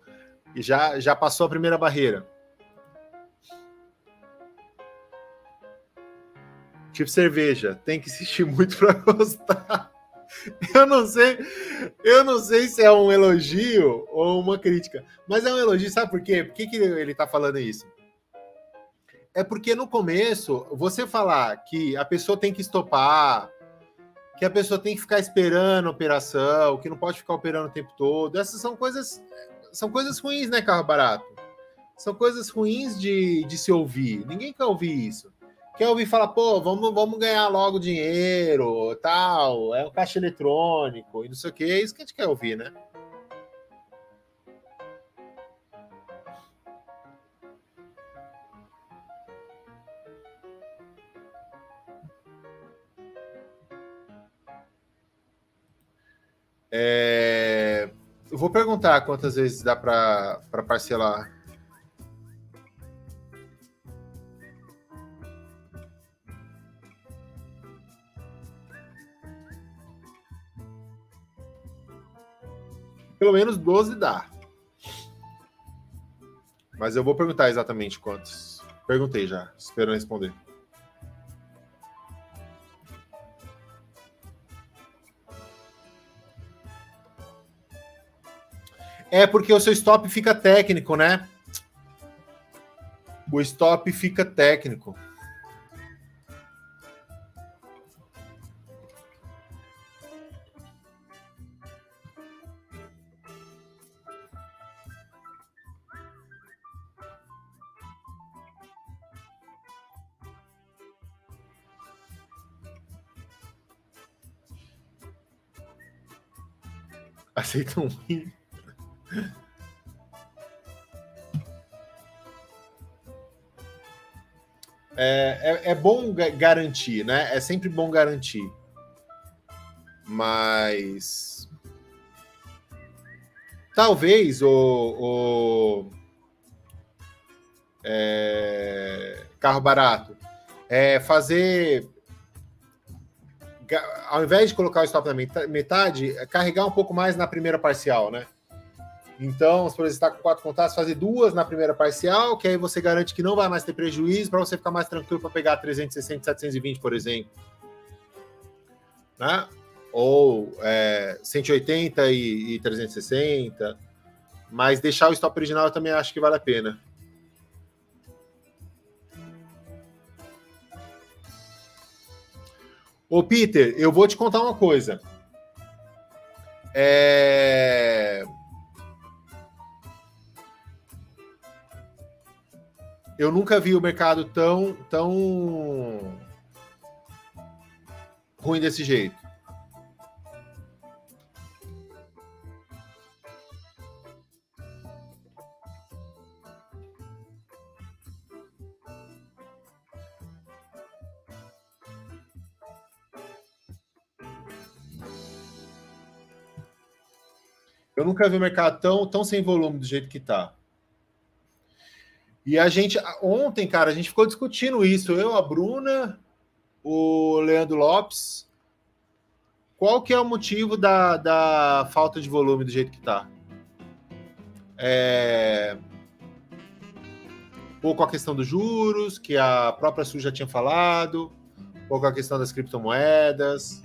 E já, já passou a primeira barreira. Tipo cerveja. Tem que insistir muito pra gostar. Eu não sei, eu não sei se é um elogio ou uma crítica. Mas é um elogio, sabe por quê? Por que, que ele tá falando isso? É porque no começo, você falar que a pessoa tem que estopar, que a pessoa tem que ficar esperando a operação, que não pode ficar operando o tempo todo, essas são coisas, são coisas ruins, né, carro barato? São coisas ruins de, de se ouvir. Ninguém quer ouvir isso. Quer ouvir falar, pô, vamos, vamos ganhar logo dinheiro, tal, é um caixa eletrônico e não sei o quê. É isso que a gente quer ouvir, né? É... Eu vou perguntar quantas vezes dá para parcelar. Pelo menos doze dá. Mas eu vou perguntar exatamente quantos. Perguntei já, esperando responder. É porque o seu stop fica técnico, né? O stop fica técnico. Aceitam ruim. É, é, é bom garantir, né? É sempre bom garantir. Mas talvez o, o é, carro barato é fazer, ao invés de colocar o stop na metade, é carregar um pouco mais na primeira parcial, né? Então, se você está com quatro contatos, fazer duas na primeira parcial, que aí você garante que não vai mais ter prejuízo, para você ficar mais tranquilo para pegar trezentos e sessenta, setecentos e vinte, por exemplo. Né? Ou é, cento e oitenta e, e trezentos e sessenta. Mas deixar o stop original eu também acho que vale a pena. Ô, Peter, eu vou te contar uma coisa. É... Eu nunca vi o mercado tão, tão ruim desse jeito. Eu nunca vi o mercado tão, tão sem volume do jeito que tá. E a gente, ontem, cara, a gente ficou discutindo isso. Eu, a Bruna, o Leandro Lopes. Qual que é o motivo da, da falta de volume do jeito que tá? É... Ou com a questão dos juros, que a própria Su já tinha falado. Ou com a questão das criptomoedas.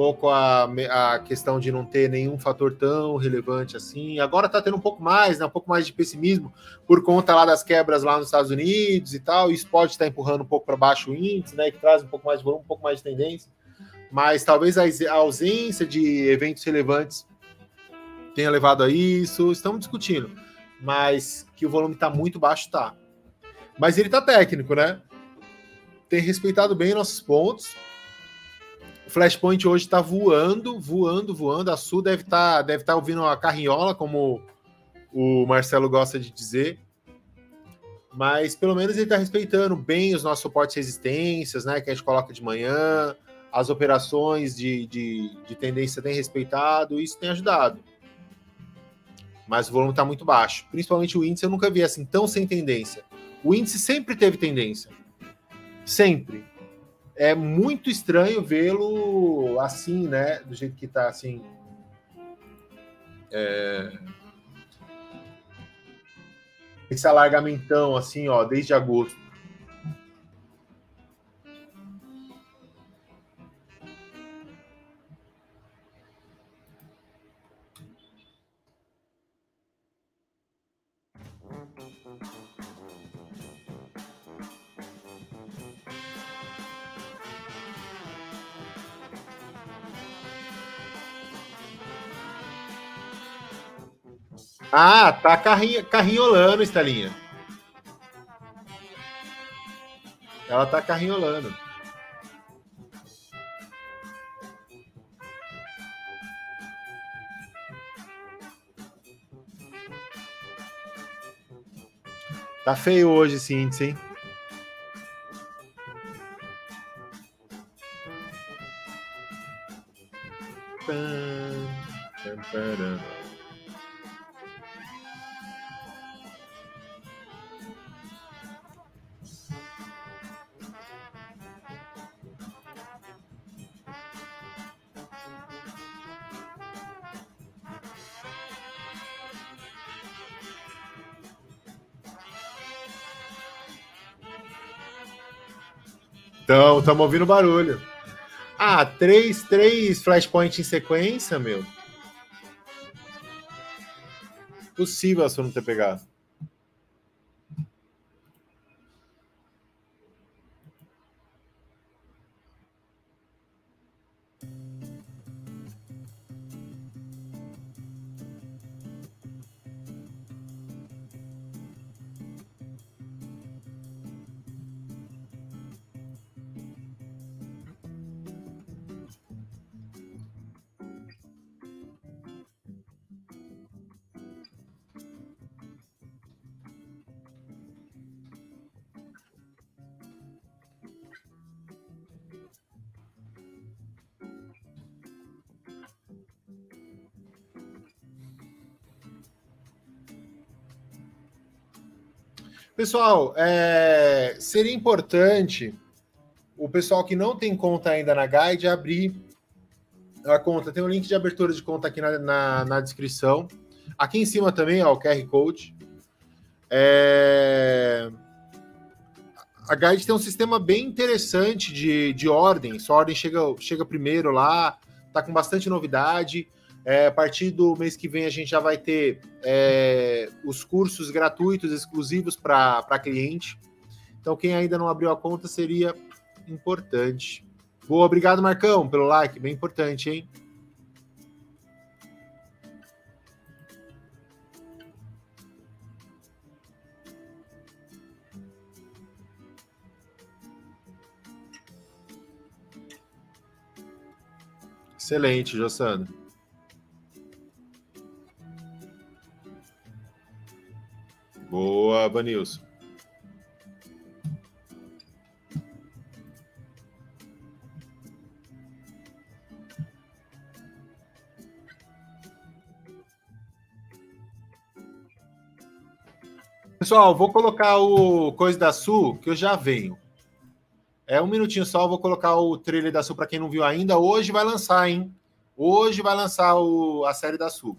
Ou com a, a questão de não ter nenhum fator tão relevante assim. Agora tá tendo um pouco mais, né? Um pouco mais de pessimismo por conta lá das quebras lá nos Estados Unidos e tal. Isso pode estar empurrando um pouco para baixo o índice, né? Que traz um pouco mais de volume, um pouco mais de tendência. Mas talvez a, a ausência de eventos relevantes tenha levado a isso. Estamos discutindo. Mas que o volume tá muito baixo, tá. Mas ele tá técnico, né? Tem respeitado bem nossos pontos. O Flashpoint hoje está voando, voando, voando. A Su deve estar tá, deve tá ouvindo a carrinhola, como o Marcelo gosta de dizer. Mas, pelo menos, ele está respeitando bem os nossos suportes e resistências, né, que a gente coloca de manhã. As operações de, de, de tendência tem respeitado, isso tem ajudado. Mas o volume está muito baixo. Principalmente o índice, eu nunca vi assim tão sem tendência. O índice sempre teve tendência. Sempre. É muito estranho vê-lo assim, né? Do jeito que está, assim... É... Esse alargamentão, assim, ó, desde agosto. Ah, tá carrinho, carrinholando, Estelinha. Ela tá carrinholando. Tá feio hoje esse índice, hein? Então, estamos ouvindo barulho. Ah, três, três flashpoints em sequência, meu. Possível a sua não ter pegado. Pessoal, é, seria importante o pessoal que não tem conta ainda na Guide abrir a conta. Tem um link de abertura de conta aqui na, na, na descrição. Aqui em cima também, ó, o Q R Code. É, a Guide tem um sistema bem interessante de, de ordem. Sua ordem chega, chega primeiro lá, tá com bastante novidade. É, a partir do mês que vem a gente já vai ter é, os cursos gratuitos, exclusivos para cliente. Então, quem ainda não abriu a conta seria importante. Boa, obrigado, Marcão, pelo like, bem importante, hein? Excelente, Jossandro. Boa, Vanilson. Pessoal, vou colocar o Coisa da Su, que eu já venho. É um minutinho só, eu vou colocar o trailer da Su para quem não viu ainda. Hoje vai lançar, hein? Hoje vai lançar o, a série da Su.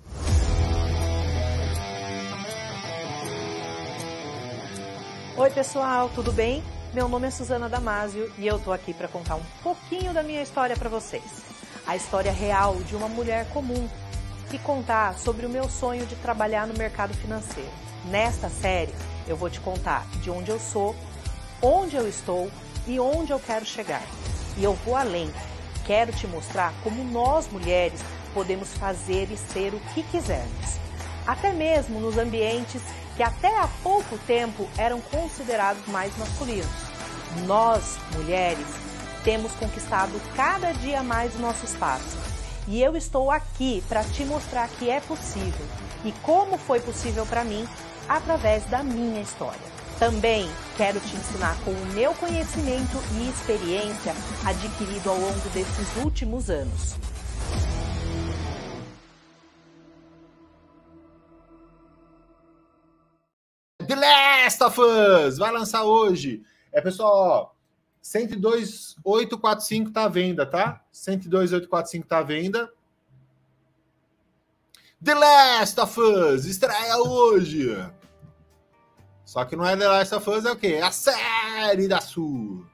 Oi pessoal, tudo bem? Meu nome é Suzana Damasio e eu tô aqui para contar um pouquinho da minha história para vocês. A história real de uma mulher comum e contar sobre o meu sonho de trabalhar no mercado financeiro. Nesta série eu vou te contar de onde eu sou, onde eu estou e onde eu quero chegar. E eu vou além, quero te mostrar como nós mulheres podemos fazer e ser o que quisermos. Até mesmo nos ambientes que até há pouco tempo eram considerados mais masculinos. Nós, mulheres, temos conquistado cada dia mais o nosso espaço. E eu estou aqui para te mostrar que é possível e como foi possível para mim através da minha história. Também quero te ensinar com o meu conhecimento e experiência adquirido ao longo desses últimos anos. The Last of Us vai lançar hoje. É, pessoal, cento e dois mil oitocentos e quarenta e cinco tá à venda, tá? cento e dois mil oitocentos e quarenta e cinco tá à venda. The Last of Us estreia hoje. Só que não é The Last of Us, é o quê? É a série da Su.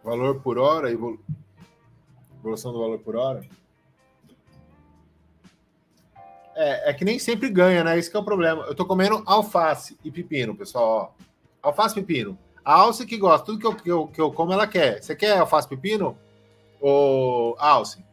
Valor por hora, evolu... evolução do valor por hora. É, é que nem sempre ganha, né? Isso que é o problema. Eu tô comendo alface e pepino, pessoal. Ó. Alface e pepino. A Alce que gosta, tudo que eu, que, eu, que eu como, ela quer. Você quer alface e pepino? Ou Alce?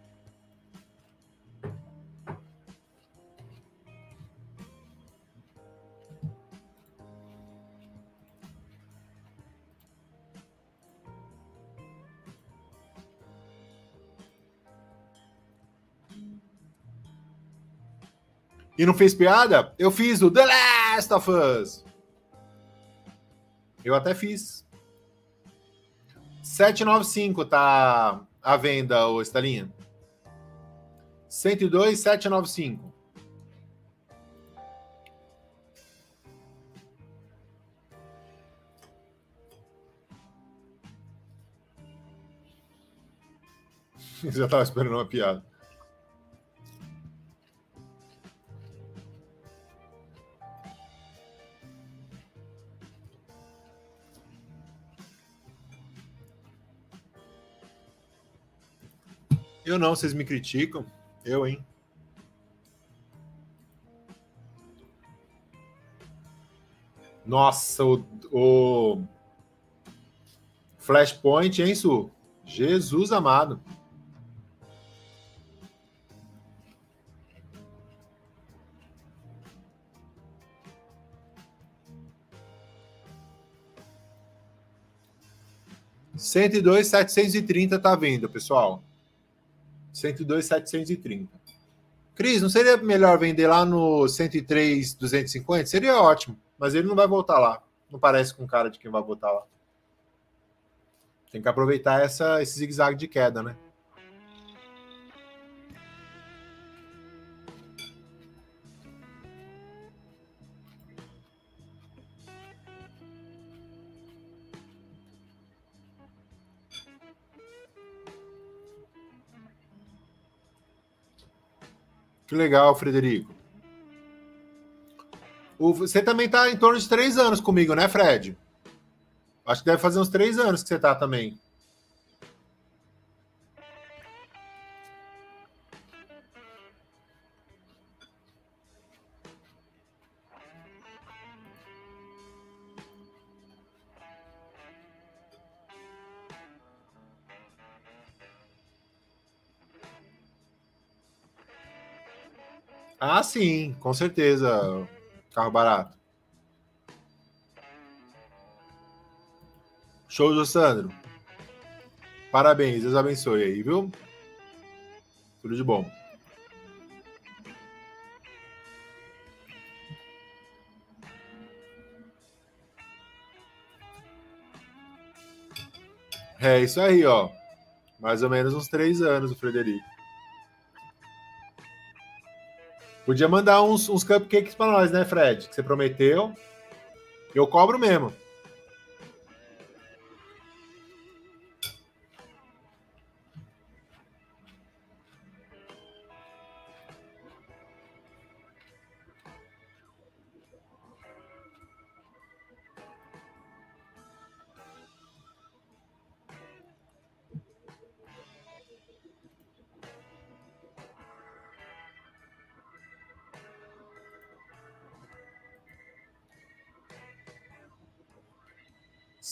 E não fez piada? Eu fiz o The Last of Us. Eu até fiz. sete nove cinco tá à venda, ô Estalinha. cento e dois mil setecentos e noventa e cinco. Eu já tava esperando uma piada. Eu não, vocês me criticam. Eu, hein? Nossa, o, o... Flashpoint, hein, Su? Jesus amado. cento e dois mil setecentos e trinta tá vendo, pessoal. cento e dois mil setecentos e trinta. Cris, não seria melhor vender lá no cento e três mil duzentos e cinquenta? Seria ótimo, mas ele não vai voltar lá. Não parece com cara de quem vai voltar lá. Tem que aproveitar essa, esse zigue-zague de queda, né? Que legal, Frederico. O, você também está em torno de três anos comigo, né, Fred? Acho que deve fazer uns três anos que você está também. Ah, sim, com certeza. Carro barato. Show, Jussandro. Parabéns, Deus abençoe aí, viu? Tudo de bom. É isso aí, ó. Mais ou menos uns três anos, o Frederico. Podia mandar uns, uns cupcakes para nós, né, Fred? Que você prometeu. Eu cobro mesmo.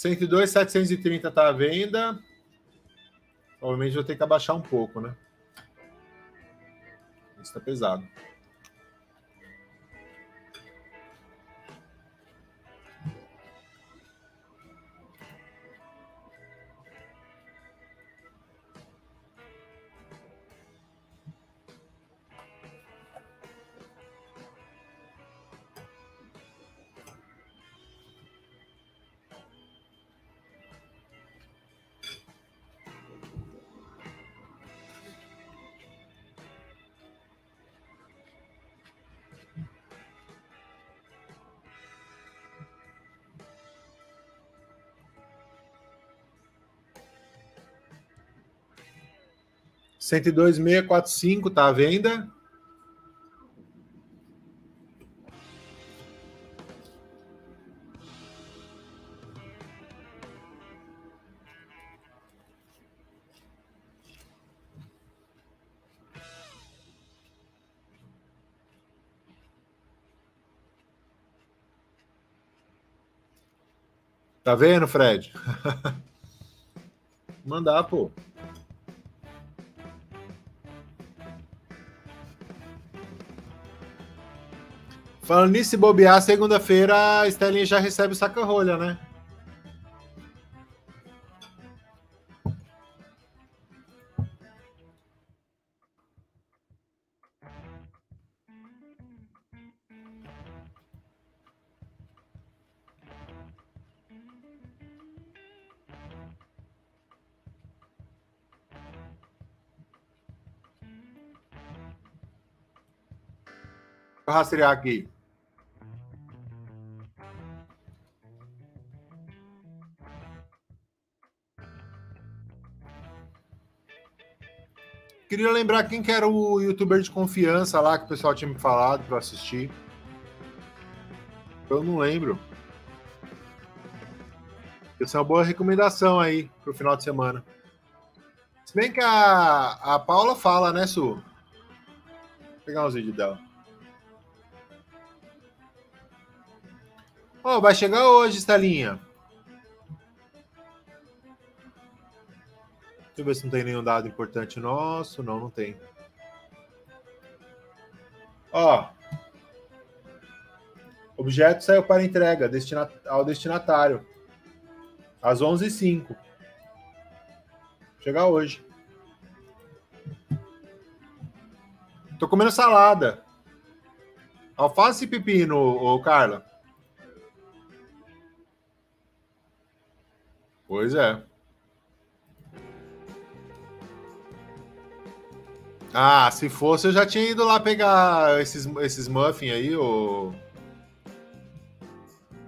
cento e dois mil setecentos e trinta está à venda. Provavelmente vou ter que abaixar um pouco, né? Isso está pesado. cento e dois mil seiscentos e quarenta e cinco está à venda. Tá vendo, Fred? Mandar, pô. Falando nisso, se bobear, segunda-feira a Estelinha já recebe o saca-rolha, né? Vou rastrear aqui. Queria lembrar quem que era o youtuber de confiança lá que o pessoal tinha me falado para assistir. Eu não lembro. Essa é uma boa recomendação aí pro final de semana. Se bem que a, a Paula fala, né, Su? Vou pegar uns vídeos dela. Ó, oh, vai chegar hoje, Estelinha. Deixa eu ver se não tem nenhum dado importante nosso. Não, não tem. Ó. O objeto saiu para entrega destina- ao destinatário. Às onze e zero cinco. Chegar hoje. Tô comendo salada. Alface e pepino, ô Carla. Pois é. Ah, se fosse, eu já tinha ido lá pegar esses, esses muffins aí, ô...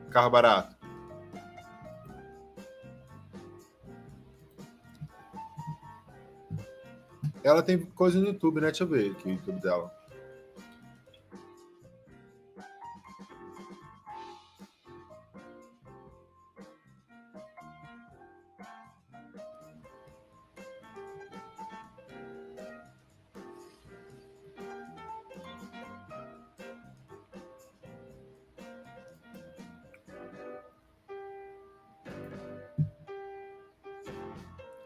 Carro barato. Ela tem coisa no YouTube, né? Deixa eu ver aqui o YouTube dela.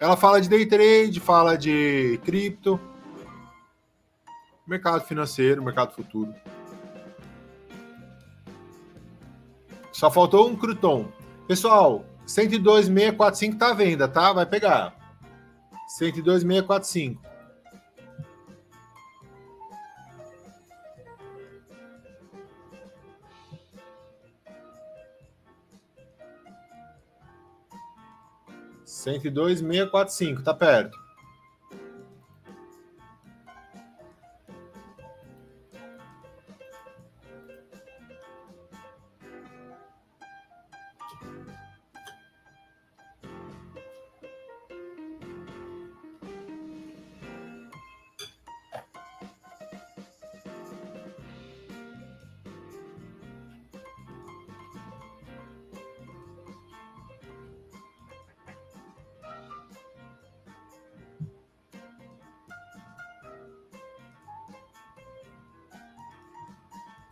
Ela fala de day trade, fala de cripto, mercado financeiro, mercado futuro. Só faltou um crouton. Pessoal, cento e dois mil seiscentos e quarenta e cinco tá à venda, tá? Vai pegar. cento e dois mil seiscentos e quarenta e cinco. cento e dois mil seiscentos e quarenta e cinco, tá perto.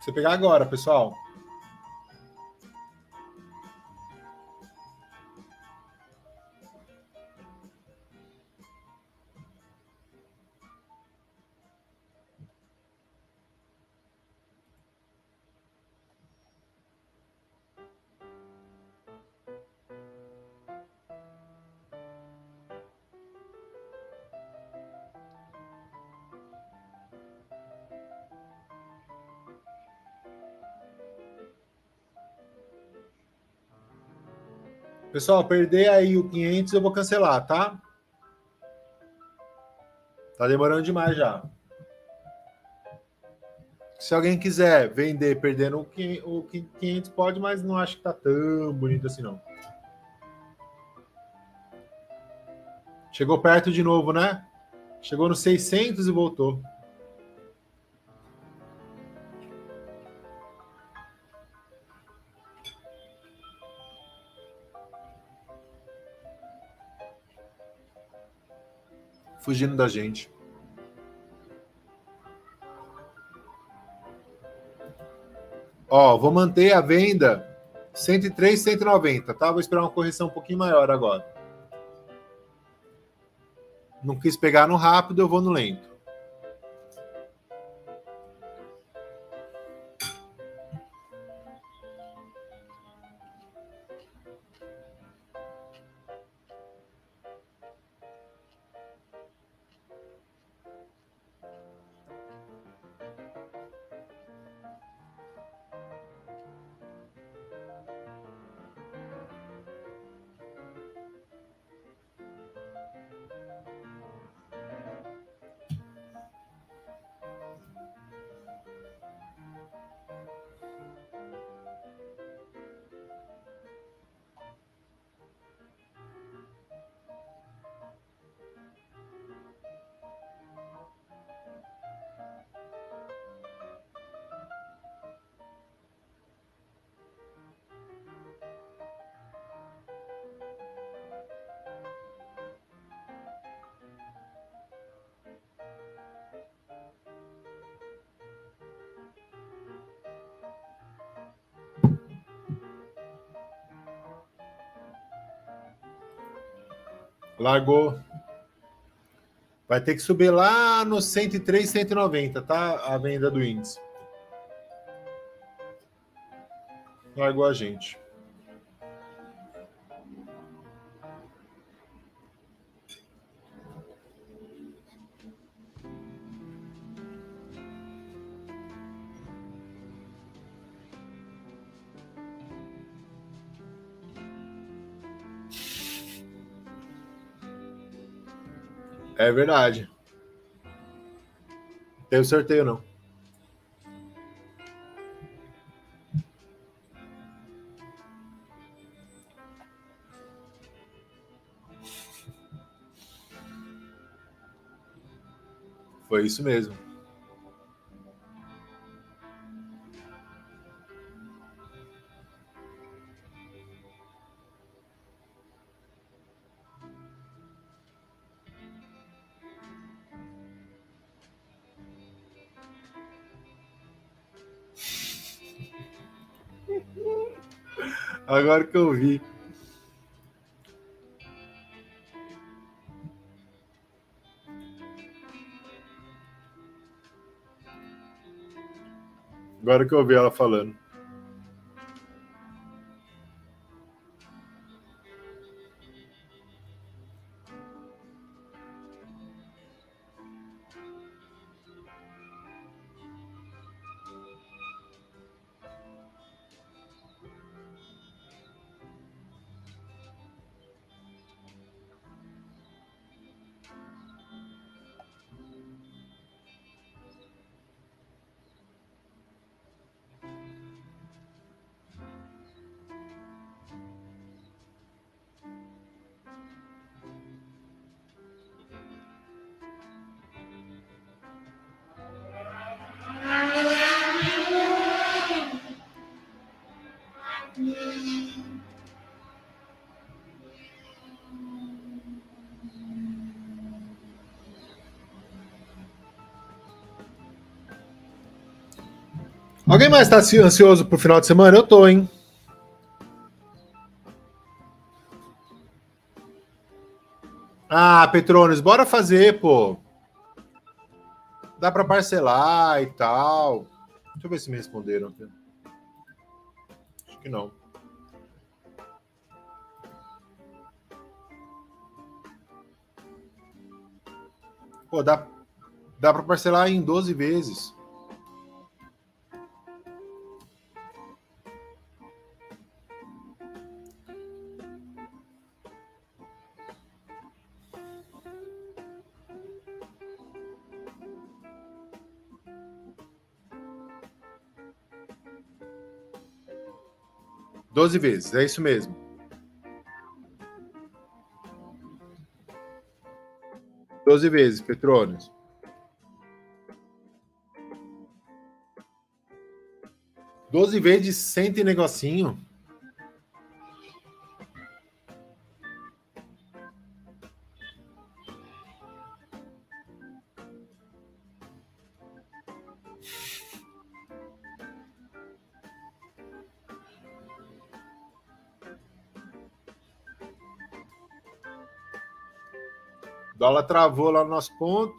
Você pegar agora, pessoal. Pessoal, perder aí o quinhentos, eu vou cancelar, tá? Tá demorando demais já. Se alguém quiser vender perdendo o quinhentos, pode, mas não acho que tá tão bonito assim, não. Chegou perto de novo, né? Chegou no seiscentos e voltou. Fugindo da gente. Ó, vou manter a venda cento e três, cento e noventa, tá? Vou esperar uma correção um pouquinho maior agora. Não quis pegar no rápido, eu vou no lento. Largou. Vai ter que subir lá no cento e três, cento e noventa, tá? A venda do índice. Largou a gente. É verdade. Não teve sorteio, não. Foi isso mesmo. Agora que eu vi. Agora que eu vi ela falando. Alguém mais está ansioso para o final de semana? Eu tô, hein? Ah, Petronas, bora fazer, pô. Dá para parcelar e tal. Deixa eu ver se me responderam. Acho que não. Pô, dá, dá para parcelar em doze vezes. doze vezes, é isso mesmo. doze vezes, Petrônios. doze vezes de cento e negocinho. O dólar travou lá no nosso ponto.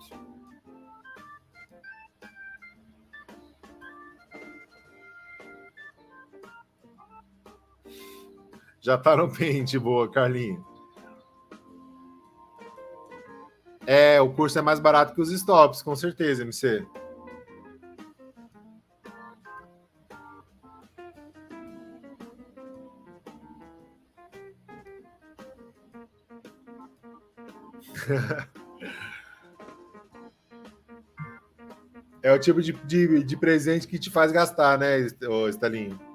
Já tá no pente, boa, Carlinhos. É, o curso é mais barato que os stops, com certeza, M C. É o tipo de, de, de presente que te faz gastar, né, Estalinho?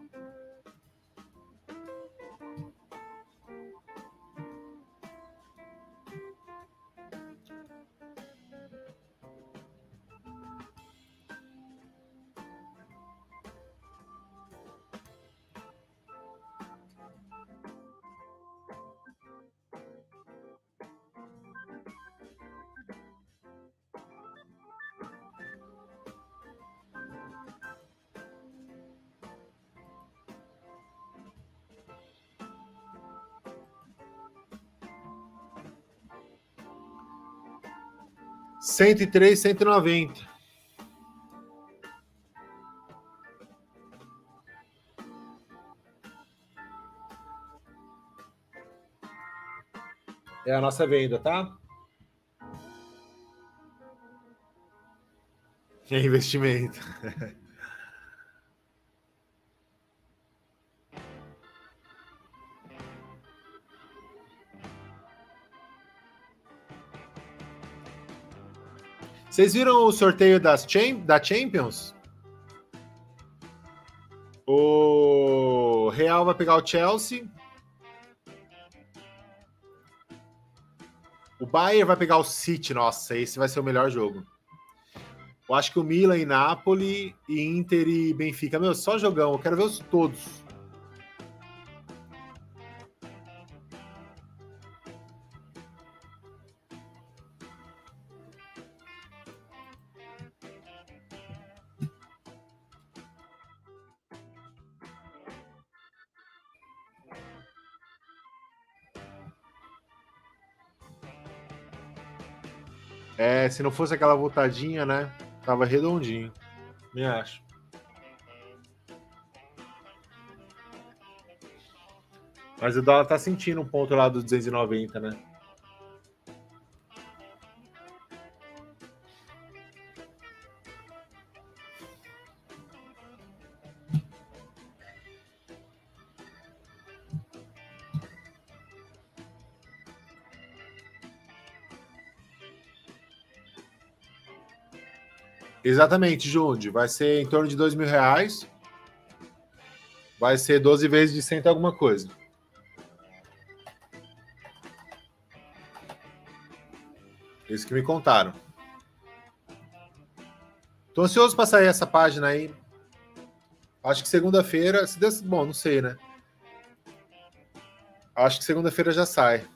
cento e três, cento e noventa. É a nossa venda, tá? É investimento. Vocês viram o sorteio das Cham- da Champions? O Real vai pegar o Chelsea. O Bayern vai pegar o City. Nossa, esse vai ser o melhor jogo. Eu acho que o Milan e Napoli, e Inter e Benfica. Meu, só jogão. Eu quero ver os todos. É, se não fosse aquela voltadinha, né? Tava redondinho, me acho. Mas o dólar tá sentindo um ponto lá dos duzentos e noventa, né? Exatamente, Jundi. Vai ser em torno de dois mil reais. Vai ser doze vezes de cento alguma coisa. Isso que me contaram. Tô ansioso para sair essa página aí. Acho que segunda-feira... Se desse, bom, não sei, né? Acho que segunda-feira já sai.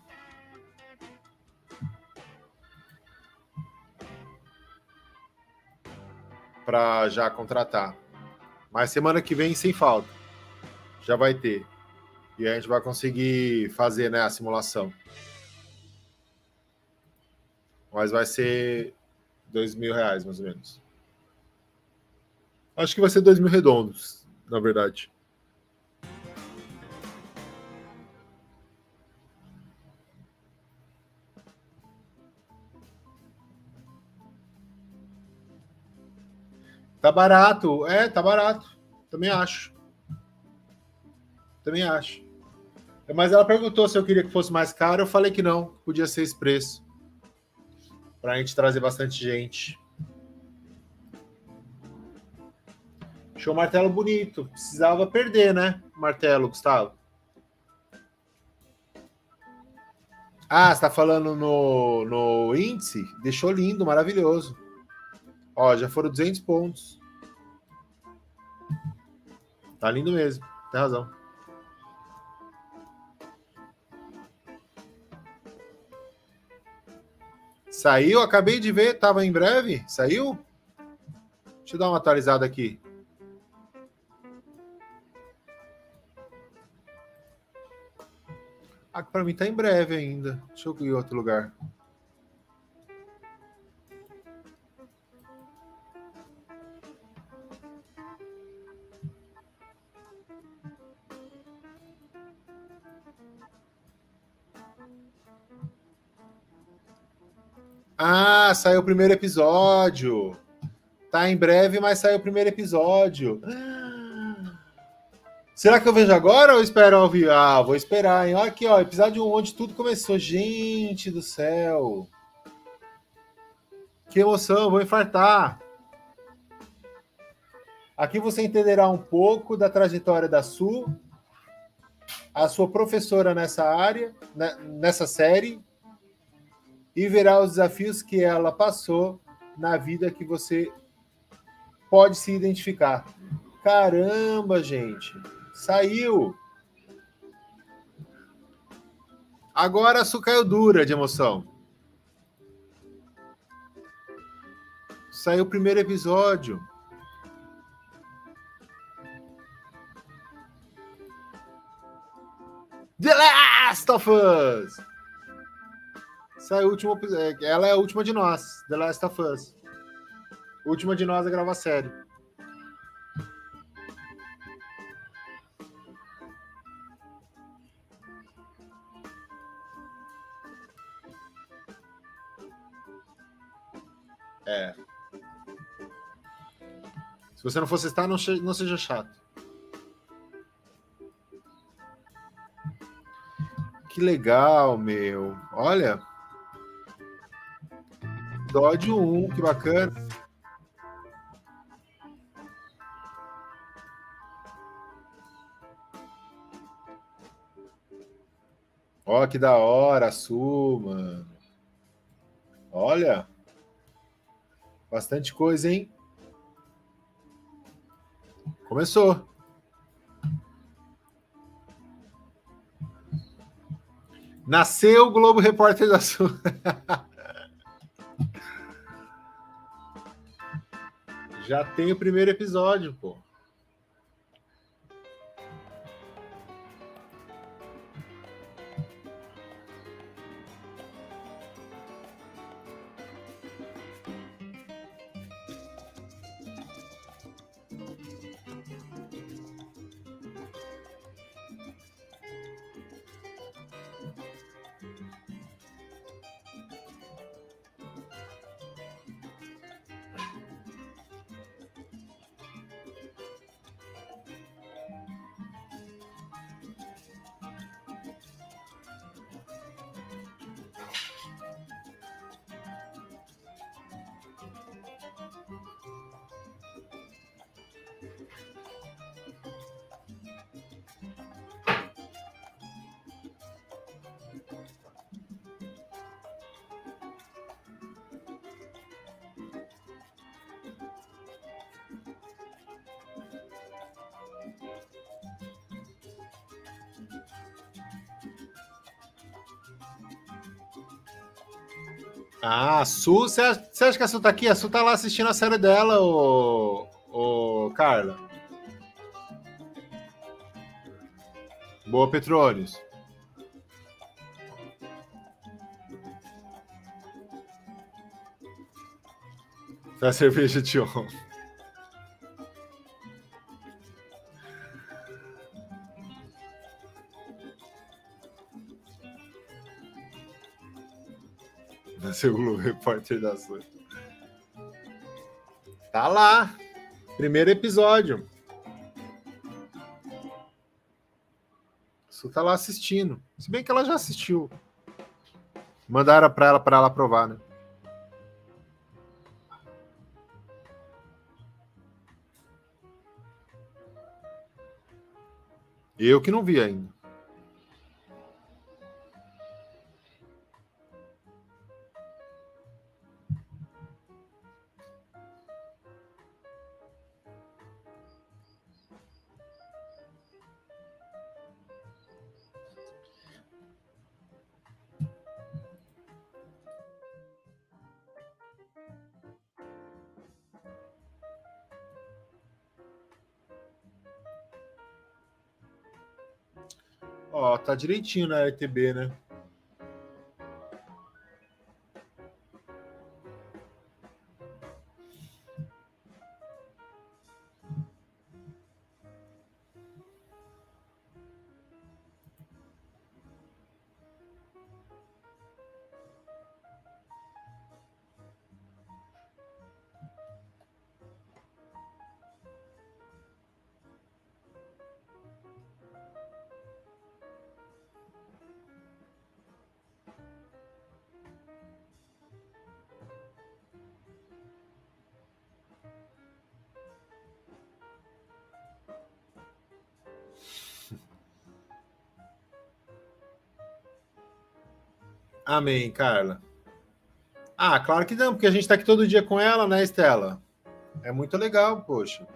Para já contratar. Mas semana que vem, sem falta, já vai ter. E a gente vai conseguir fazer, né, a simulação. Mas vai ser dois mil reais, mais ou menos. Acho que vai ser dois mil redondos, na verdade. Tá barato. É, tá barato. Também acho. Também acho. Mas ela perguntou se eu queria que fosse mais caro. Eu falei que não. Podia ser esse preço. Pra gente trazer bastante gente. Achei um martelo bonito. Precisava perder, né? Martelo, Gustavo. Ah, você está falando no, no índice? Deixou lindo, maravilhoso. Ó, já foram duzentos pontos. Tá lindo mesmo, tem razão. Saiu, acabei de ver, tava em breve, saiu? Deixa eu dar uma atualizada aqui. Ah, para mim tá em breve ainda. Deixa eu ir em outro lugar. Ah, saiu o primeiro episódio. Tá em breve, mas saiu o primeiro episódio. Ah. Será que eu vejo agora ou espero ao vivo? Ah, vou esperar, hein? Olha aqui, ó, episódio um, onde tudo começou. Gente do céu. Que emoção, vou infartar. Aqui você entenderá um pouco da trajetória da Su, a sua professora nessa área, nessa série, e verá os desafios que ela passou na vida que você pode se identificar. Caramba, gente! Saiu! Agora a Su caiu dura de emoção. Saiu o primeiro episódio. The Last of Us! Essa é a última, ela é a última de nós, The Last of Us. Última de nós a gravar série. É. Se você não for assistir, não, não seja chato. Que legal, meu. Olha. Episódio um, que bacana. Ó, que da hora, Su, mano. Olha. Bastante coisa, hein? Começou. Nasceu o Globo Repórter da Su. Já tem o primeiro episódio, pô. Ah, a Su, você acha, você acha que a Su tá aqui? A Su tá lá assistindo a série dela, ô, ô Carla. Boa, Petrônios. Foi a cerveja de ontem. Seu Globo Repórter da Su. Tá lá. Primeiro episódio. Su tá lá assistindo. Se bem que ela já assistiu. Mandaram pra ela, pra ela provar, né? Eu que não vi ainda. Ó, tá direitinho na R T B, né? Amém, Carla. Ah, claro que não, porque a gente está aqui todo dia com ela, né, Estela? É muito legal, poxa.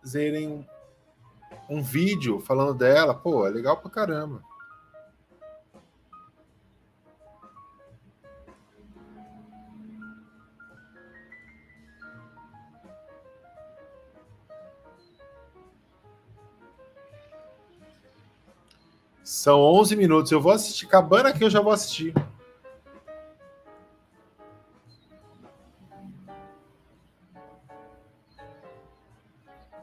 Fazerem um vídeo falando dela, pô, é legal pra caramba. São onze minutos. Eu vou assistir. Acabando aqui, eu já vou assistir.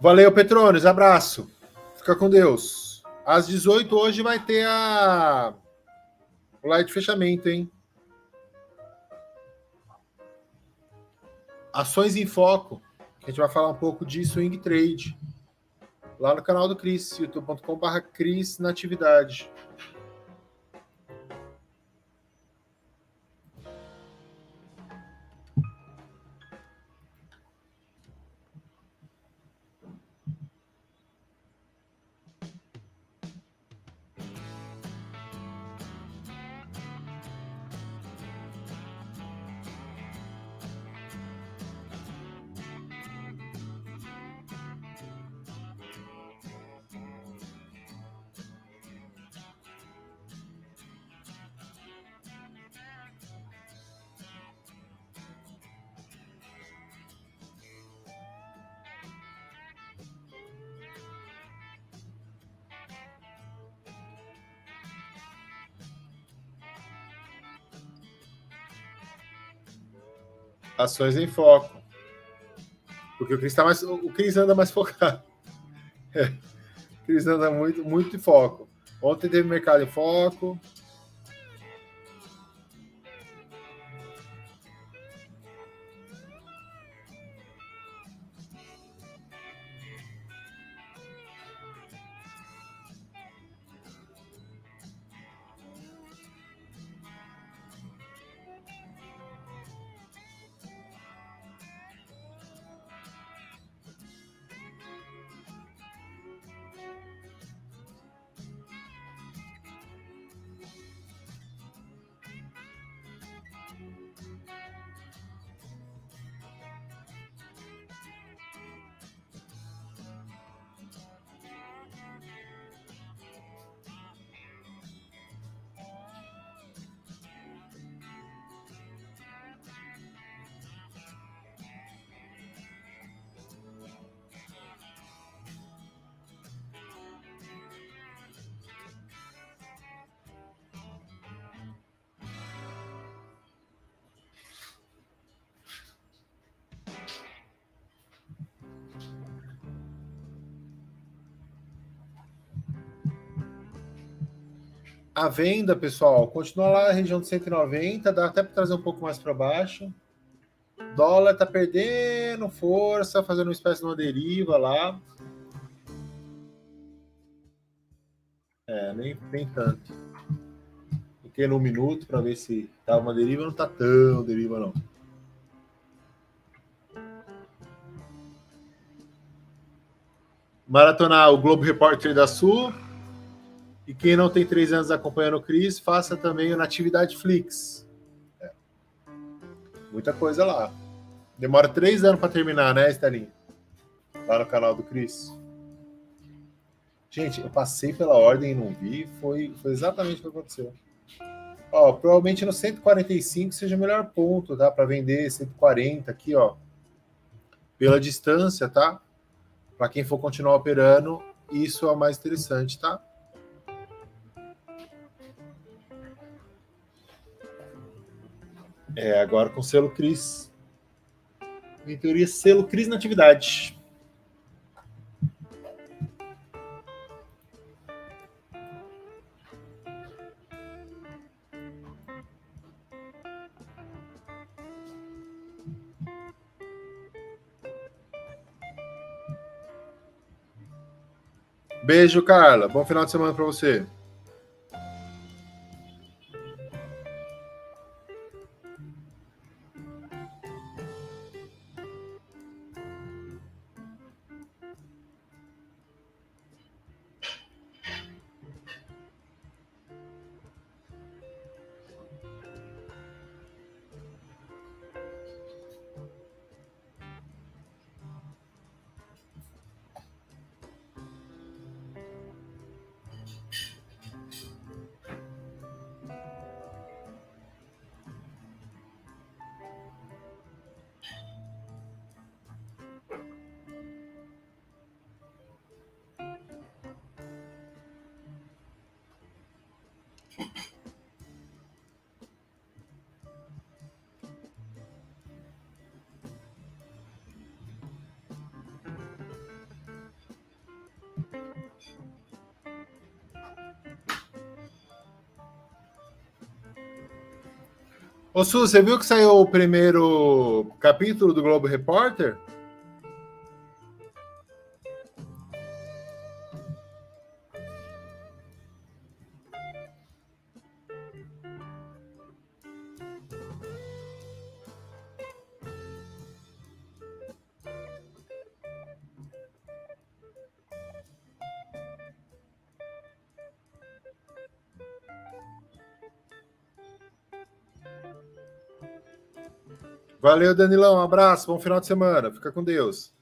Valeu, Petrones. Abraço. Fica com Deus. Às dezoito hoje vai ter a... o live de fechamento, hein? Ações em Foco. A gente vai falar um pouco de swing trade. Lá no canal do Cris, youtube ponto com barra Cris Natividade. Ações em Foco. Porque o Cris tá mais, o Cris anda mais focado. É. O Cris anda muito, muito em foco. Ontem teve mercado em foco. A venda, pessoal, continua lá na região de cento e noventa, dá até para trazer um pouco mais para baixo. Dólar está perdendo força, fazendo uma espécie de uma deriva lá. É, nem, nem tanto. Fiquei num minuto para ver se tá uma deriva, não tá tão deriva não. Maratonar o Globo Repórter da Su. E quem não tem três anos acompanhando o Cris, faça também o Natividade Flix. É. Muita coisa lá. Demora três anos para terminar, né, Estelinho? Lá no canal do Cris. Gente, eu passei pela ordem e não vi. Foi, foi exatamente o que aconteceu. Ó, provavelmente no cento e quarenta e cinco seja o melhor ponto, tá? Para vender cento e quarenta aqui, ó. Pela distância, tá? Para quem for continuar operando... Isso é o mais interessante, tá? É, agora com o selo Cris. Em teoria, selo Cris Natividade. Beijo, Carla. Bom final de semana para você. Ô, Su, você viu que saiu o primeiro capítulo do Globo Repórter? Valeu, Danilão. Um abraço. Bom final de semana. Fica com Deus.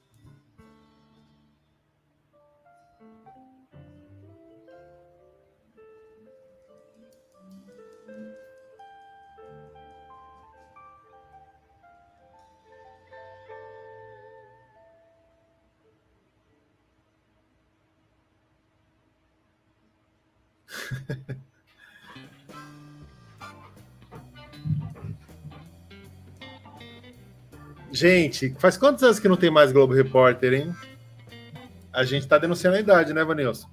Gente, faz quantos anos que não tem mais Globo Repórter, hein? A gente tá denunciando a idade, né, Vanilson?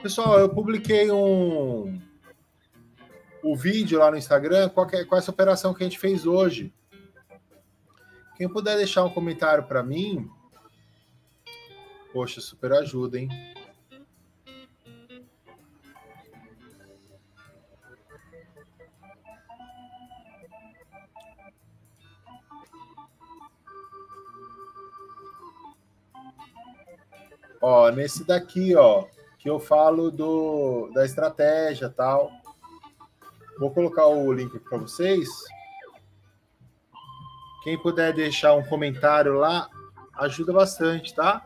Pessoal, eu publiquei um, um vídeo lá no Instagram qual, que, qual é essa operação que a gente fez hoje. Quem puder deixar um comentário para mim, poxa, super ajuda, hein? Ó, nesse daqui, ó, que eu falo do, da estratégia e tal. Vou colocar o link para vocês. Quem puder deixar um comentário lá, ajuda bastante, tá?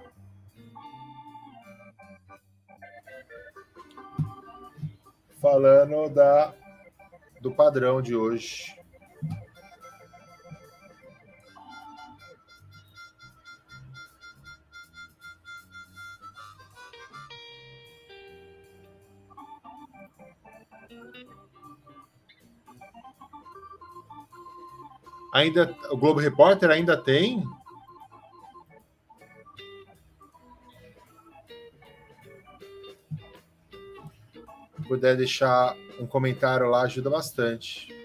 Falando da, do padrão de hoje. Ainda, o Globo Repórter ainda tem? Se puder deixar um comentário lá, ajuda bastante.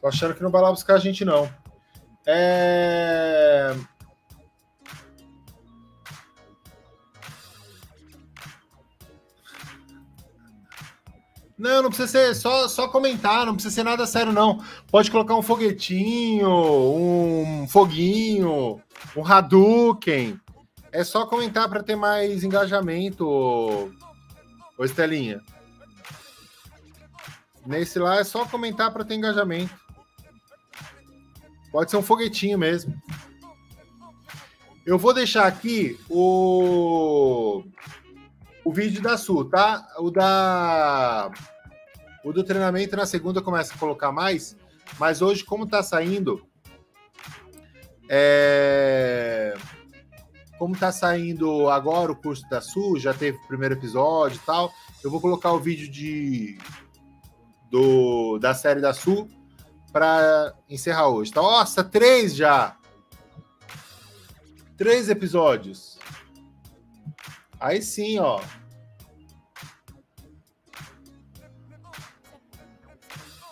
Tô achando que não vai lá buscar a gente, não. É... Não, não precisa ser só, só comentar, não precisa ser nada sério, não. Pode colocar um foguetinho, um foguinho, um Hadouken. É só comentar para ter mais engajamento, ô Estelinha. Nesse lá é só comentar para ter engajamento. Pode ser um foguetinho mesmo. Eu vou deixar aqui o... o vídeo da Su, tá? O da... O do treinamento na segunda começa a colocar mais, mas hoje, como tá saindo... É... Como tá saindo agora o curso da Su, já teve o primeiro episódio e tal, eu vou colocar o vídeo de... do... da série da Su pra encerrar hoje. Tá? Nossa, três já! Três episódios! Aí sim, ó.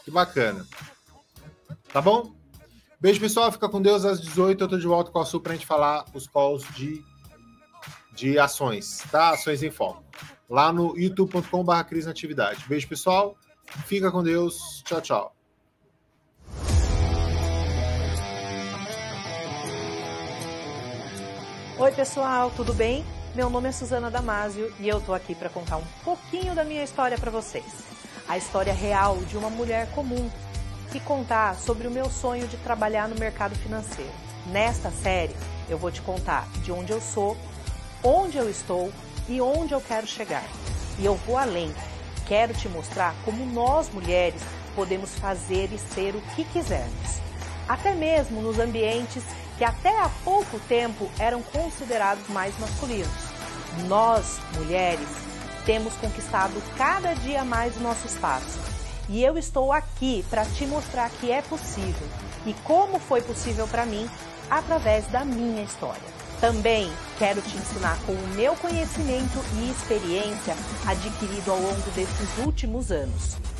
Que bacana. Tá bom? Beijo, pessoal. Fica com Deus. Às dezoito eu tô de volta com a Su pra gente falar os calls de, de ações, tá? Ações em Foco. Lá no youtube ponto com barra Cris Natividade. Beijo, pessoal. Fica com Deus. Tchau, tchau. Oi, pessoal. Tudo bem? Meu nome é Suzana Damasio e eu tô aqui para contar um pouquinho da minha história para vocês. A história real de uma mulher comum e contar sobre o meu sonho de trabalhar no mercado financeiro. Nesta série, eu vou te contar de onde eu sou, onde eu estou e onde eu quero chegar. E eu vou além. Quero te mostrar como nós, mulheres, podemos fazer e ser o que quisermos. Até mesmo nos ambientes que até há pouco tempo eram considerados mais masculinos. Nós, mulheres, temos conquistado cada dia mais o nosso espaço. E eu estou aqui para te mostrar que é possível e como foi possível para mim através da minha história. Também quero te ensinar com o meu conhecimento e experiência adquirido ao longo desses últimos anos.